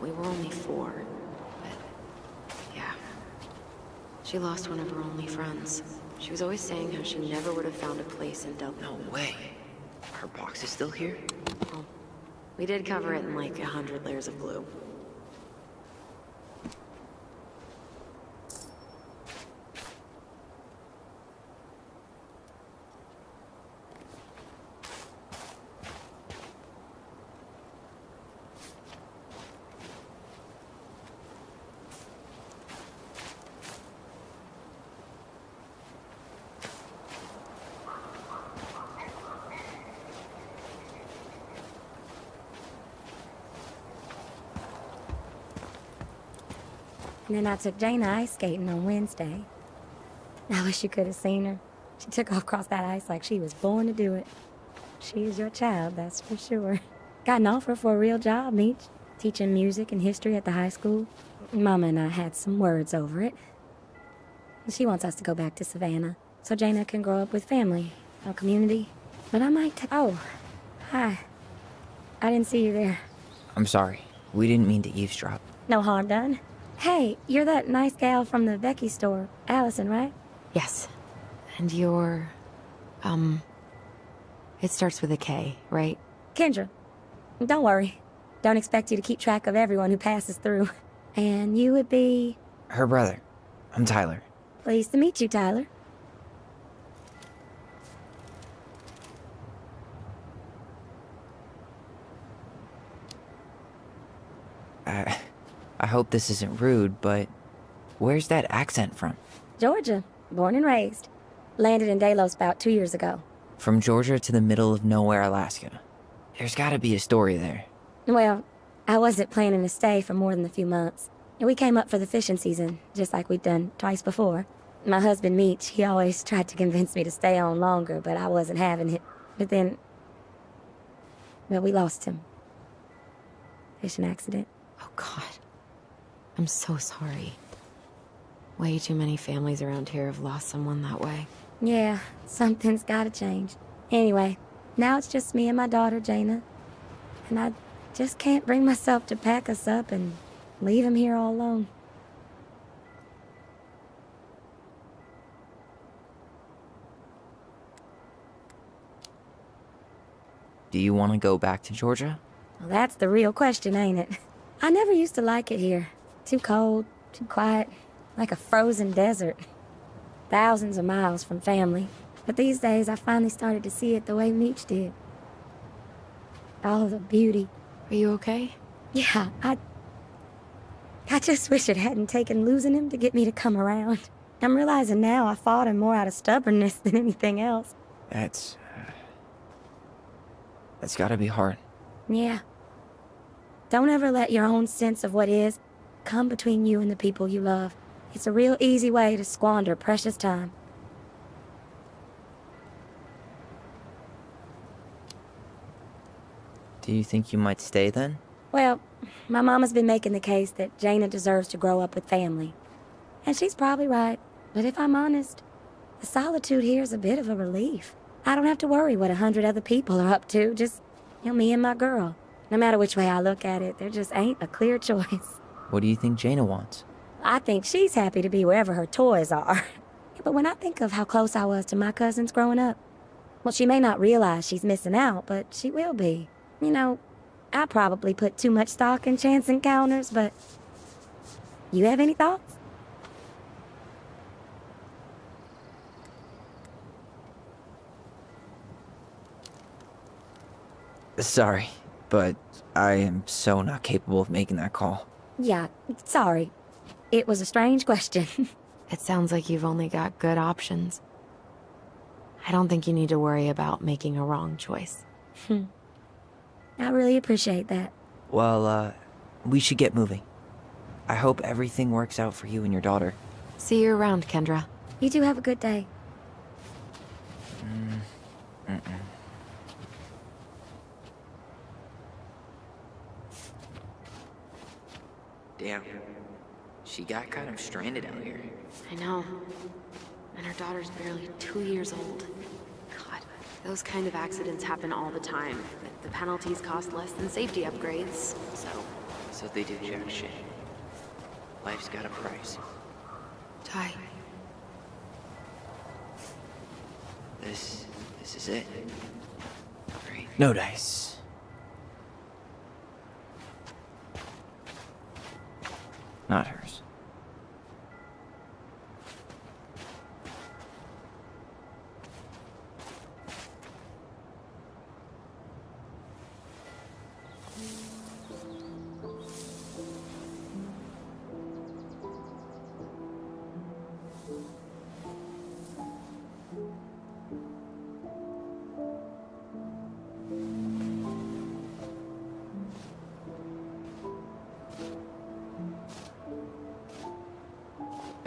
We were only four, but yeah. She lost one of her only friends. She was always saying how she never would have found a place in Dublin. No way. Her box is still here? Well, we did cover it in like a hundred layers of glue. And then I took Jaina ice skating on Wednesday. I wish you could have seen her. She took off across that ice like she was born to do it. She is your child, that's for sure. Got an offer for a real job, Meech, teaching music and history at the high school. Mama and I had some words over it. She wants us to go back to Savannah, so Jaina can grow up with family, our community. But I might take... Oh, hi. I didn't see you there. I'm sorry. We didn't mean to eavesdrop. No harm done. Hey, you're that nice gal from the Becky store, Allison, right? Yes. And you're... um... It starts with a K, right? Kendra. Don't worry. Don't expect you to keep track of everyone who passes through. And you would be... Her brother. I'm Tyler. Pleased to meet you, Tyler. Uh... I hope this isn't rude, but where's that accent from? Georgia. Born and raised. Landed in Delos about two years ago. From Georgia to the middle of nowhere, Alaska. There's gotta be a story there. Well, I wasn't planning to stay for more than a few months. We came up for the fishing season, just like we'd done twice before. My husband, Meech, he always tried to convince me to stay on longer, but I wasn't having it. But then... Well, we lost him. Fishing accident. Oh, God. I'm so sorry. Way too many families around here have lost someone that way. Yeah, something's gotta change. Anyway, now it's just me and my daughter, Jaina. And I just can't bring myself to pack us up and leave him here all alone. Do you want to go back to Georgia? Well, that's the real question, ain't it? I never used to like it here. Too cold, too quiet, like a frozen desert. Thousands of miles from family. But these days, I finally started to see it the way Meech did. All of the beauty. Are you okay? Yeah, I... I just wish it hadn't taken losing him to get me to come around. I'm realizing now I fought him more out of stubbornness than anything else. That's... Uh, that's gotta be hard. Yeah. Don't ever let your own sense of what is come between you and the people you love. It's a real easy way to squander precious time. Do you think you might stay then? Well, my mama's been making the case that Jaina deserves to grow up with family. And she's probably right. But if I'm honest, the solitude here is a bit of a relief. I don't have to worry what a hundred other people are up to, just, you know, me and my girl. No matter which way I look at it, there just ain't a clear choice. What do you think Jaina wants? I think she's happy to be wherever her toys are. But when I think of how close I was to my cousins growing up, well, she may not realize she's missing out, but she will be. You know, I probably put too much stock in chance encounters, but... You have any thoughts? Sorry, but I am so not capable of making that call. Yeah, sorry. It was a strange question. It sounds like you've only got good options. I don't think you need to worry about making a wrong choice. Hmm. I really appreciate that. Well, uh, we should get moving. I hope everything works out for you and your daughter. See you around, Kendra. You do have a good day. Mm, mm-mm. Damn. She got kind of stranded out here. I know. And her daughter's barely two years old. God, those kind of accidents happen all the time. But the penalties cost less than safety upgrades, so... So they do jack shit. Life's got a price. Ty. This... this is it. Great. No dice. Not hers.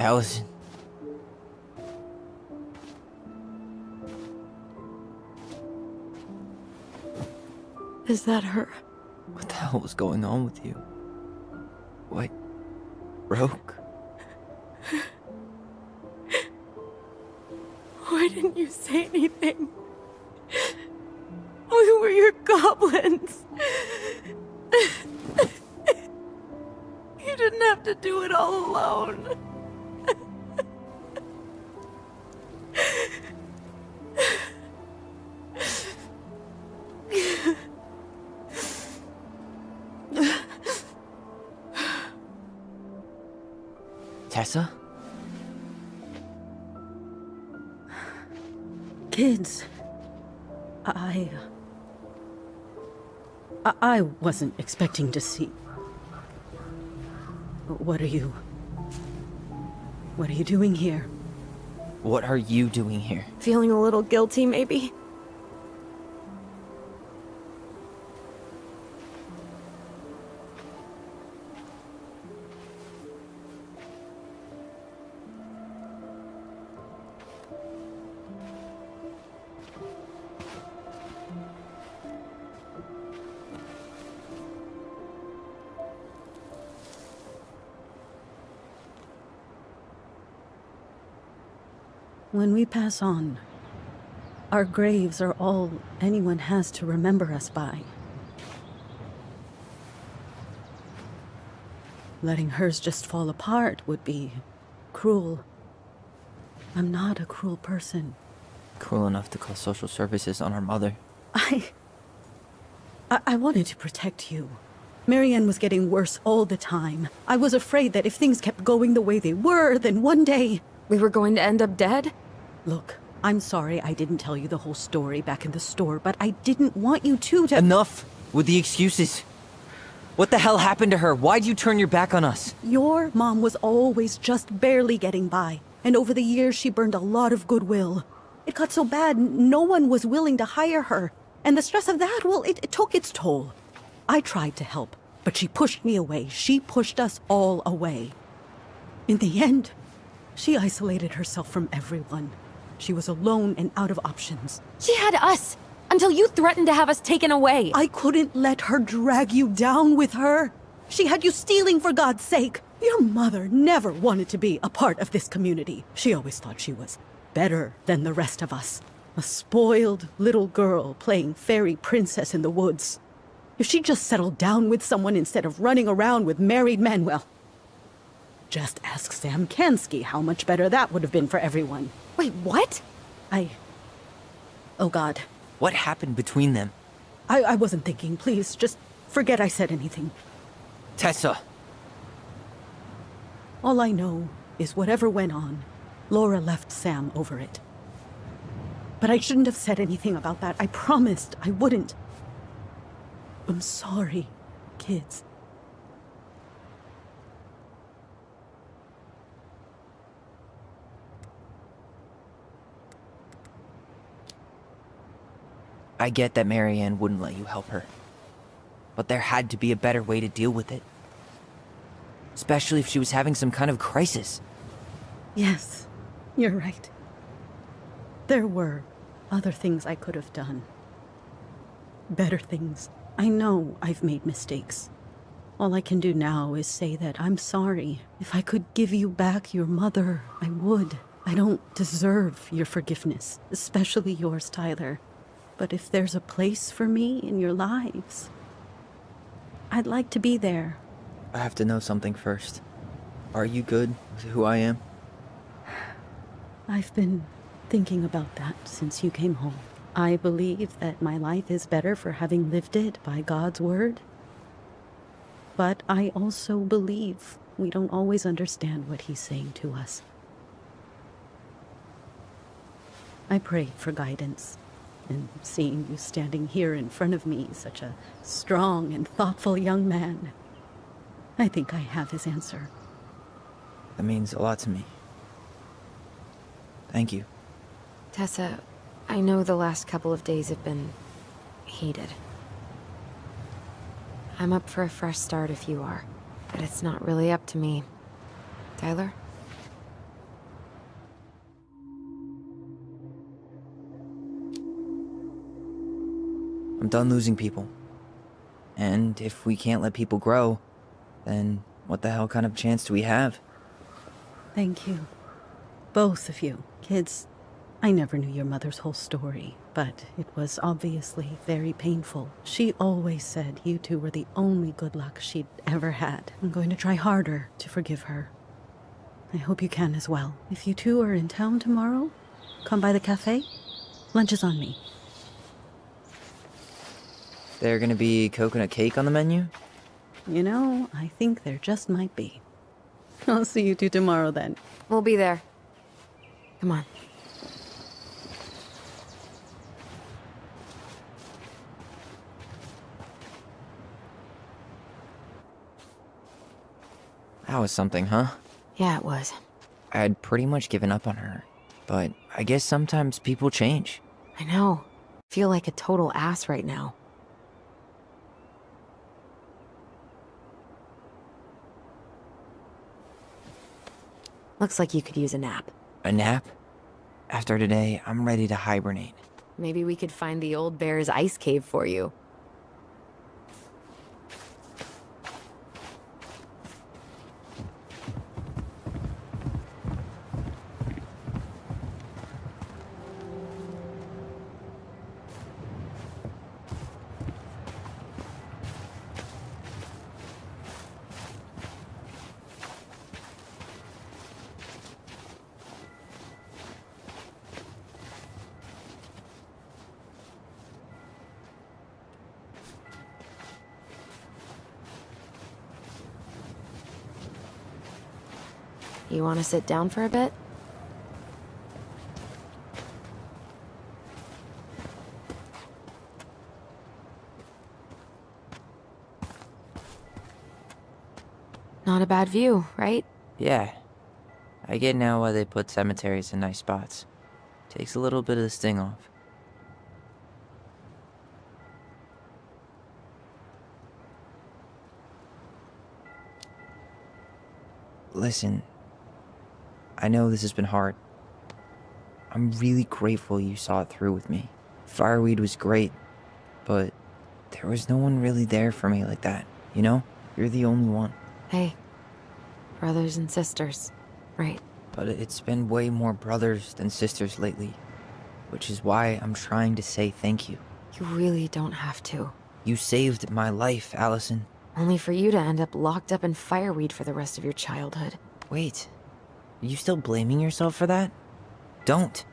Allison. Is that her? What the hell was going on with you? What? Broke? Why didn't you say anything? We were your goblins. You didn't have to do it all alone. Tessa? Kids, I, I... I wasn't expecting to see... What are you... What are you doing here? What are you doing here? Feeling a little guilty, maybe? When we pass on, our graves are all anyone has to remember us by. Letting hers just fall apart would be cruel. I'm not a cruel person. Cruel enough to call social services on her mother. I... I, I wanted to protect you. Marianne was getting worse all the time. I was afraid that if things kept going the way they were, then one day... We were going to end up dead? Look, I'm sorry I didn't tell you the whole story back in the store, but I didn't want you two to- Enough with the excuses. What the hell happened to her? Why'd you turn your back on us? Your mom was always just barely getting by, and over the years she burned a lot of goodwill. It got so bad, no one was willing to hire her, and the stress of that, well, it, it took its toll. I tried to help, but she pushed me away. She pushed us all away. In the end, she isolated herself from everyone. She was alone and out of options. She had us, until you threatened to have us taken away. I couldn't let her drag you down with her. She had you stealing, for God's sake. Your mother never wanted to be a part of this community. She always thought she was better than the rest of us. A spoiled little girl playing fairy princess in the woods. If she just settled down with someone instead of running around with married men, well... Just ask Sam Kansky how much better that would have been for everyone. Wait, what? I... Oh, God. What happened between them? I, I wasn't thinking. Please, just forget I said anything. Tessa! All I know is whatever went on, Laura left Sam over it. But I shouldn't have said anything about that. I promised I wouldn't. I'm sorry, kids. I get that Marianne wouldn't let you help her, but there had to be a better way to deal with it. Especially if she was having some kind of crisis. Yes, you're right. There were other things I could have done. Better things. I know I've made mistakes. All I can do now is say that I'm sorry. If I could give you back your mother, I would. I don't deserve your forgiveness, especially yours, Tyler. But if there's a place for me in your lives, I'd like to be there. I have to know something first. Are you good with who I am? I've been thinking about that since you came home. I believe that my life is better for having lived it by God's word. But I also believe we don't always understand what he's saying to us. I pray for guidance. And seeing you standing here in front of me, such a strong and thoughtful young man, I think I have his answer. That means a lot to me. Thank you. Tessa, I know the last couple of days have been heated. I'm up for a fresh start if you are, but it's not really up to me. Tyler? I'm done losing people. And if we can't let people grow, then what the hell kind of chance do we have? Thank you. Both of you. Kids, I never knew your mother's whole story, but it was obviously very painful. She always said you two were the only good luck she'd ever had. I'm going to try harder to forgive her. I hope you can as well. If you two are in town tomorrow, come by the cafe. Lunch is on me. There gonna be coconut cake on the menu? You know, I think there just might be. I'll see you two tomorrow then. We'll be there. Come on. That was something, huh? Yeah, it was. I had pretty much given up on her, but I guess sometimes people change. I know. I feel like a total ass right now. Looks like you could use a nap. A nap? After today, I'm ready to hibernate. Maybe we could find the old bear's ice cave for you. You want to sit down for a bit? Not a bad view, right? Yeah. I get now why they put cemeteries in nice spots. Takes a little bit of the sting off. Listen. I know this has been hard. I'm really grateful you saw it through with me. Fireweed was great, but there was no one really there for me like that, you know? You're the only one. Hey, brothers and sisters, right? But it's been way more brothers than sisters lately, which is why I'm trying to say thank you. You really don't have to. You saved my life, Allison. Only for you to end up locked up in Fireweed for the rest of your childhood. Wait. Are you still blaming yourself for that? Don't.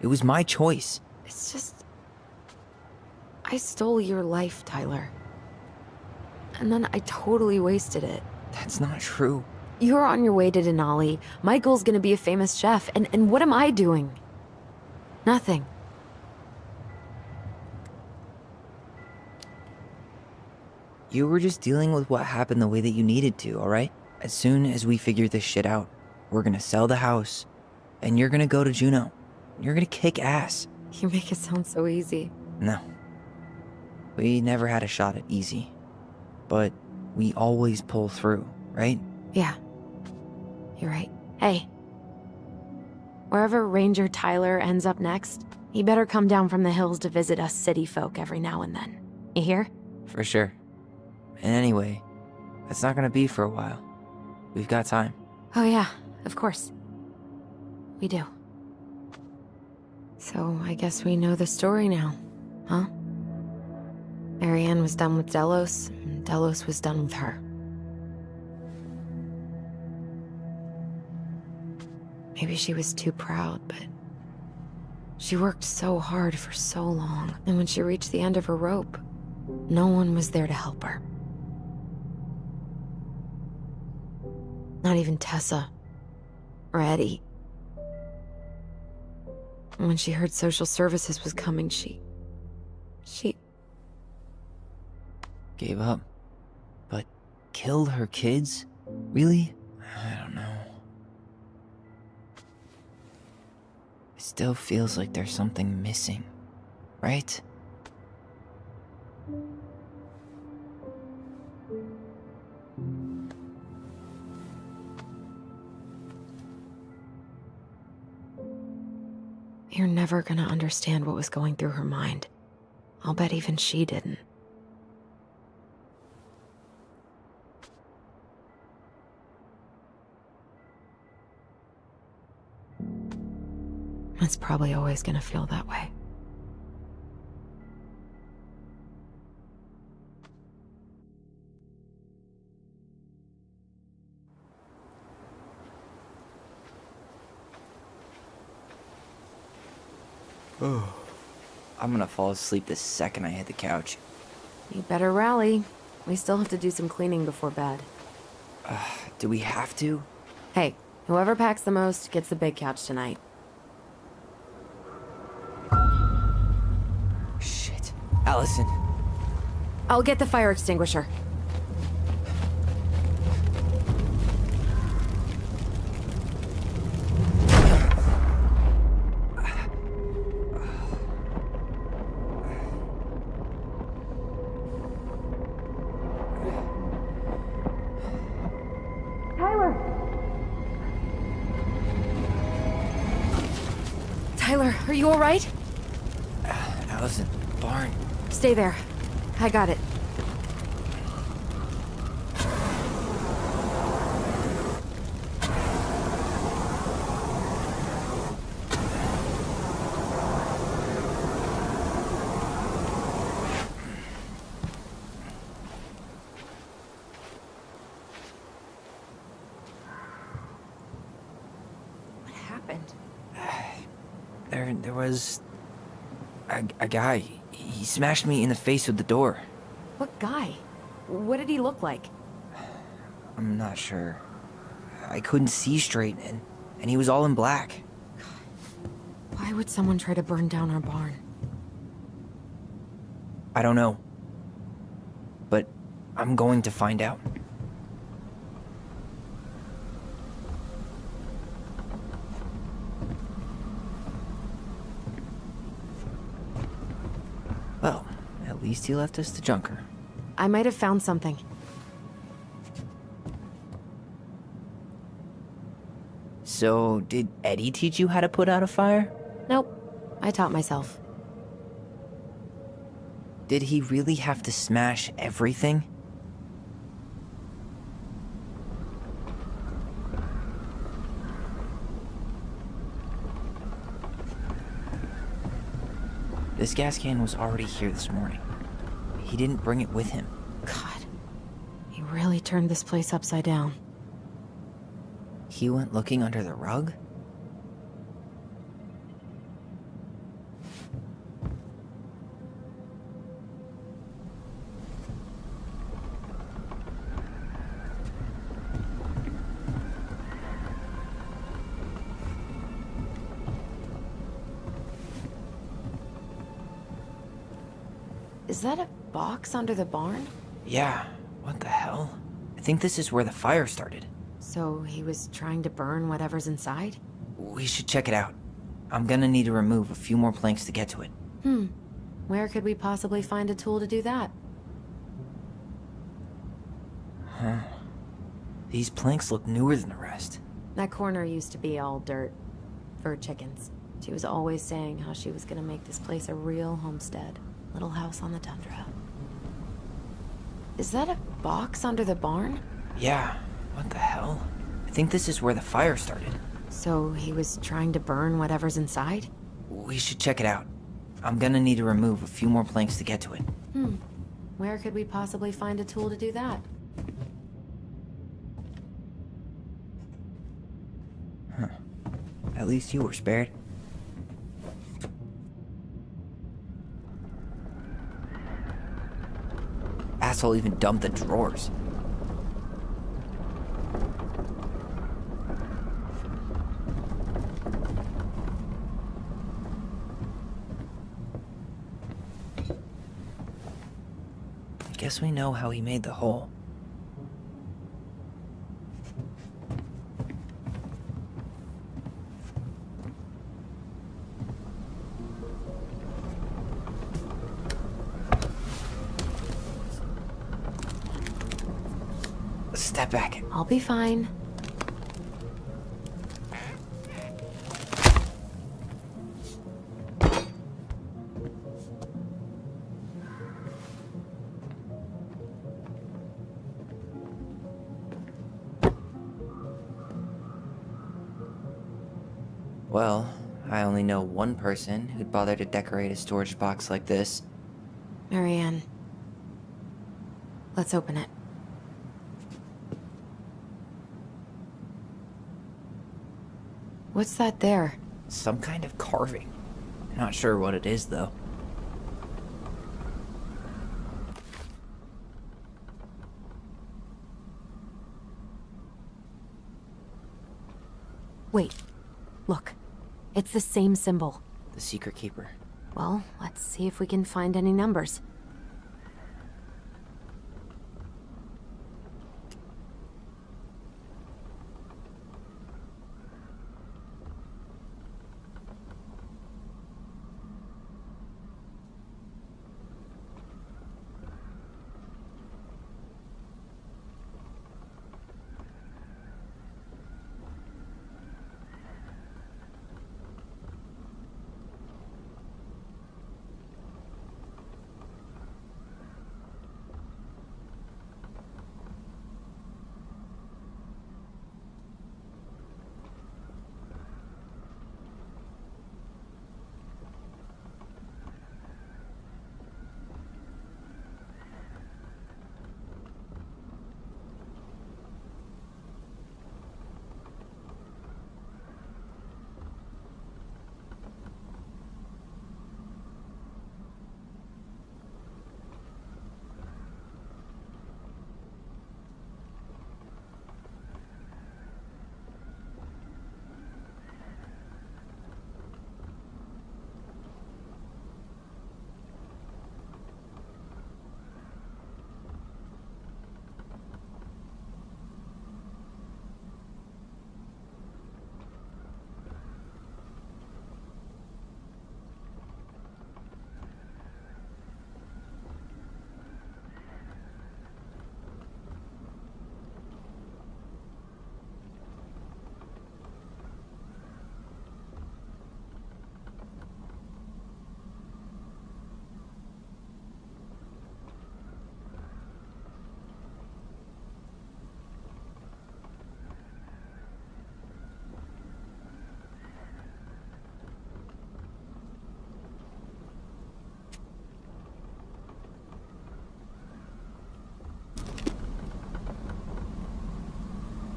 It was my choice. It's just... I stole your life, Tyler. And then I totally wasted it. That's not true. You're on your way to Denali. Michael's gonna be a famous chef. And, and what am I doing? Nothing. You were just dealing with what happened the way that you needed to, alright? As soon as we figure this shit out, we're gonna sell the house, and you're gonna go to Juneau. You're gonna kick ass. You make it sound so easy. No. We never had a shot at easy. But we always pull through, right? Yeah. You're right. Hey. Wherever Ranger Tyler ends up next, he better come down from the hills to visit us city folk every now and then. You hear? For sure. And anyway, that's not gonna be for a while. We've got time. Oh yeah, of course. We do. So, I guess we know the story now, huh? Marianne was done with Delos, and Delos was done with her. Maybe she was too proud, but she worked so hard for so long, and when she reached the end of her rope, no one was there to help her. Not even Tessa, or Eddie. When she heard social services was coming, she... she... gave up. But killed her kids? Really? I don't know. It still feels like there's something missing, right? You're never gonna understand what was going through her mind. I'll bet even she didn't. It's probably always gonna feel that way. Oh, I'm gonna fall asleep the second I hit the couch. You better rally. We still have to do some cleaning before bed. Uh, do we have to? Hey, whoever packs the most gets the big couch tonight. Shit. Allison. I'll get the fire extinguisher. You all right? Uh, Allison, barn. Stay there. I got it. A, a guy. He smashed me in the face with the door. What guy? What did he look like? I'm not sure. I couldn't see straight, and, and he was all in black. God. Why would someone try to burn down our barn? I don't know. But I'm going to find out. At least he left us the junker. I might have found something. So, did Eddie teach you how to put out a fire? Nope. I taught myself. Did he really have to smash everything? This gas can was already here this morning. He didn't bring it with him. God, he really turned this place upside down. He went looking under the rug? Is that a box under the barn? Yeah, what the hell? I think this is where the fire started. So he was trying to burn whatever's inside? We should check it out. I'm gonna need to remove a few more planks to get to it. Hmm. Where could we possibly find a tool to do that? Huh. These planks look newer than the rest. That corner used to be all dirt. For chickens. She was always saying how she was gonna make this place a real homestead. Little house on the tundra. Is that a box under the barn? Yeah. What the hell? I think this is where the fire started. So he was trying to burn whatever's inside? We should check it out. I'm gonna need to remove a few more planks to get to it. Hmm. Where could we possibly find a tool to do that? Huh. At least you were spared. Asshole even dumped the drawers. Guess we know how he made the hole. Step back. I'll be fine. Well, I only know one person who'd bother to decorate a storage box like this. Marianne. Let's open it. What's that there? Some kind of carving. Not sure what it is, though. Wait. Look. It's the same symbol. The secret keeper. Well, let's see if we can find any numbers.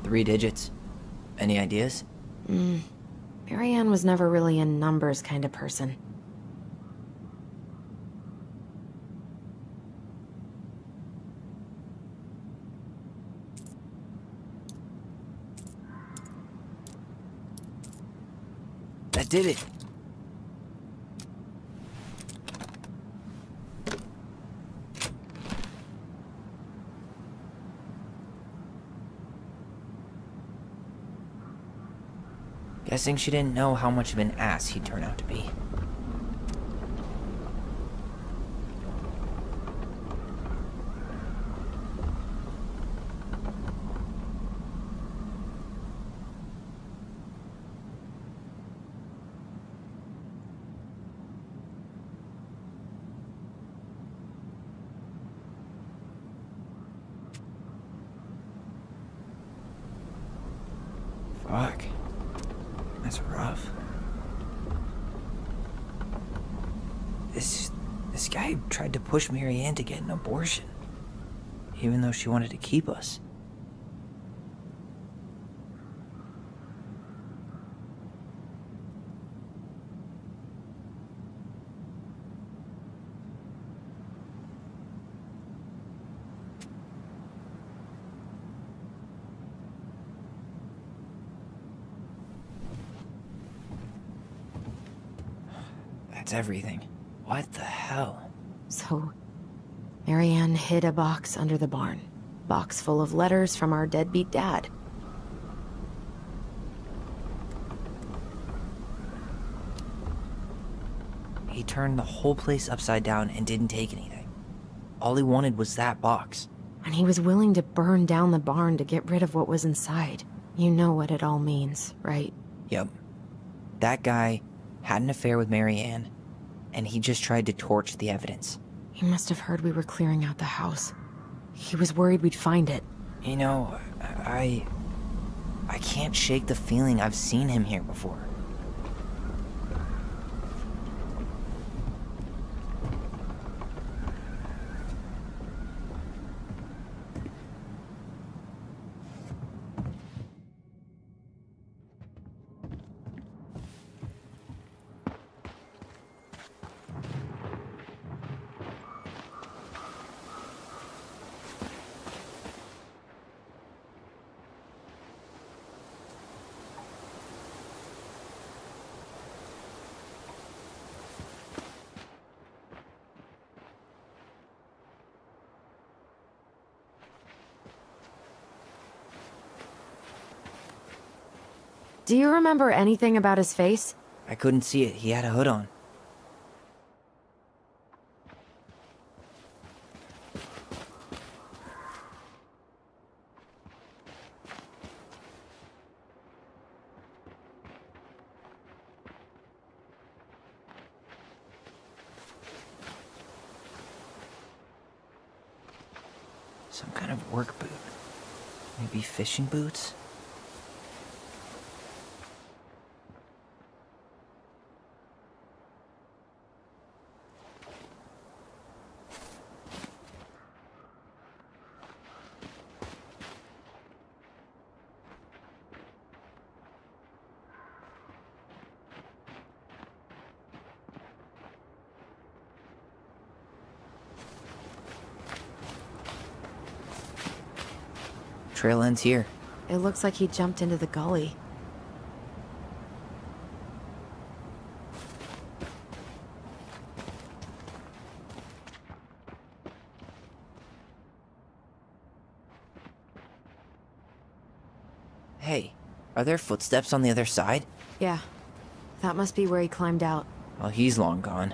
Three digits. Any ideas? Mm. Marianne was never really a numbers kind of person. That did it! guessing she didn't know how much of an ass he'd turn out to be. Fuck. That's rough. This this guy tried to push Marianne to get an abortion, even though she wanted to keep us. Everything. What the hell? So, Marianne hid a box under the barn. Box full of letters from our deadbeat dad. He turned the whole place upside down and didn't take anything. All he wanted was that box. And he was willing to burn down the barn to get rid of what was inside. You know what it all means, right? Yep. That guy had an affair with Marianne, and he just tried to torch the evidence. He must have heard we were clearing out the house. He was worried we'd find it. You know, I... I can't shake the feeling I've seen him here before. Do you remember anything about his face? I couldn't see it. He had a hood on. Some kind of work boot. Maybe fishing boots? Trail ends here. It looks like he jumped into the gully. Hey, are there footsteps on the other side? Yeah, that must be where he climbed out. Well, he's long gone.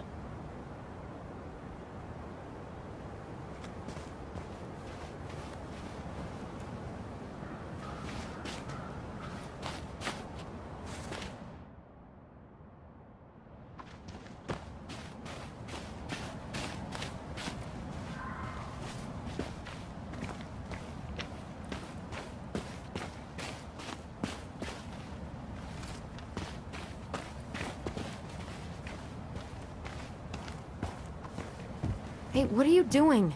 Hey, what are you doing?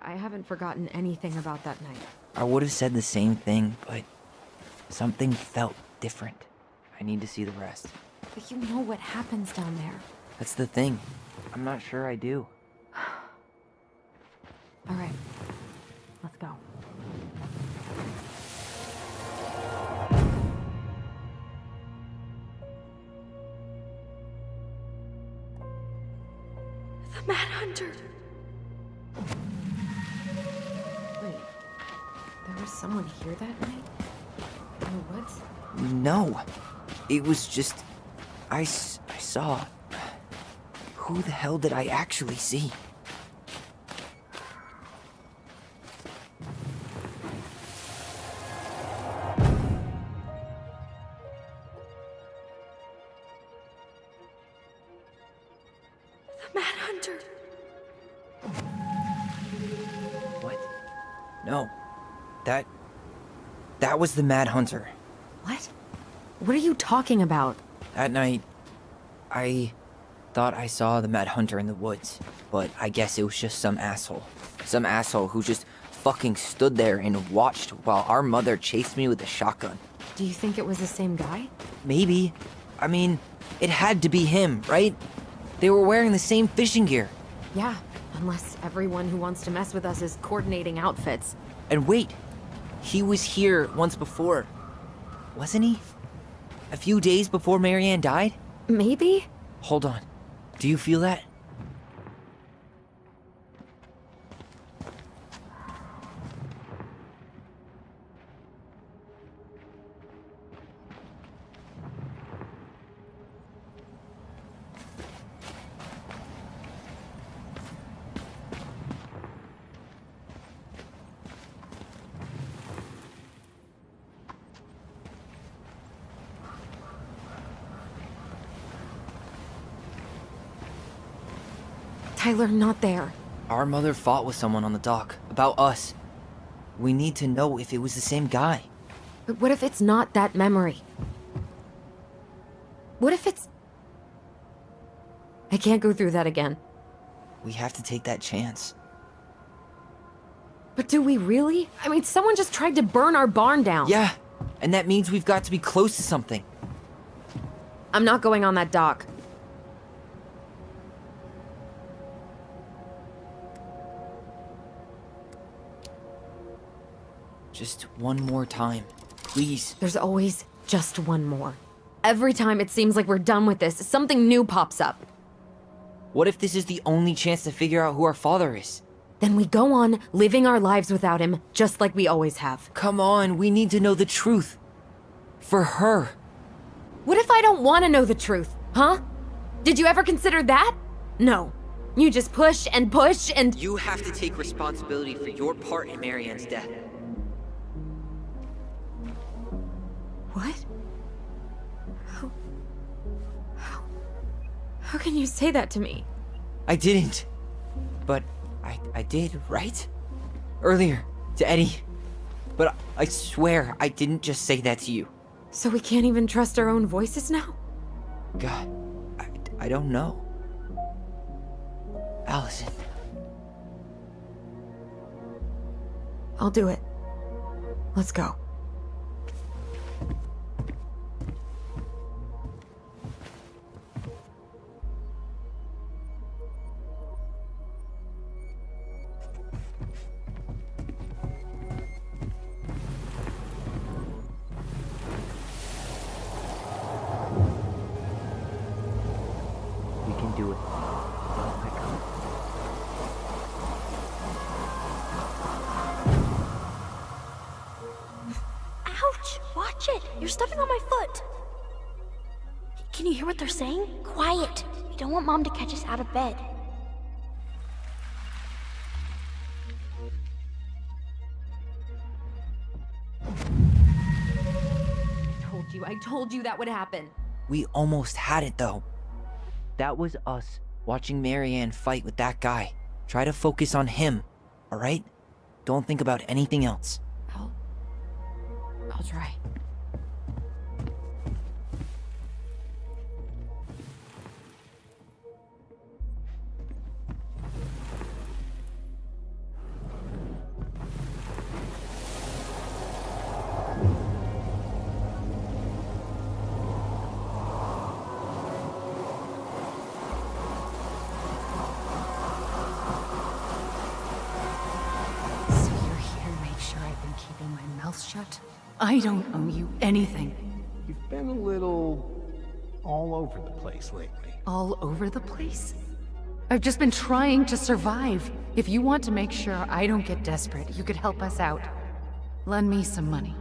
tired. I haven't forgotten anything about that night. I would have said the same thing, but something felt different. I need to see the rest. But you know what happens down there. That's the thing. I'm not sure I do. All right. Let's go. The Manhunter! Wait. There was someone here that night? In the woods? No. It was just... I, s I saw... Who the hell did I actually see? That was the Mad Hunter. What? What are you talking about? That night, I thought I saw the Mad Hunter in the woods, but I guess it was just some asshole. Some asshole who just fucking stood there and watched while our mother chased me with a shotgun. Do you think it was the same guy? Maybe. I mean, it had to be him, right? They were wearing the same fishing gear. Yeah, unless everyone who wants to mess with us is coordinating outfits. And wait. He was here once before, wasn't he? A few days before Marianne died? Maybe? Hold on. Do you feel that? Tyler, not there. Our mother fought with someone on the dock, about us. We need to know if it was the same guy. But what if it's not that memory? What if it's... I can't go through that again. We have to take that chance. But do we really? I mean, someone just tried to burn our barn down. Yeah, and that means we've got to be close to something. I'm not going on that dock. Just one more time, please. There's always just one more. Every time it seems like we're done with this, something new pops up. What if this is the only chance to figure out who our father is? Then we go on living our lives without him, just like we always have. Come on, we need to know the truth. For her. What if I don't want to know the truth, huh? Did you ever consider that? No. You just push and push and... You have to take responsibility for your part in Marianne's death. What? How, how... How can you say that to me? I didn't. But I, I did, right? Earlier, to Eddie. But I, I swear I didn't just say that to you. So we can't even trust our own voices now? God, I, I don't know. Allison. I'll do it. Let's go. You're stepping on my foot! Can you hear what they're saying? Quiet! We don't want Mom to catch us out of bed. I told you, I told you that would happen. We almost had it, though. That was us watching Marianne fight with that guy. Try to focus on him, alright? Don't think about anything else. I'll... I'll try. mouth shut. I don't owe you anything. You've been a little... all over the place lately. All over the place? I've just been trying to survive. If you want to make sure I don't get desperate, you could help us out. Lend me some money.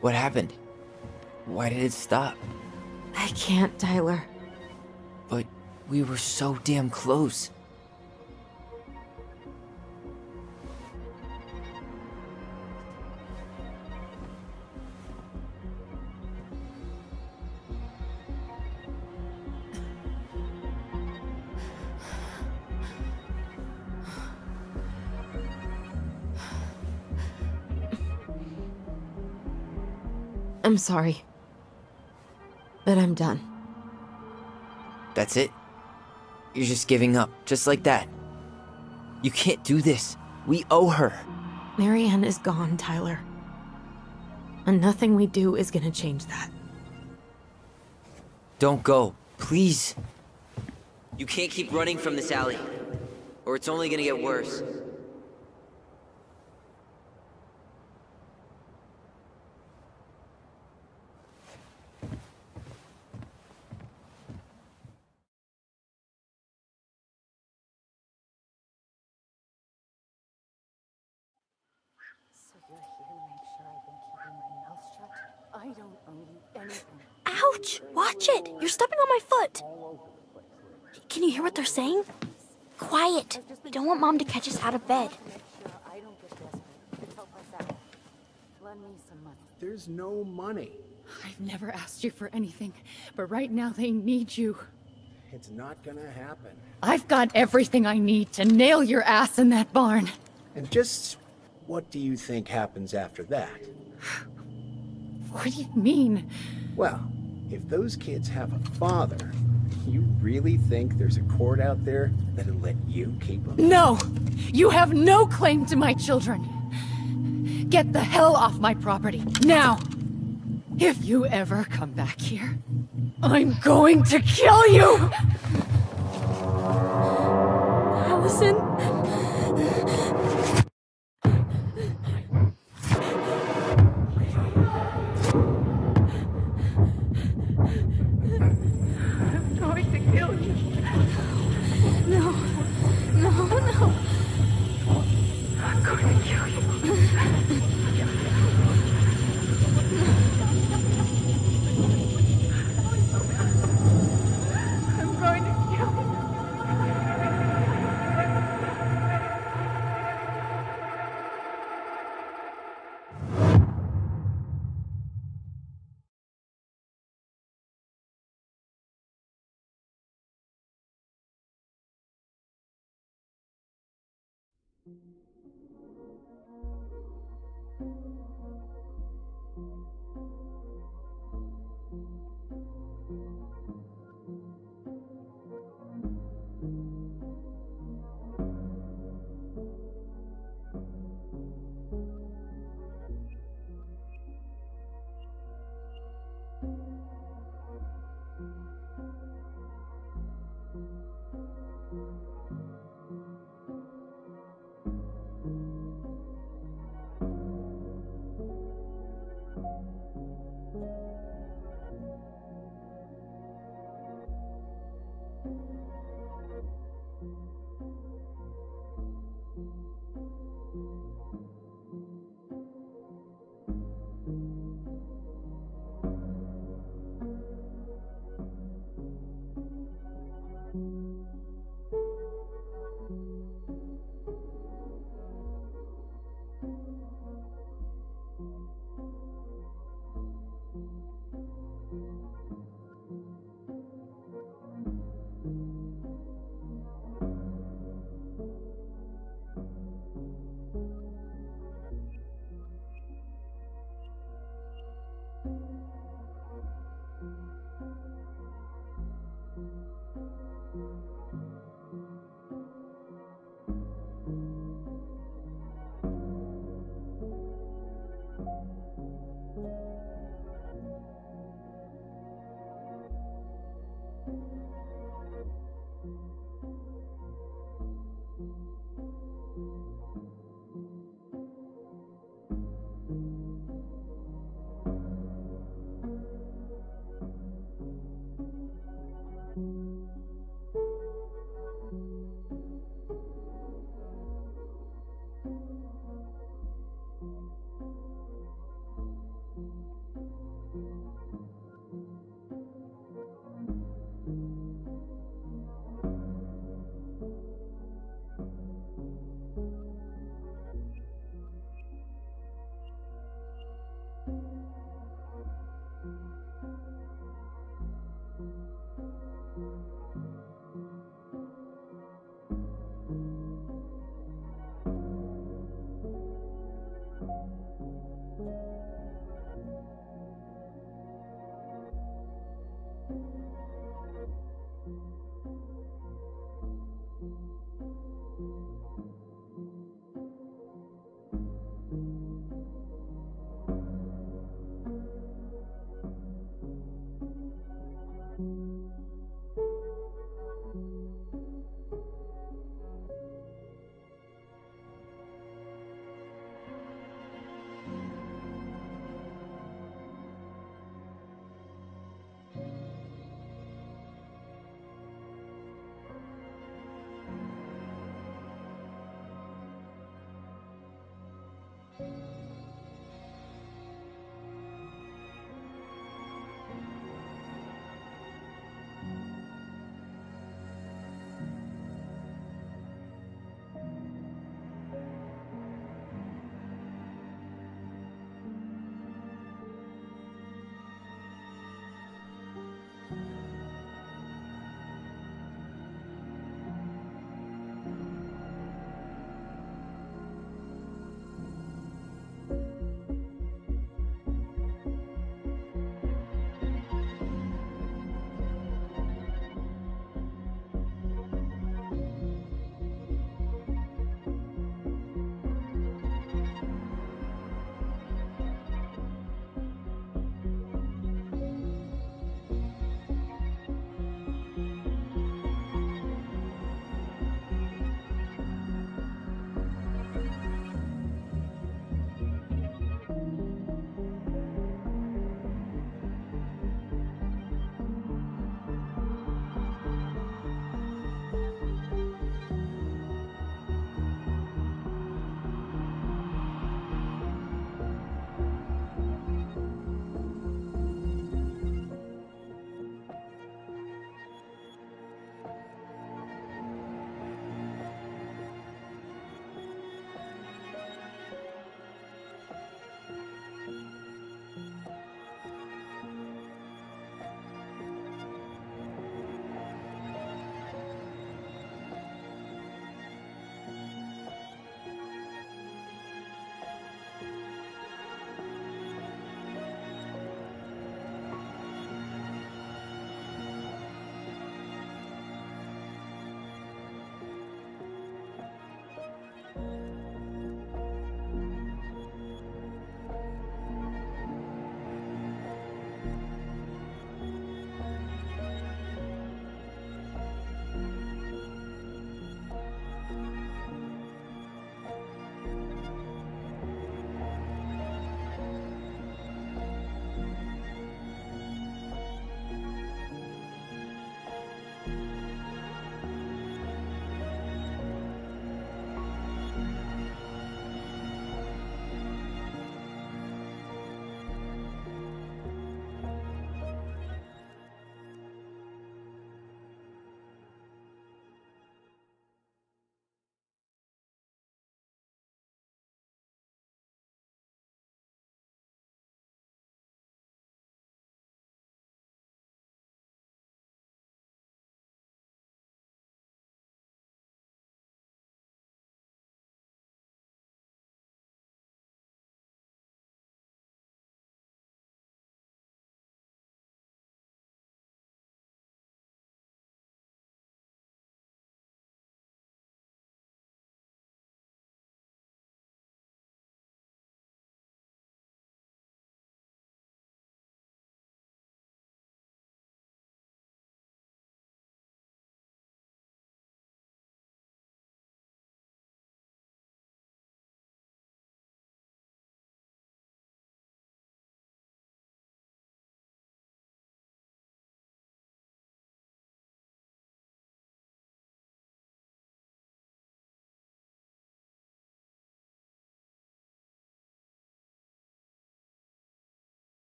What happened? Why did it stop? I can't, Tyler. But we were so damn close. I'm sorry, but I'm done. That's it? You're just giving up, just like that. You can't do this. We owe her. Marianne is gone, Tyler. And nothing we do is gonna change that. Don't go, please. You can't keep running from this alley, or it's only gonna get worse. Ouch! Watch it! You're stepping on my foot! Can you hear what they're saying? Quiet! We don't want Mom to catch us out of bed. There's no money. I've never asked you for anything, but right now they need you. It's not gonna happen. I've got everything I need to nail your ass in that barn. And just what do you think happens after that? What do you mean? Well, if those kids have a father, you really think there's a court out there that'll let you keep them? No! You have no claim to my children! Get the hell off my property, now! If you ever come back here, I'm going to kill you! Allison?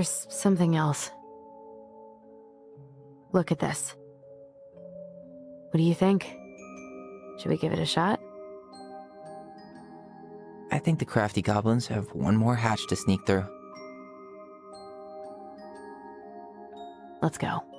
There's something else. Look at this. What do you think? Should we give it a shot? I think the crafty goblins have one more hatch to sneak through. Let's go.